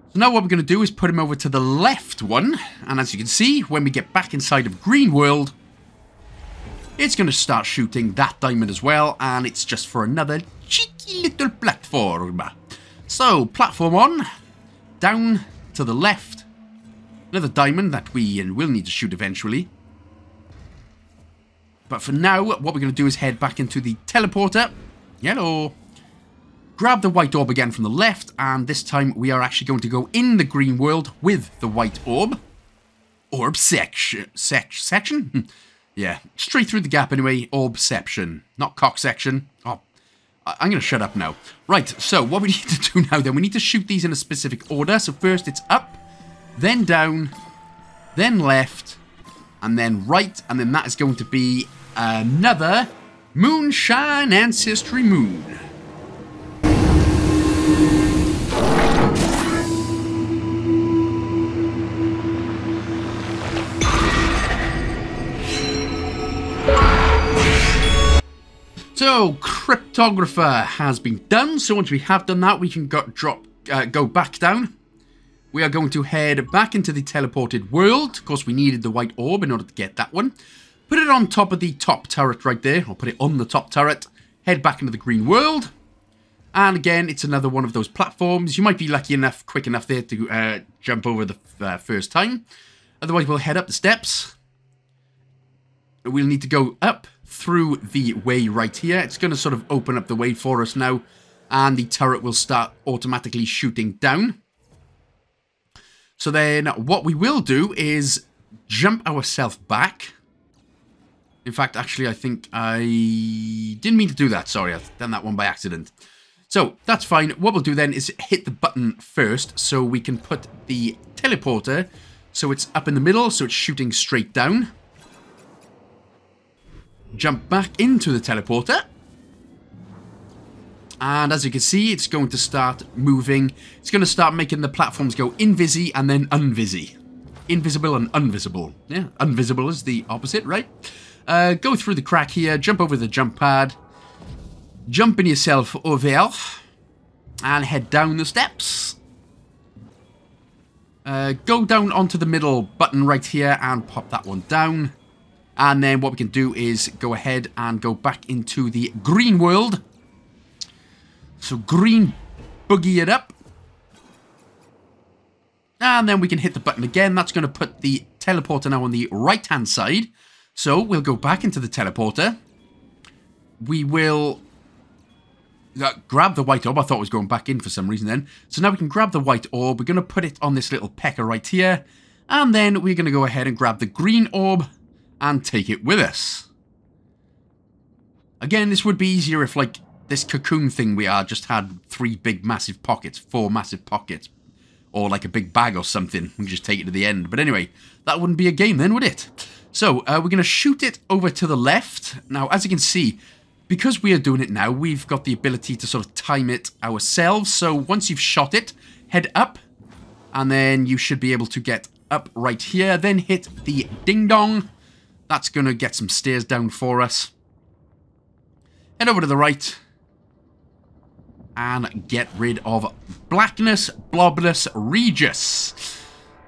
So now what we're going to do is put him over to the left one. And as you can see, when we get back inside of Green World, it's going to start shooting that diamond as well. And it's just for another cheeky little platform. So, platform on. Down to the left. Another diamond that we will need to shoot eventually. But for now, what we're going to do is head back into the teleporter. Hello. Grab the white orb again from the left, and this time we are actually going to go in the green world with the white orb. Orb section. Sec section? Yeah. Straight through the gap anyway. Orbception. Not cock section. Oh, I I'm going to shut up now. Right, so what we need to do now then, we need to shoot these in a specific order. So first it's up, then down, then left, and then right. And then that is going to be another Moonshine Ancestry Moon. So, Cryptographer has been done. So once we have done that, we can go, drop, uh, go back down. We are going to head back into the teleported world. Of course, we needed the white orb in order to get that one. Put it on top of the top turret right there. I'll put it on the top turret. Head back into the green world. And again, it's another one of those platforms. You might be lucky enough, quick enough there to uh, jump over the uh, first time. Otherwise, we'll head up the steps. We'll need to go up through the way right here. It's going to sort of open up the way for us now. And the turret will start automatically shooting down. So then what we will do is jump ourselves back. In fact, actually, I think I didn't mean to do that. Sorry, I've done that one by accident. So, that's fine. What we'll do then is hit the button first so we can put the teleporter. So it's up in the middle, so it's shooting straight down. Jump back into the teleporter. And as you can see, it's going to start moving. It's going to start making the platforms go invisy and then unvisy. Invisible and unvisible. Yeah, unvisible is the opposite, right? Uh, go through the crack here, jump over the jump pad, jump in yourself over, and head down the steps. Uh, go down onto the middle button right here and pop that one down. And then what we can do is go ahead and go back into the green world. So green, boogie it up. And then we can hit the button again. That's going to put the teleporter now on the right-hand side. So, we'll go back into the teleporter. We will uh, grab the white orb. I thought I was going back in for some reason then. So, now we can grab the white orb. We're going to put it on this little pecker right here. And then we're going to go ahead and grab the green orb and take it with us. Again, this would be easier if, like, this cocoon thing we are just had three big massive pockets. Four massive pockets. Or, like, a big bag or something. We can just take it to the end. But anyway, that wouldn't be a game then, would it? So, uh, we're going to shoot it over to the left. Now, as you can see, because we are doing it now, we've got the ability to sort of time it ourselves. So, once you've shot it, head up. And then you should be able to get up right here. Then hit the ding-dong. That's going to get some stairs down for us. Head over to the right. And get rid of Blackness, Blobness, Regis.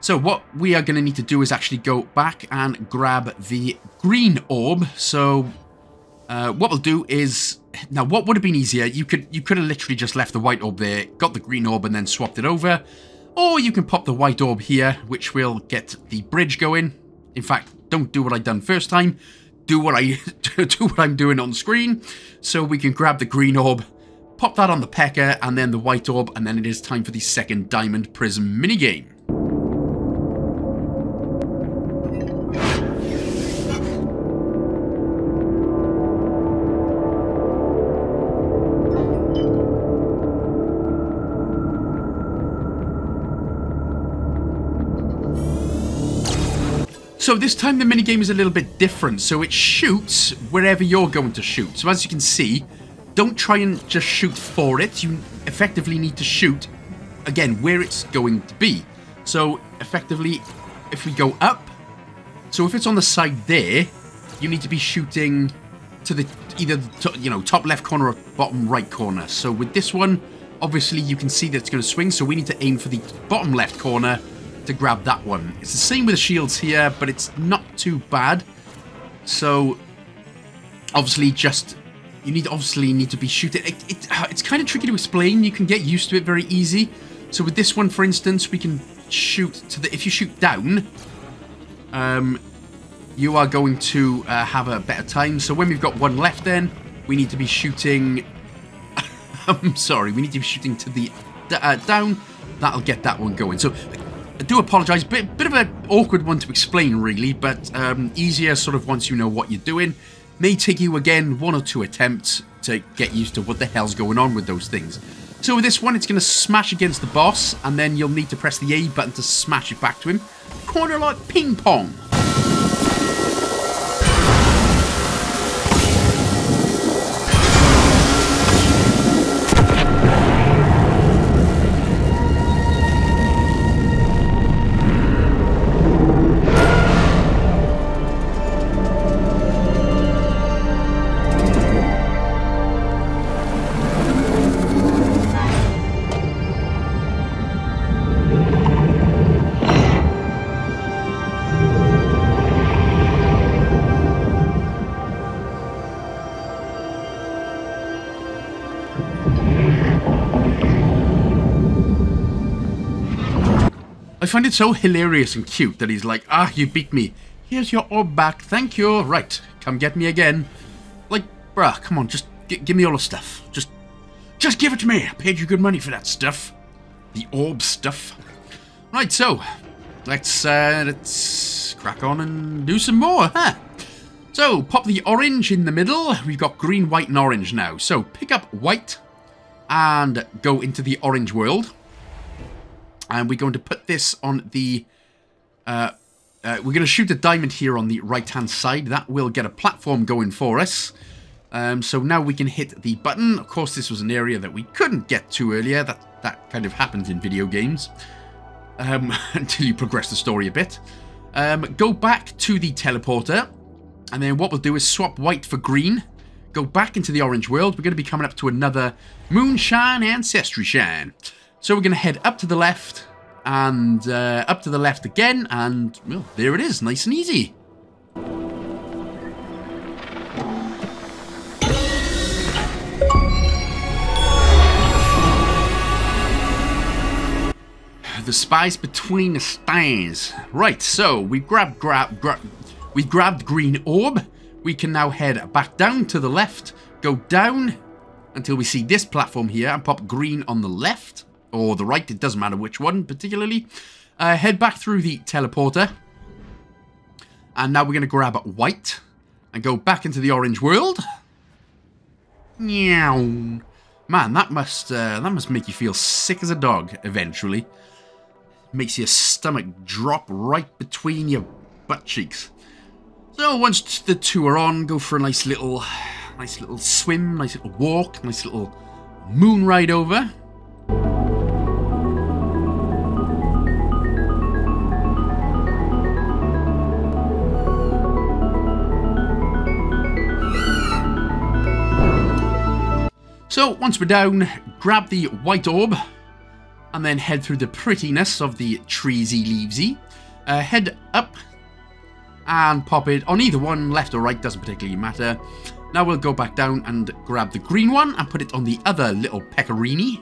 So what we are going to need to do is actually go back and grab the green orb. So uh, what we'll do is... Now, what would have been easier? You could you could have literally just left the white orb there, got the green orb, and then swapped it over. Or you can pop the white orb here, which will get the bridge going. In fact, don't do what I done first time. Do what I do what I'm doing on screen. So we can grab the green orb, pop that on the pecker, and then the white orb, and then it is time for the second diamond prism minigame. So this time the minigame is a little bit different, so it shoots wherever you're going to shoot. So as you can see, don't try and just shoot for it. You effectively need to shoot, again, where it's going to be. So effectively, if we go up, so if it's on the side there, you need to be shooting to the either the you know top left corner or bottom right corner. So with this one, obviously you can see that it's going to swing, so we need to aim for the bottom left corner to grab that one. It's the same with the shields here, but it's not too bad. So obviously just you need obviously need to be shooting it, it, it's kind of tricky to explain. You can get used to it very easy. So with this one, for instance, we can shoot to the if you shoot down, um you are going to uh, have a better time. So when we've got one left, then we need to be shooting I'm sorry we need to be shooting to the uh, down. That'll get that one going. So I do apologise, bit, bit of an awkward one to explain really, but um, easier sort of once you know what you're doing. May take you again one or two attempts to get used to what the hell's going on with those things. So with this one, it's going to smash against the boss, and then you'll need to press the A button to smash it back to him. Corner like ping pong. I find it so hilarious and cute that he's like, ah, you beat me. Here's your orb back. Thank you. Right. Come get me again. Like, bruh, come on. Just g give me all the stuff. Just just give it to me. I paid you good money for that stuff. The orb stuff. Right, so let's, uh, let's crack on and do some more, huh? So pop the orange in the middle. We've got green, white, and orange now. So pick up white and go into the orange world. And we're going to put this on the... Uh, uh, we're going to shoot a diamond here on the right-hand side. That will get a platform going for us. Um, so now we can hit the button. Of course, this was an area that we couldn't get to earlier. That, that kind of happens in video games. Um, until you progress the story a bit. Um, go back to the teleporter. And then what we'll do is swap white for green. Go back into the orange world. We're going to be coming up to another Moonshine Ancestry Shine. So we're going to head up to the left, and uh, up to the left again, and well, there it is, nice and easy. The spies between the stars. Right, so we grabbed, grab, grab, we grabbed green orb. We can now head back down to the left, go down until we see this platform here, and pop green on the left. Or the right, it doesn't matter which one particularly. Uh, head back through the teleporter. And now we're going to grab white. And go back into the orange world. Meow. Man, that must, uh, that must make you feel sick as a dog, eventually. Makes your stomach drop right between your butt cheeks. So once the two are on, go for a nice little, nice little swim, nice little walk, nice little moon ride over. So, once we're down, grab the white orb, and then head through the prettiness of the treesy leavesy. Uh, head up, and pop it on either one, left or right, doesn't particularly matter. Now we'll go back down and grab the green one, and put it on the other little pecorini.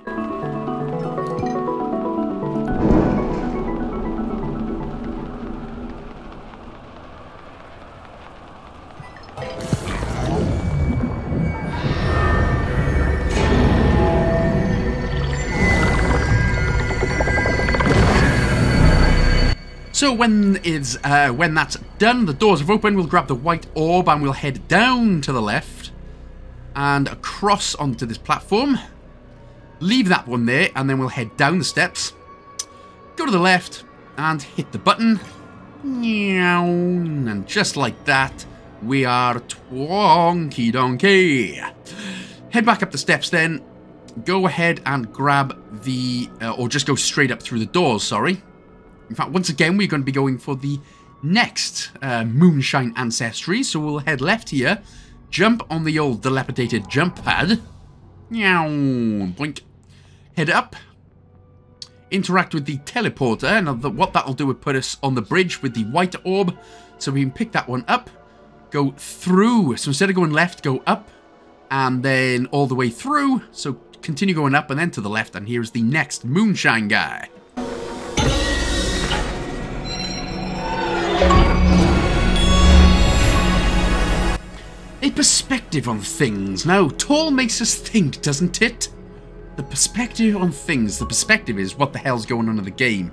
So when it's uh, when that's done, the doors have opened. We'll grab the white orb and we'll head down to the left and across onto this platform. Leave that one there, and then we'll head down the steps. Go to the left and hit the button. And just like that, we are twonky donkey. Head back up the steps then. Go ahead and grab the... Uh, or just go straight up through the doors, sorry. In fact, once again, we're going to be going for the next uh, Moonshine Ancestry. So we'll head left here. Jump on the old dilapidated jump pad. Meow. Boink. Head up. Interact with the teleporter. Now, the, what that'll do would put us on the bridge with the white orb. So we can pick that one up. Go through. So instead of going left, go up. And then all the way through. So continue going up and then to the left. And here's the next Moonshine guy. A perspective on things. Now, tall makes us think, doesn't it? The perspective on things. The perspective is what the hell's going on in the game.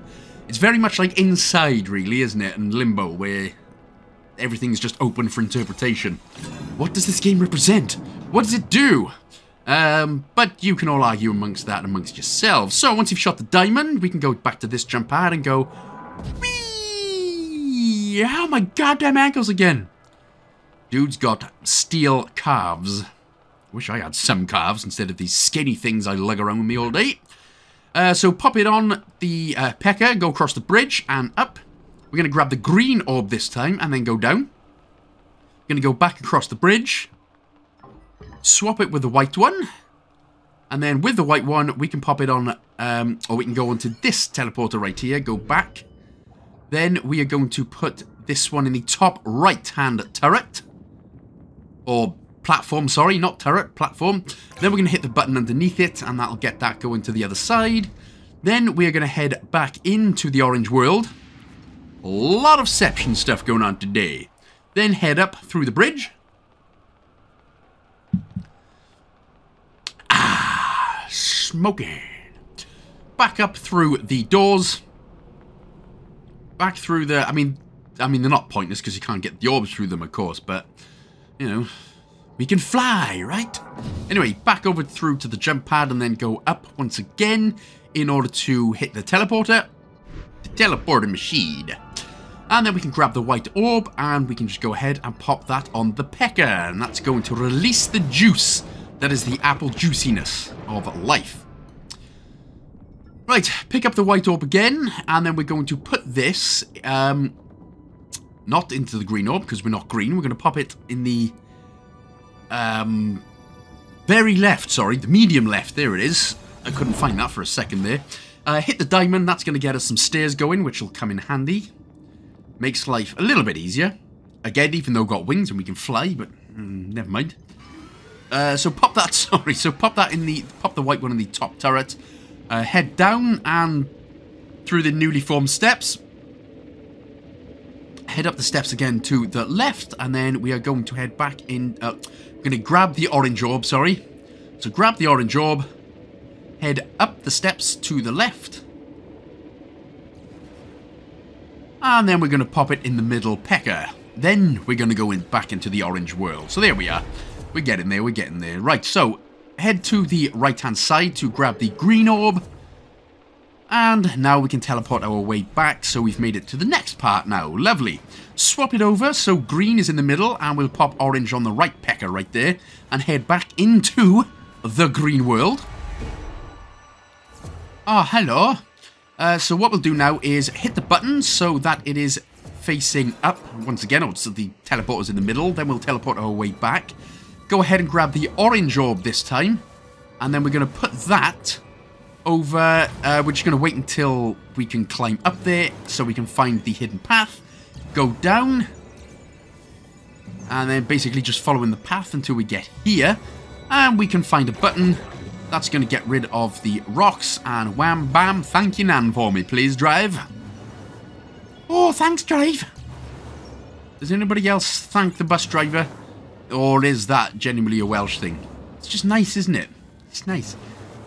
It's very much like Inside, really, isn't it? And Limbo, where everything's just open for interpretation. What does this game represent? What does it do? Um, but you can all argue amongst that and amongst yourselves. So, once you've shot the diamond, we can go back to this jump pad and go... Whee! Oh, my goddamn ankles again. Dude's got steel calves. Wish I had some calves instead of these skinny things I lug around with me all day. Uh, so pop it on the uh, pecker, go across the bridge and up. We're going to grab the green orb this time and then go down. Going to go back across the bridge. Swap it with the white one. And then with the white one, we can pop it on, um, or we can go onto this teleporter right here, go back. Then we are going to put this one in the top right-hand turret. Or platform, sorry, not turret, platform. Then we're going to hit the button underneath it, and that'll get that going to the other side. Then we're going to head back into the orange world. A lot of Seption stuff going on today. Then head up through the bridge. Ah, smoking. Back up through the doors. Back through the, I mean... I mean, they're not pointless because you can't get the orbs through them, of course, but, you know, we can fly, right? Anyway, back over through to the jump pad and then go up once again in order to hit the teleporter. The teleporter machine. And then we can grab the white orb and we can just go ahead and pop that on the pecker. And that's going to release the juice. That is the apple juiciness of life. Right, pick up the white orb again and then we're going to put this... Um, Not into the green orb, because we're not green. We're going to pop it in the um, very left, sorry. The medium left. There it is. I couldn't find that for a second there. Uh, hit the diamond. That's going to get us some stairs going, which will come in handy. Makes life a little bit easier. Again, even though we've got wings and we can fly, but mm, never mind. Uh, so pop that, sorry. So pop that in the, pop the white one in the top turret. Uh, head down and through the newly formed steps. Head up the steps again to the left, and then we are going to head back in. Uh, we're going to grab the orange orb, sorry. So grab the orange orb, head up the steps to the left. And then we're going to pop it in the middle pecker. Then we're going to go in back into the orange world. So there we are. We're getting there, we're getting there. Right, so head to the right-hand side to grab the green orb. And now we can teleport our way back, so we've made it to the next part now. Lovely. Swap it over, so green is in the middle, and we'll pop orange on the right pecker right there, and head back into the green world. Oh, hello. Uh, so what we'll do now is hit the button so that it is facing up. Once again, oh, so the teleporter's in the middle, then we'll teleport our way back. Go ahead and grab the orange orb this time, and then we're going to put that... over, uh, we're just going to wait until we can climb up there so we can find the hidden path. Go down. And then basically just following the path until we get here. And we can find a button. That's going to get rid of the rocks. And wham, bam, thank you, Nan, for me. Please, Drive. Oh, thanks, Drive. Does anybody else thank the bus driver? Or is that genuinely a Welsh thing? It's just nice, isn't it? It's nice.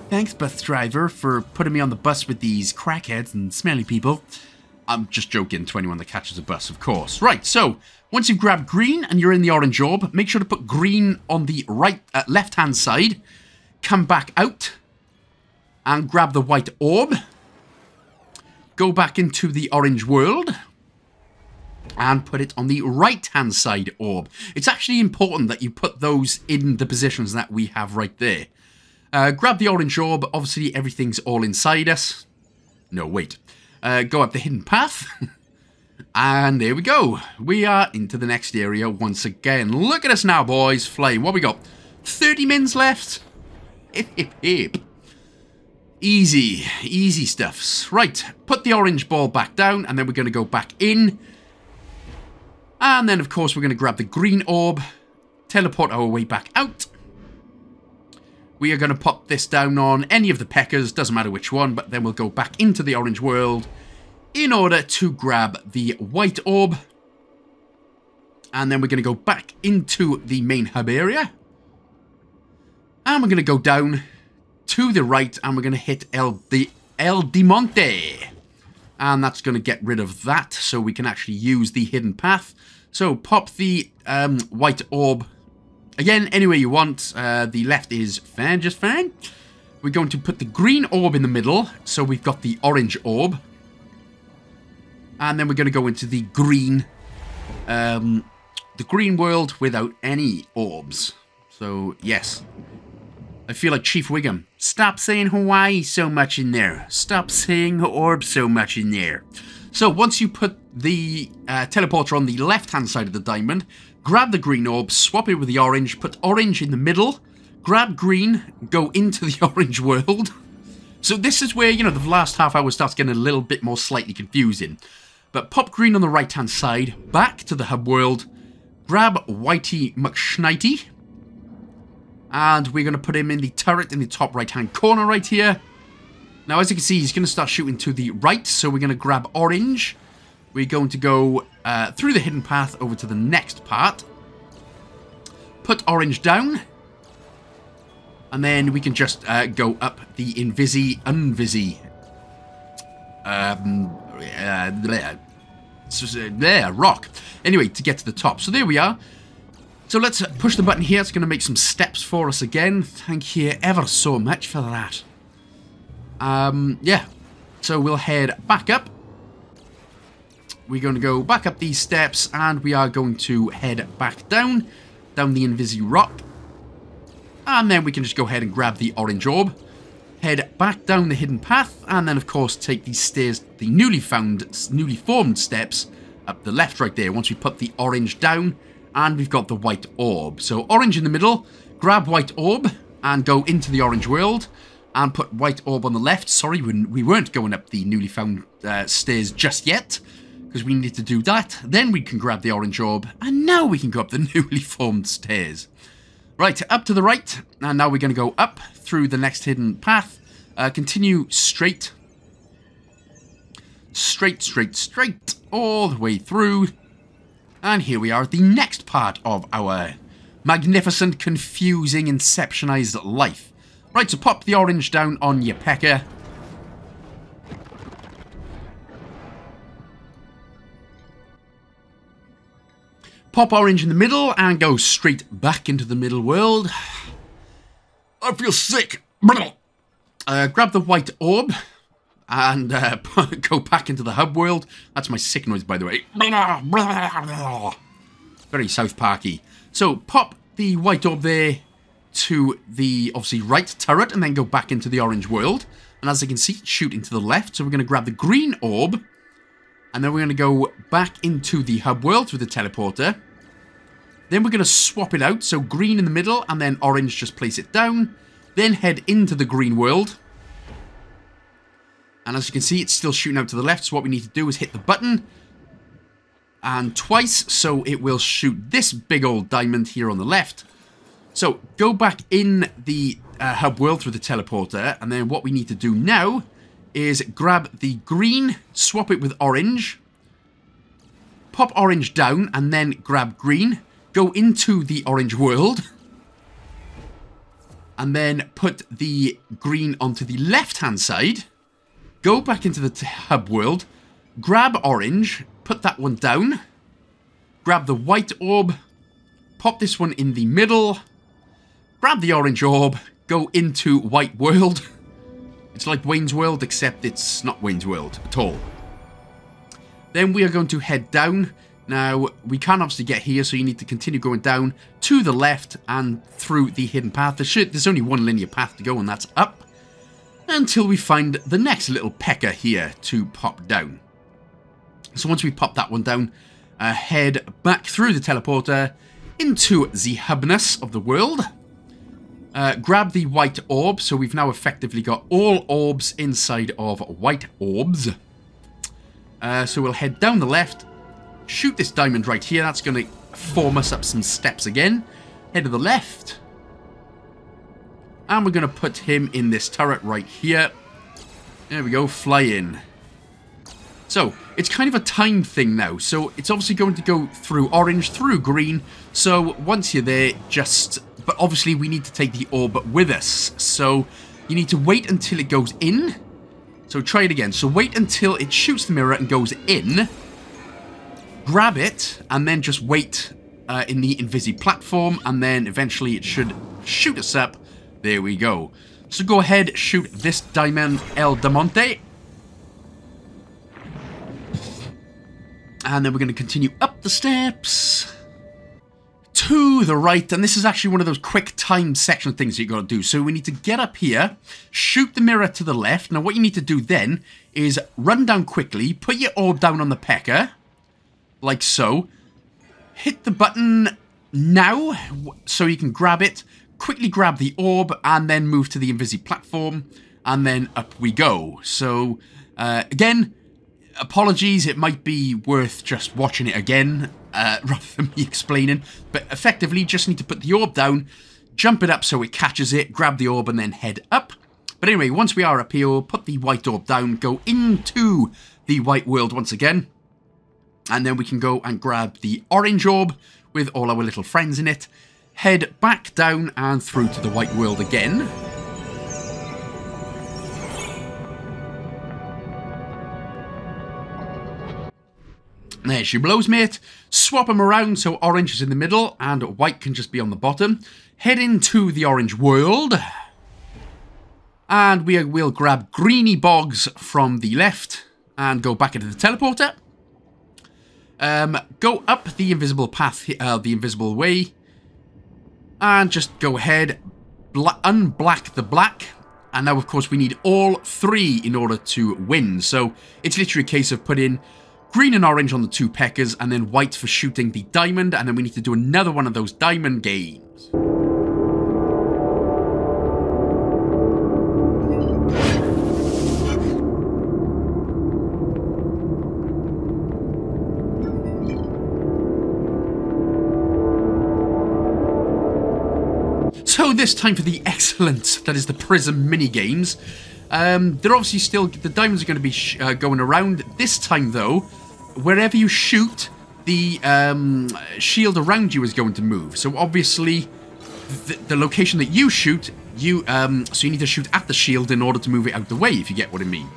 Thanks, bus driver, for putting me on the bus with these crackheads and smelly people. I'm just joking to anyone that catches a bus, of course. Right, so once you've grabbed green and you're in the orange orb, make sure to put green on the right, uh, left-hand side. Come back out and grab the white orb. Go back into the orange world and put it on the right-hand side orb. It's actually important that you put those in the positions that we have right there. Uh, grab the orange orb. Obviously, everything's all inside us. No, wait. Uh, go up the hidden path. And there we go. We are into the next area once again. Look at us now, boys. Flying. What we got? thirty mins left. Hip, hip, hip. Easy. Easy stuffs. Right. Put the orange ball back down. And then we're going to go back in. And then, of course, we're going to grab the green orb. Teleport our way back out. We are going to pop this down on any of the peckers, doesn't matter which one, but then we'll go back into the orange world in order to grab the white orb. And then we're going to go back into the main hub area. And we're going to go down to the right and we're going to hit El, De El Diamante. And that's going to get rid of that so we can actually use the hidden path. So pop the um, white orb. Again, anywhere you want. Uh, the left is fine, just fine. We're going to put the green orb in the middle. So we've got the orange orb. And then we're going to go into the green um, the green world without any orbs. So, yes. I feel like Chief Wiggum. Stop saying Hawaii so much in there. Stop saying orb so much in there. So, once you put the uh, teleporter on the left-hand side of the diamond, grab the green orb, swap it with the orange, put orange in the middle, grab green, go into the orange world. So this is where, you know, the last half hour starts getting a little bit more slightly confusing. But pop green on the right-hand side, back to the hub world, grab Whitey McShnitey, and we're going to put him in the turret in the top right-hand corner right here. Now, as you can see, he's going to start shooting to the right, so we're going to grab orange. We're going to go uh, through the hidden path over to the next part. Put orange down. And then we can just uh, go up the invisi, unvisi. Um, uh, there. There, rock. Anyway, to get to the top. So there we are. So let's push the button here. It's going to make some steps for us again. Thank you ever so much for that. Um, yeah. So we'll head back up. We're going to go back up these steps and we are going to head back down, down the Invisi Rock. And then we can just go ahead and grab the orange orb, head back down the hidden path, and then of course take these stairs, the newly found, newly formed steps up the left right there. Once we put the orange down and we've got the white orb. So orange in the middle, grab white orb and go into the orange world. And put white orb on the left. Sorry, we weren't going up the newly found uh, stairs just yet. Because we need to do that. Then we can grab the orange orb. And now we can go up the newly formed stairs. Right, up to the right. And now we're going to go up through the next hidden path. Uh, continue straight. Straight, straight, straight. All the way through. And here we are at the next part of our magnificent, confusing, inceptionized life. Right, so pop the orange down on your pecker. Pop orange in the middle and go straight back into the middle world. I feel sick. Uh, grab the white orb and uh, go back into the hub world. That's my sick noise, by the way. Very South Parky. So pop the white orb there to the, obviously, right turret and then go back into the orange world. And as you can see, shoot into the left. So we're going to grab the green orb. And then we're going to go back into the hub world with the teleporter. Then we're going to swap it out. So green in the middle and then orange, just place it down. Then head into the green world. And as you can see, it's still shooting out to the left. So what we need to do is hit the button. And twice. So it will shoot this big old diamond here on the left. So go back in the uh, hub world through the teleporter. And then what we need to do now is grab the green, swap it with orange, pop orange down, and then grab green, go into the orange world, and then put the green onto the left-hand side, go back into the hub world, Grab orange, put that one down. Grab the white orb, pop this one in the middle. Grab the orange orb, go into white world. It's like Wayne's World, except it's not Wayne's World at all. Then we are going to head down. Now, we can't obviously get here, so you need to continue going down to the left and through the hidden path. There's only one linear path to go, and that's up. Until we find the next little pecker here to pop down. So once we pop that one down, uh, head back through the teleporter into the hubness of the world. Uh, grab the white orb, so we've now effectively got all orbs inside of white orbs. Uh, so we'll head down the left, shoot this diamond right here. That's going to form us up some steps again. Head to the left. And we're going to put him in this turret right here. There we go, fly in. So, it's kind of a time thing now. So, it's obviously going to go through orange, through green. So, once you're there, just... But obviously, we need to take the orb with us. So, you need to wait until it goes in. So, try it again. So, wait until it shoots the mirror and goes in. Grab it, and then just wait uh, in the Invisi platform. And then, eventually, it should shoot us up. There we go. So go ahead, shoot this diamond, El Diamante. And then we're going to continue up the steps to the right. And this is actually one of those quick time section things that you've got to do. So we need to get up here, shoot the mirror to the left. Now what you need to do then is run down quickly, put your orb down on the pecker, like so. Hit the button now so you can grab it. Quickly grab the orb and then move to the Invisi platform and then up we go. So uh, again, apologies, it might be worth just watching it again uh, rather than me explaining, but effectively just need to put the orb down, jump it up so it catches it, grab the orb and then head up. But anyway, once we are up here, we'll put the white orb down, go into the white world once again, and then we can go and grab the orange orb with all our little friends in it. Head back down and through to the white world again. There she blows, mate. Swap them around so orange is in the middle and white can just be on the bottom. Head into the orange world. And we will grab greeny bogs from the left and go back into the teleporter. Um, go up the invisible path, uh, the invisible way. And just go ahead, unblack the black. And now, of course, we need all three in order to win. So it's literally a case of putting green and orange on the two peckers and then white for shooting the diamond. And then we need to do another one of those diamond games. This time for the excellent, that is the prism mini games. Um, they're obviously still, the diamonds are going to be sh uh, going around. This time though, wherever you shoot, the um, shield around you is going to move. So obviously, th the location that you shoot, you um, so you need to shoot at the shield in order to move it out the way, if you get what I mean.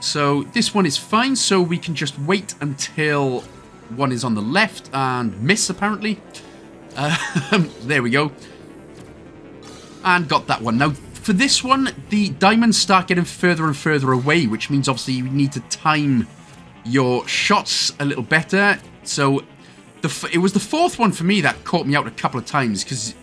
So this one is fine, so we can just wait until one is on the left and miss apparently. Uh, there we go. And got that one. Now, for this one, the diamonds start getting further and further away, which means, obviously, you need to time your shots a little better. So, the f it was the fourth one for me that caught me out a couple of times, because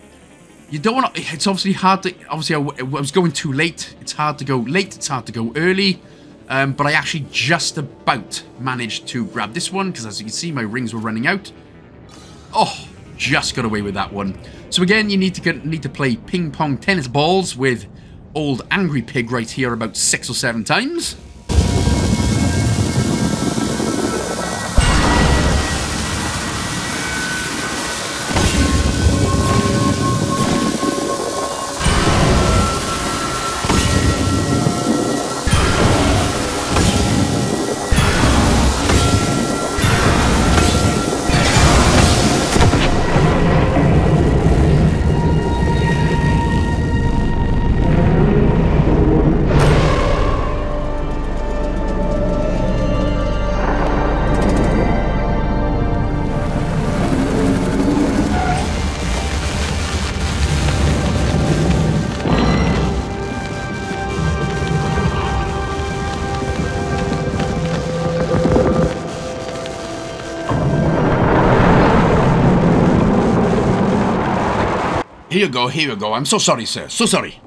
you don't want to... It's obviously hard to... Obviously, I, w I was going too late. It's hard to go late. It's hard to go early. Um, but I actually just about managed to grab this one, because as you can see, my rings were running out. Oh, just got away with that one. So again, you need to get, need to play ping pong tennis balls with old Angry Pig right here about six or seven times. Here you go, here you go. I'm so sorry, sir. So sorry.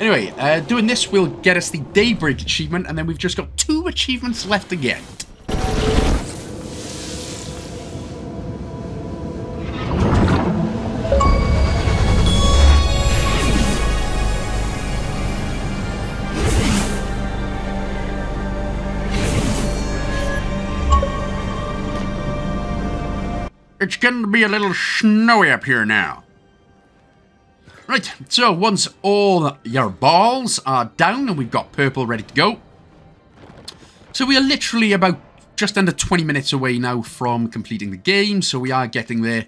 Anyway, uh, doing this will get us the Daybreak achievement, and then we've just got two achievements left to get. It's going to be a little snowy up here now. Right, so once all your balls are down and we've got purple ready to go. So we are literally about just under twenty minutes away now from completing the game. So we are getting there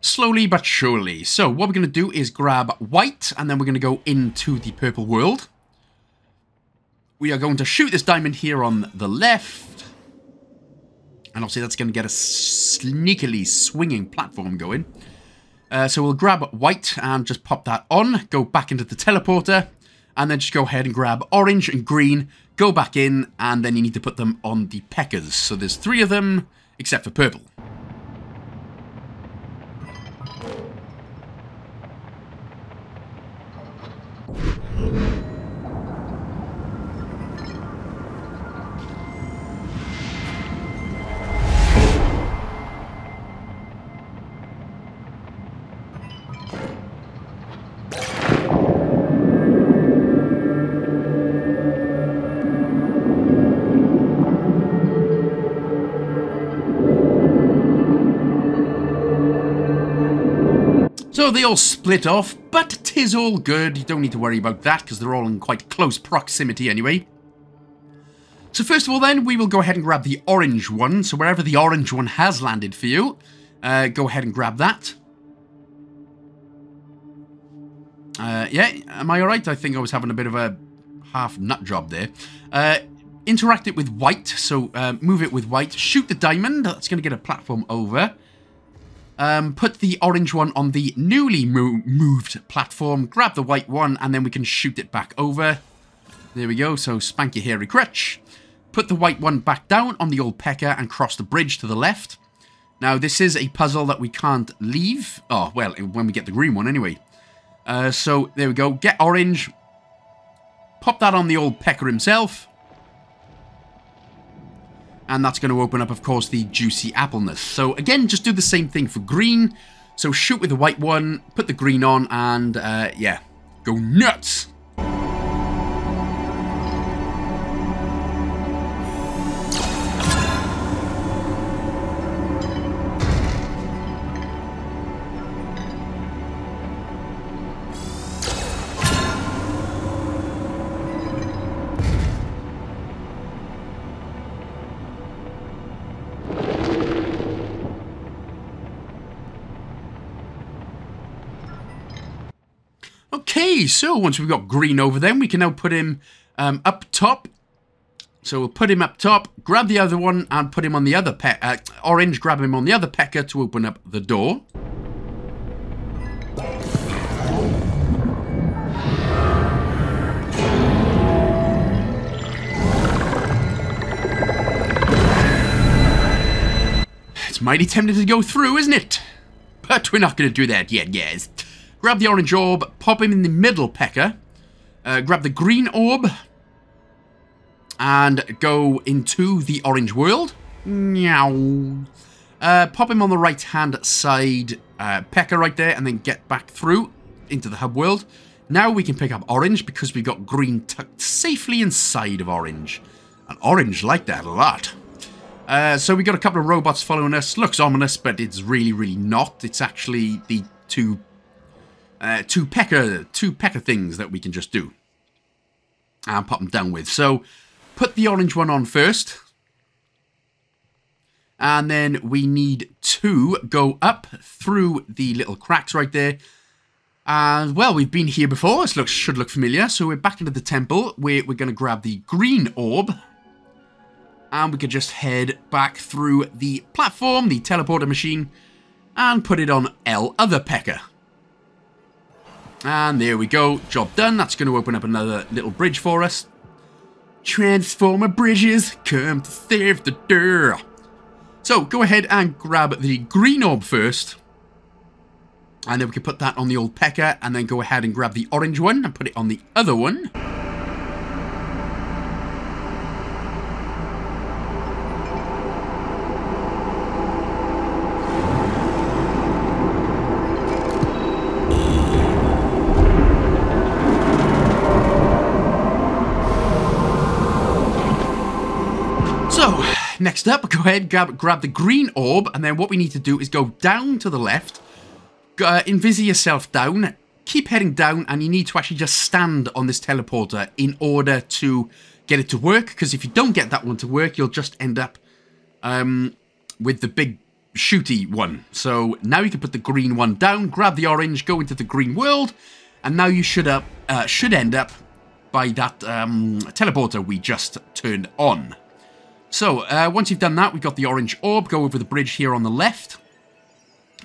slowly but surely. So what we're going to do is grab white and then we're going to go into the purple world. We are going to shoot this diamond here on the left. And obviously that's going to get a sneakily swinging platform going. Uh, so we'll grab white and just pop that on, go back into the teleporter, and then just go ahead and grab orange and green, go back in, and then you need to put them on the peckers. So there's three of them, except for purple. So they all split off, but 'tis all good. You don't need to worry about that because they're all in quite close proximity anyway. So first of all then, we will go ahead and grab the orange one. So wherever the orange one has landed for you, uh, go ahead and grab that. Uh, yeah, am I all right? I think I was having a bit of a half nut job there. Uh, interact it with white, so uh, move it with white. Shoot the diamond, that's going to get a platform over. Um, put the orange one on the newly mo moved platform, grab the white one, and then we can shoot it back over. There we go, so spank your hairy crutch. Put the white one back down on the old pecker and cross the bridge to the left. Now, this is a puzzle that we can't leave. Oh, well, when we get the green one anyway. Uh, so, there we go, get orange. Pop that on the old pecker himself. And that's going to open up, of course, the juicy appleness. So, again, just do the same thing for green. So, shoot with the white one, put the green on, and, uh, yeah, go nuts! Okay, so once we've got green over then, we can now put him um, up top. So we'll put him up top, grab the other one, and put him on the other pe- uh, orange, grab him on the other pecker to open up the door. It's mighty tempting to go through, isn't it? But we're not going to do that yet, guys. Grab the orange orb, pop him in the middle pecker, uh, grab the green orb, and go into the orange world. Meow. Uh, pop him on the right-hand side uh, pecker right there, and then get back through into the hub world. Now we can pick up orange because we've got green tucked safely inside of orange. And orange liked that a lot. Uh, so we got a couple of robots following us. Looks ominous, but it's really, really not. It's actually the two... Uh, two pecker, two pecker things that we can just do and pop them down with. So put the orange one on first, and then we need to go up through the little cracks right there. And well, we've been here before. This looks should look familiar. So we're back into the temple where we're going to grab the green orb, and we could just head back through the platform, the teleporter machine, and put it on L other pecker. And there we go, job done. That's going to open up another little bridge for us. Transformer bridges, come to save the door. So, go ahead and grab the green orb first. And then we can put that on the old pecker and then go ahead and grab the orange one and put it on the other one. Next up, go ahead and grab, grab the green orb, and then what we need to do is go down to the left, uh, invis yourself down, keep heading down, and you need to actually just stand on this teleporter in order to get it to work, because if you don't get that one to work, you'll just end up um, with the big shooty one. So now you can put the green one down, grab the orange, go into the green world, and now you should, up, uh, should end up by that um, teleporter we just turned on. So, uh, once you've done that, we've got the orange orb. Go over the bridge here on the left.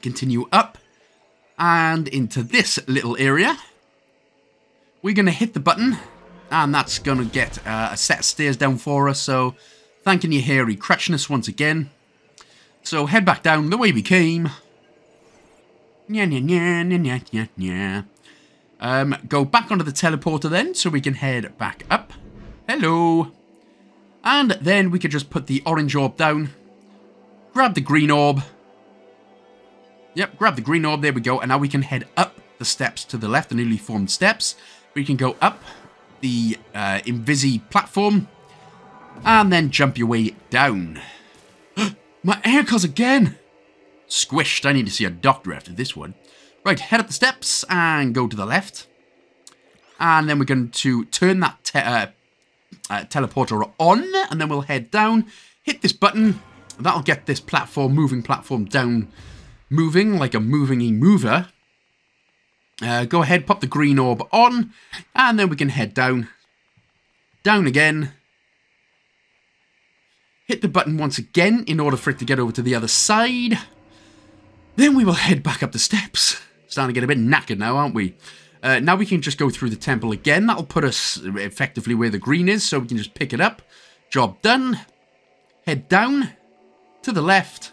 Continue up. And into this little area. We're going to hit the button. And that's going to get uh, a set of stairs down for us. So, thanking your hairy crutchness once again. So, head back down the way we came. Nya, nya, nya, nya, nya, nya. Um, go back onto the teleporter then, so we can head back up. Hello. And then we could just put the orange orb down, grab the green orb. Yep, grab the green orb, there we go. And now we can head up the steps to the left, the newly formed steps. We can go up the uh, invisi platform and then jump your way down. My ankles again! Squished, I need to see a doctor after this one. Right, head up the steps and go to the left. And then we're going to turn that... Te uh, Uh, teleporter on, and then we'll head down, hit this button, and that'll get this platform, moving platform down, moving like a moving-y mover. Uh, go ahead, pop the green orb on, and then we can head down, down again, hit the button once again in order for it to get over to the other side. Then we will head back up the steps. Starting to get a bit knackered now, aren't we? Uh, now we can just go through the temple again. That'll put us effectively where the green is, so we can just pick it up. Job done. Head down to the left.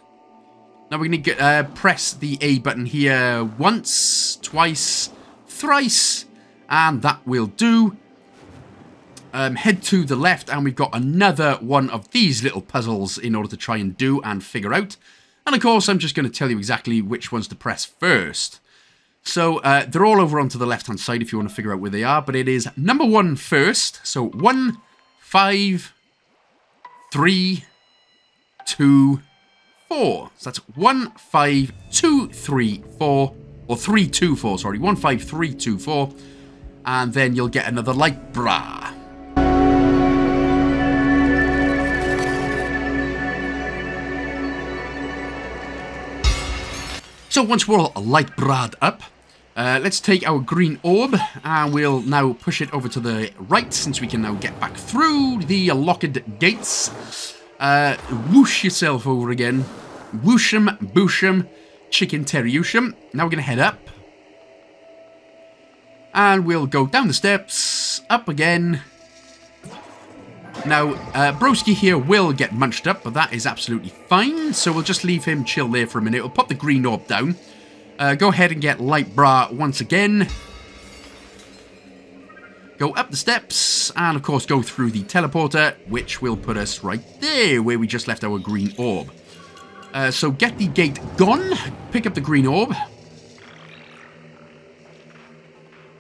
Now we're going to uh, press the A button here once, twice, thrice, and that will do. Um, head to the left, and we've got another one of these little puzzles in order to try and do and figure out. And of course, I'm just going to tell you exactly which ones to press first. So, uh, they're all over onto the left-hand side if you want to figure out where they are, but it is number one first. So, one, five, three, two, four. So, that's one, five, two, three, four, or three, two, four, sorry. One, five, three, two, four. And then you'll get another light bra. So, once we're all light bra'd up, Uh, let's take our green orb, and we'll now push it over to the right, since we can now get back through the locked gates. Uh, whoosh yourself over again. Whoosh'em, boosh'em, chicken terriush'em. Now we're going to head up. And we'll go down the steps, up again. Now, uh, Broski here will get munched up, but that is absolutely fine. So we'll just leave him chill there for a minute. We'll pop the green orb down. Uh, go ahead and get light bra once again. Go up the steps, and of course go through the teleporter, which will put us right there, where we just left our green orb. Uh, so get the gate gone, pick up the green orb.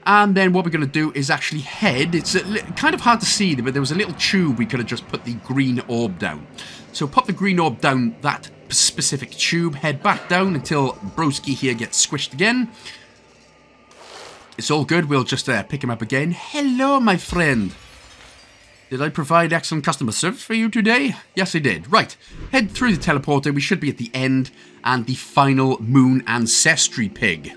And then what we're going to do is actually head. It's a kind of hard to see, but there was a little tube we could have just put the green orb down. So pop the green orb down that specific tube, head back down until Broski here gets squished again. It's all good, we'll just uh, pick him up again. Hello, my friend. Did I provide excellent customer service for you today? Yes, I did. Right, head through the teleporter, we should be at the end, and the final Moon Ancestry pig.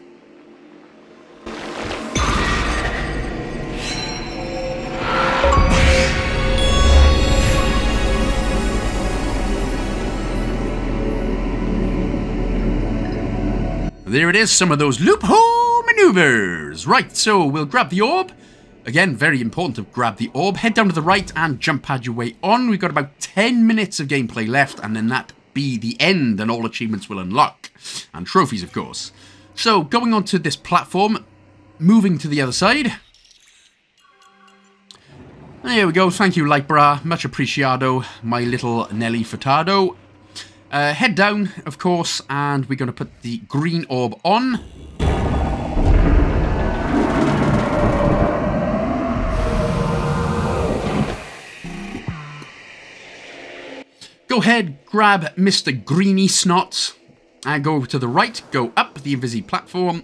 There it is, some of those loophole maneuvers. Right, so we'll grab the orb. Again, very important to grab the orb. Head down to the right and jump pad your way on. We've got about ten minutes of gameplay left, and then that be the end, and all achievements will unlock. And trophies, of course. So, going on to this platform, moving to the other side. There we go. Thank you, Lightbra. Much appreciado, my little Nelly Furtado. Uh, head down, of course, and we're going to put the green orb on. Go ahead, grab Mister Greeny Snot, and go over to the right, go up the Invisi platform.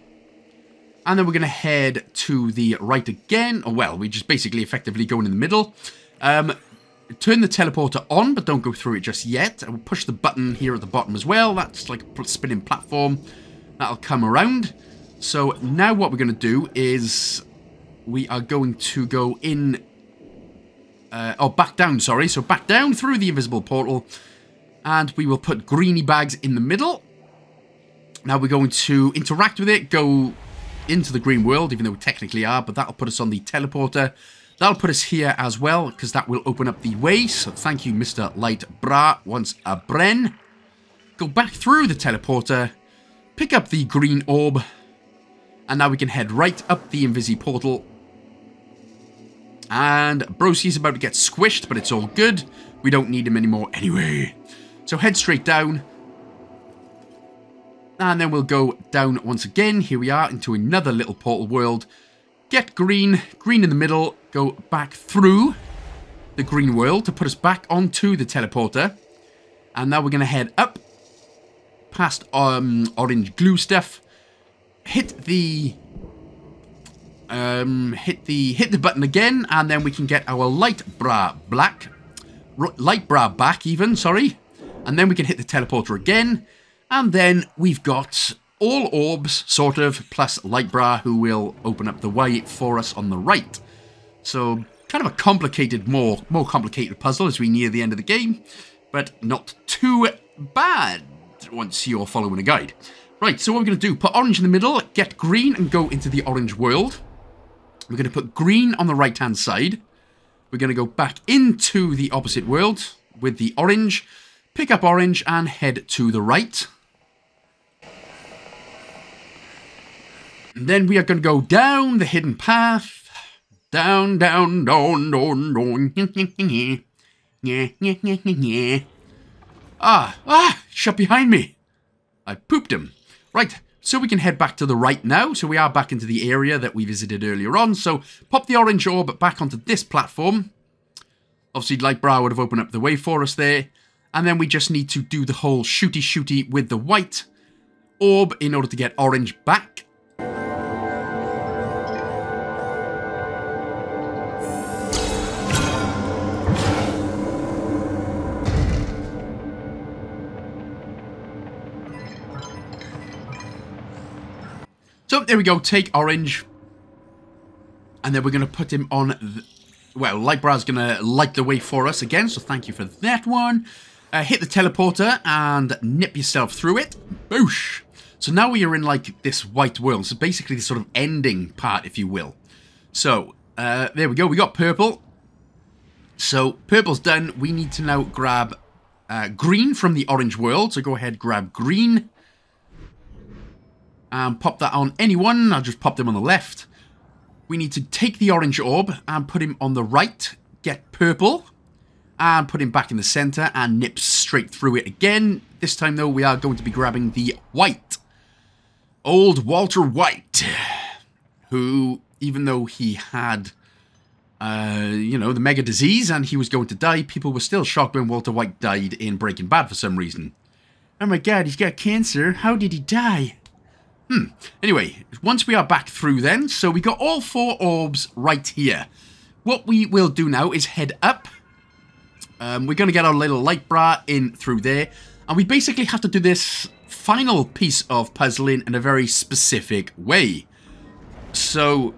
And then we're going to head to the right again. Or, well, we're just basically effectively going in the middle. Um, turn the teleporter on, but don't go through it just yet. And we'll push the button here at the bottom as well. That's like a spinning platform. That'll come around. So now what we're going to do is we are going to go in... Uh, oh, back down, sorry. So back down through the invisible portal. And we will put greeny bags in the middle. Now we're going to interact with it, go... into the green world, even though we technically are, but that'll put us on the teleporter. That'll put us here as well, because that will open up the way. So thank you, Mister Light Bra, once a Bren. Go back through the teleporter, pick up the green orb, and now we can head right up the Invisi portal. And Brosy's about to get squished, but it's all good. We don't need him anymore anyway. So head straight down. And then we'll go down once again. Here we are, into another little portal world. Get green, green in the middle. Go back through the green world to put us back onto the teleporter. And now we're going to head up past um, orange glue stuff. Hit the, um, hit the, hit the button again, and then we can get our light bra black, light bra back even, sorry. And then we can hit the teleporter again. And then we've got all orbs, sort of, plus Lightbra, who will open up the way for us on the right. So, kind of a complicated, more, more complicated puzzle as we near the end of the game, but not too bad once you're following a guide. Right, so what we're going to do, put orange in the middle, get green, and go into the orange world. We're going to put green on the right-hand side. We're going to go back into the opposite world with the orange, pick up orange, and head to the right. And then we are going to go down the hidden path. Down, down, down, down, down. Yeah, yeah, yeah, yeah. Ah, ah, shut behind me. I pooped him. Right, so we can head back to the right now. So we are back into the area that we visited earlier on. So pop the orange orb back onto this platform. Obviously, Lightbra would have opened up the way for us there. And then we just need to do the whole shooty shooty with the white orb in order to get orange back. So there we go, take orange. And then we're going to put him on, the, well, Lightbra's going to light the way for us again, so thank you for that one. Uh, hit the teleporter and nip yourself through it. Boosh! So now we are in like this white world, so basically the sort of ending part, if you will. So, uh, there we go, we got purple. So, purple's done, we need to now grab uh, green from the orange world, so go ahead, grab green. And pop that on anyone. I'll just pop them on the left. We need to take the orange orb and put him on the right. Get purple. And put him back in the center and nip straight through it again. This time, though, we are going to be grabbing the white. Old Walter White. Who, even though he had, uh, you know, the mega disease and he was going to die, people were still shocked when Walter White died in Breaking Bad for some reason. Oh my god, he's got cancer. How did he die? Hmm. Anyway, once we are back through then, so we got all four orbs right here. What we will do now is head up. Um, we're going to get our little light bra in through there. And we basically have to do this final piece of puzzling in a very specific way. So,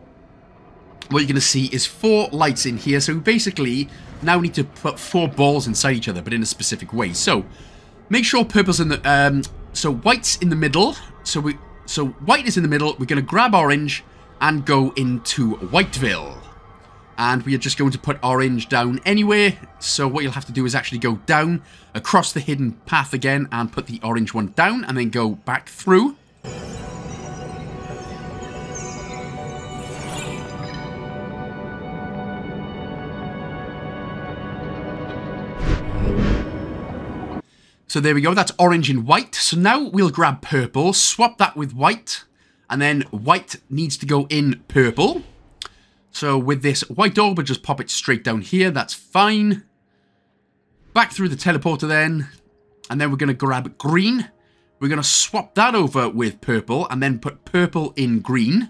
what you're going to see is four lights in here. So, we basically now need to put four balls inside each other, but in a specific way. So, make sure purple's in the... Um, so, white's in the middle. So, we... So white is in the middle, we're going to grab orange and go into Whiteville. And we are just going to put orange down anyway, so what you'll have to do is actually go down, across the hidden path again, and put the orange one down, and then go back through. So there we go, that's orange and white. So now we'll grab purple, swap that with white, and then white needs to go in purple. So with this white orb, we'll just pop it straight down here, that's fine. Back through the teleporter then, and then we're going to grab green. We're going to swap that over with purple, and then put purple in green.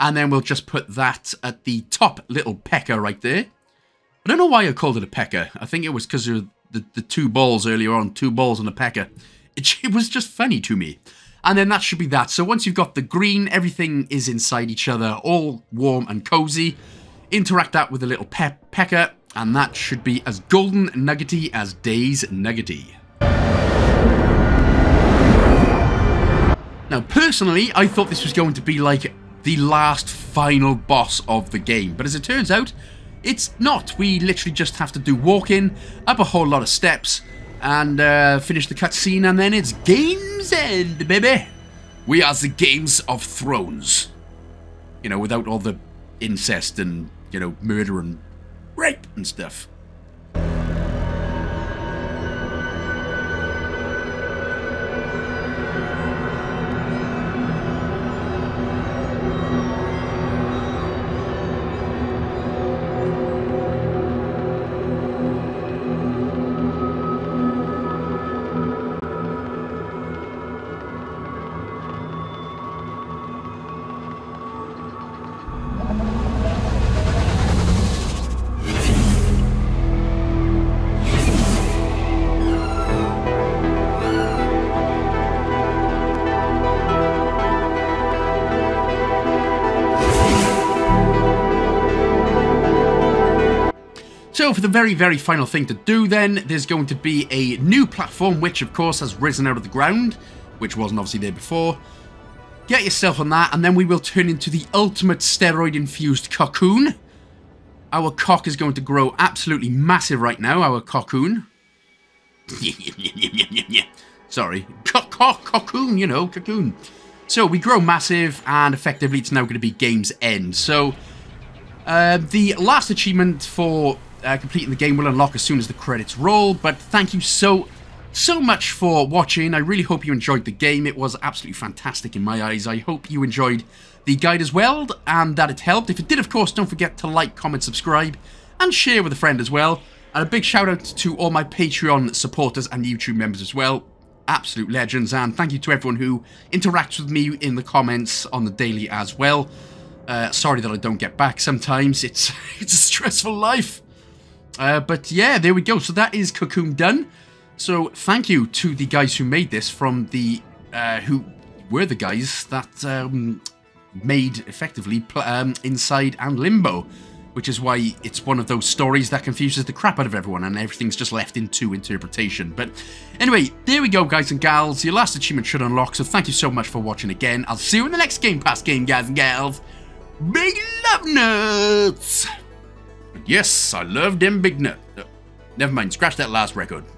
And then we'll just put that at the top little pecker right there. I don't know why I called it a pecker. I think it was because of the, the two balls earlier on, two balls and a pecker. It, it was just funny to me. And then that should be that. So once you've got the green, everything is inside each other, all warm and cozy. Interact that with a little pe pecker, and that should be as golden nuggety as days nuggety. Now, personally, I thought this was going to be like the last final boss of the game, but as it turns out, it's not. We literally just have to do walk-in, up a whole lot of steps, and uh, finish the cutscene, and then it's game's end, baby. We are the Games of Thrones. You know, without all the incest and, you know, murder and rape and stuff. So for the very, very final thing to do then, there's going to be a new platform, which of course has risen out of the ground, which wasn't obviously there before. Get yourself on that, and then we will turn into the ultimate steroid-infused cocoon. Our cock is going to grow absolutely massive right now, our cocoon. Sorry. Cock, cocoon, you know, cocoon. So we grow massive, and effectively it's now going to be game's end. So uh, the last achievement for Uh, completing the game will unlock as soon as the credits roll, but thank you so, so much for watching. I really hope you enjoyed the game. It was absolutely fantastic in my eyes. I hope you enjoyed the guide as well, and that it helped. If it did, of course, don't forget to like, comment, subscribe, and share with a friend as well. And a big shout out to all my Patreon supporters and YouTube members as well. Absolute legends, and thank you to everyone who interacts with me in the comments on the daily as well. Uh, sorry that I don't get back sometimes. It's, it's a stressful life. Uh, but yeah, there we go. So that is Cocoon done. So thank you to the guys who made this, from the uh, who were the guys that um, made effectively um, Inside and Limbo, which is why it's one of those stories that confuses the crap out of everyone and everything's just left into interpretation. But anyway, there we go, guys and gals. Your last achievement should unlock. So thank you so much for watching again. I'll see you in the next Game Pass game, guys and gals. Big love nuts. Yes, I love them big nuts. Oh, never mind, scratch that last record.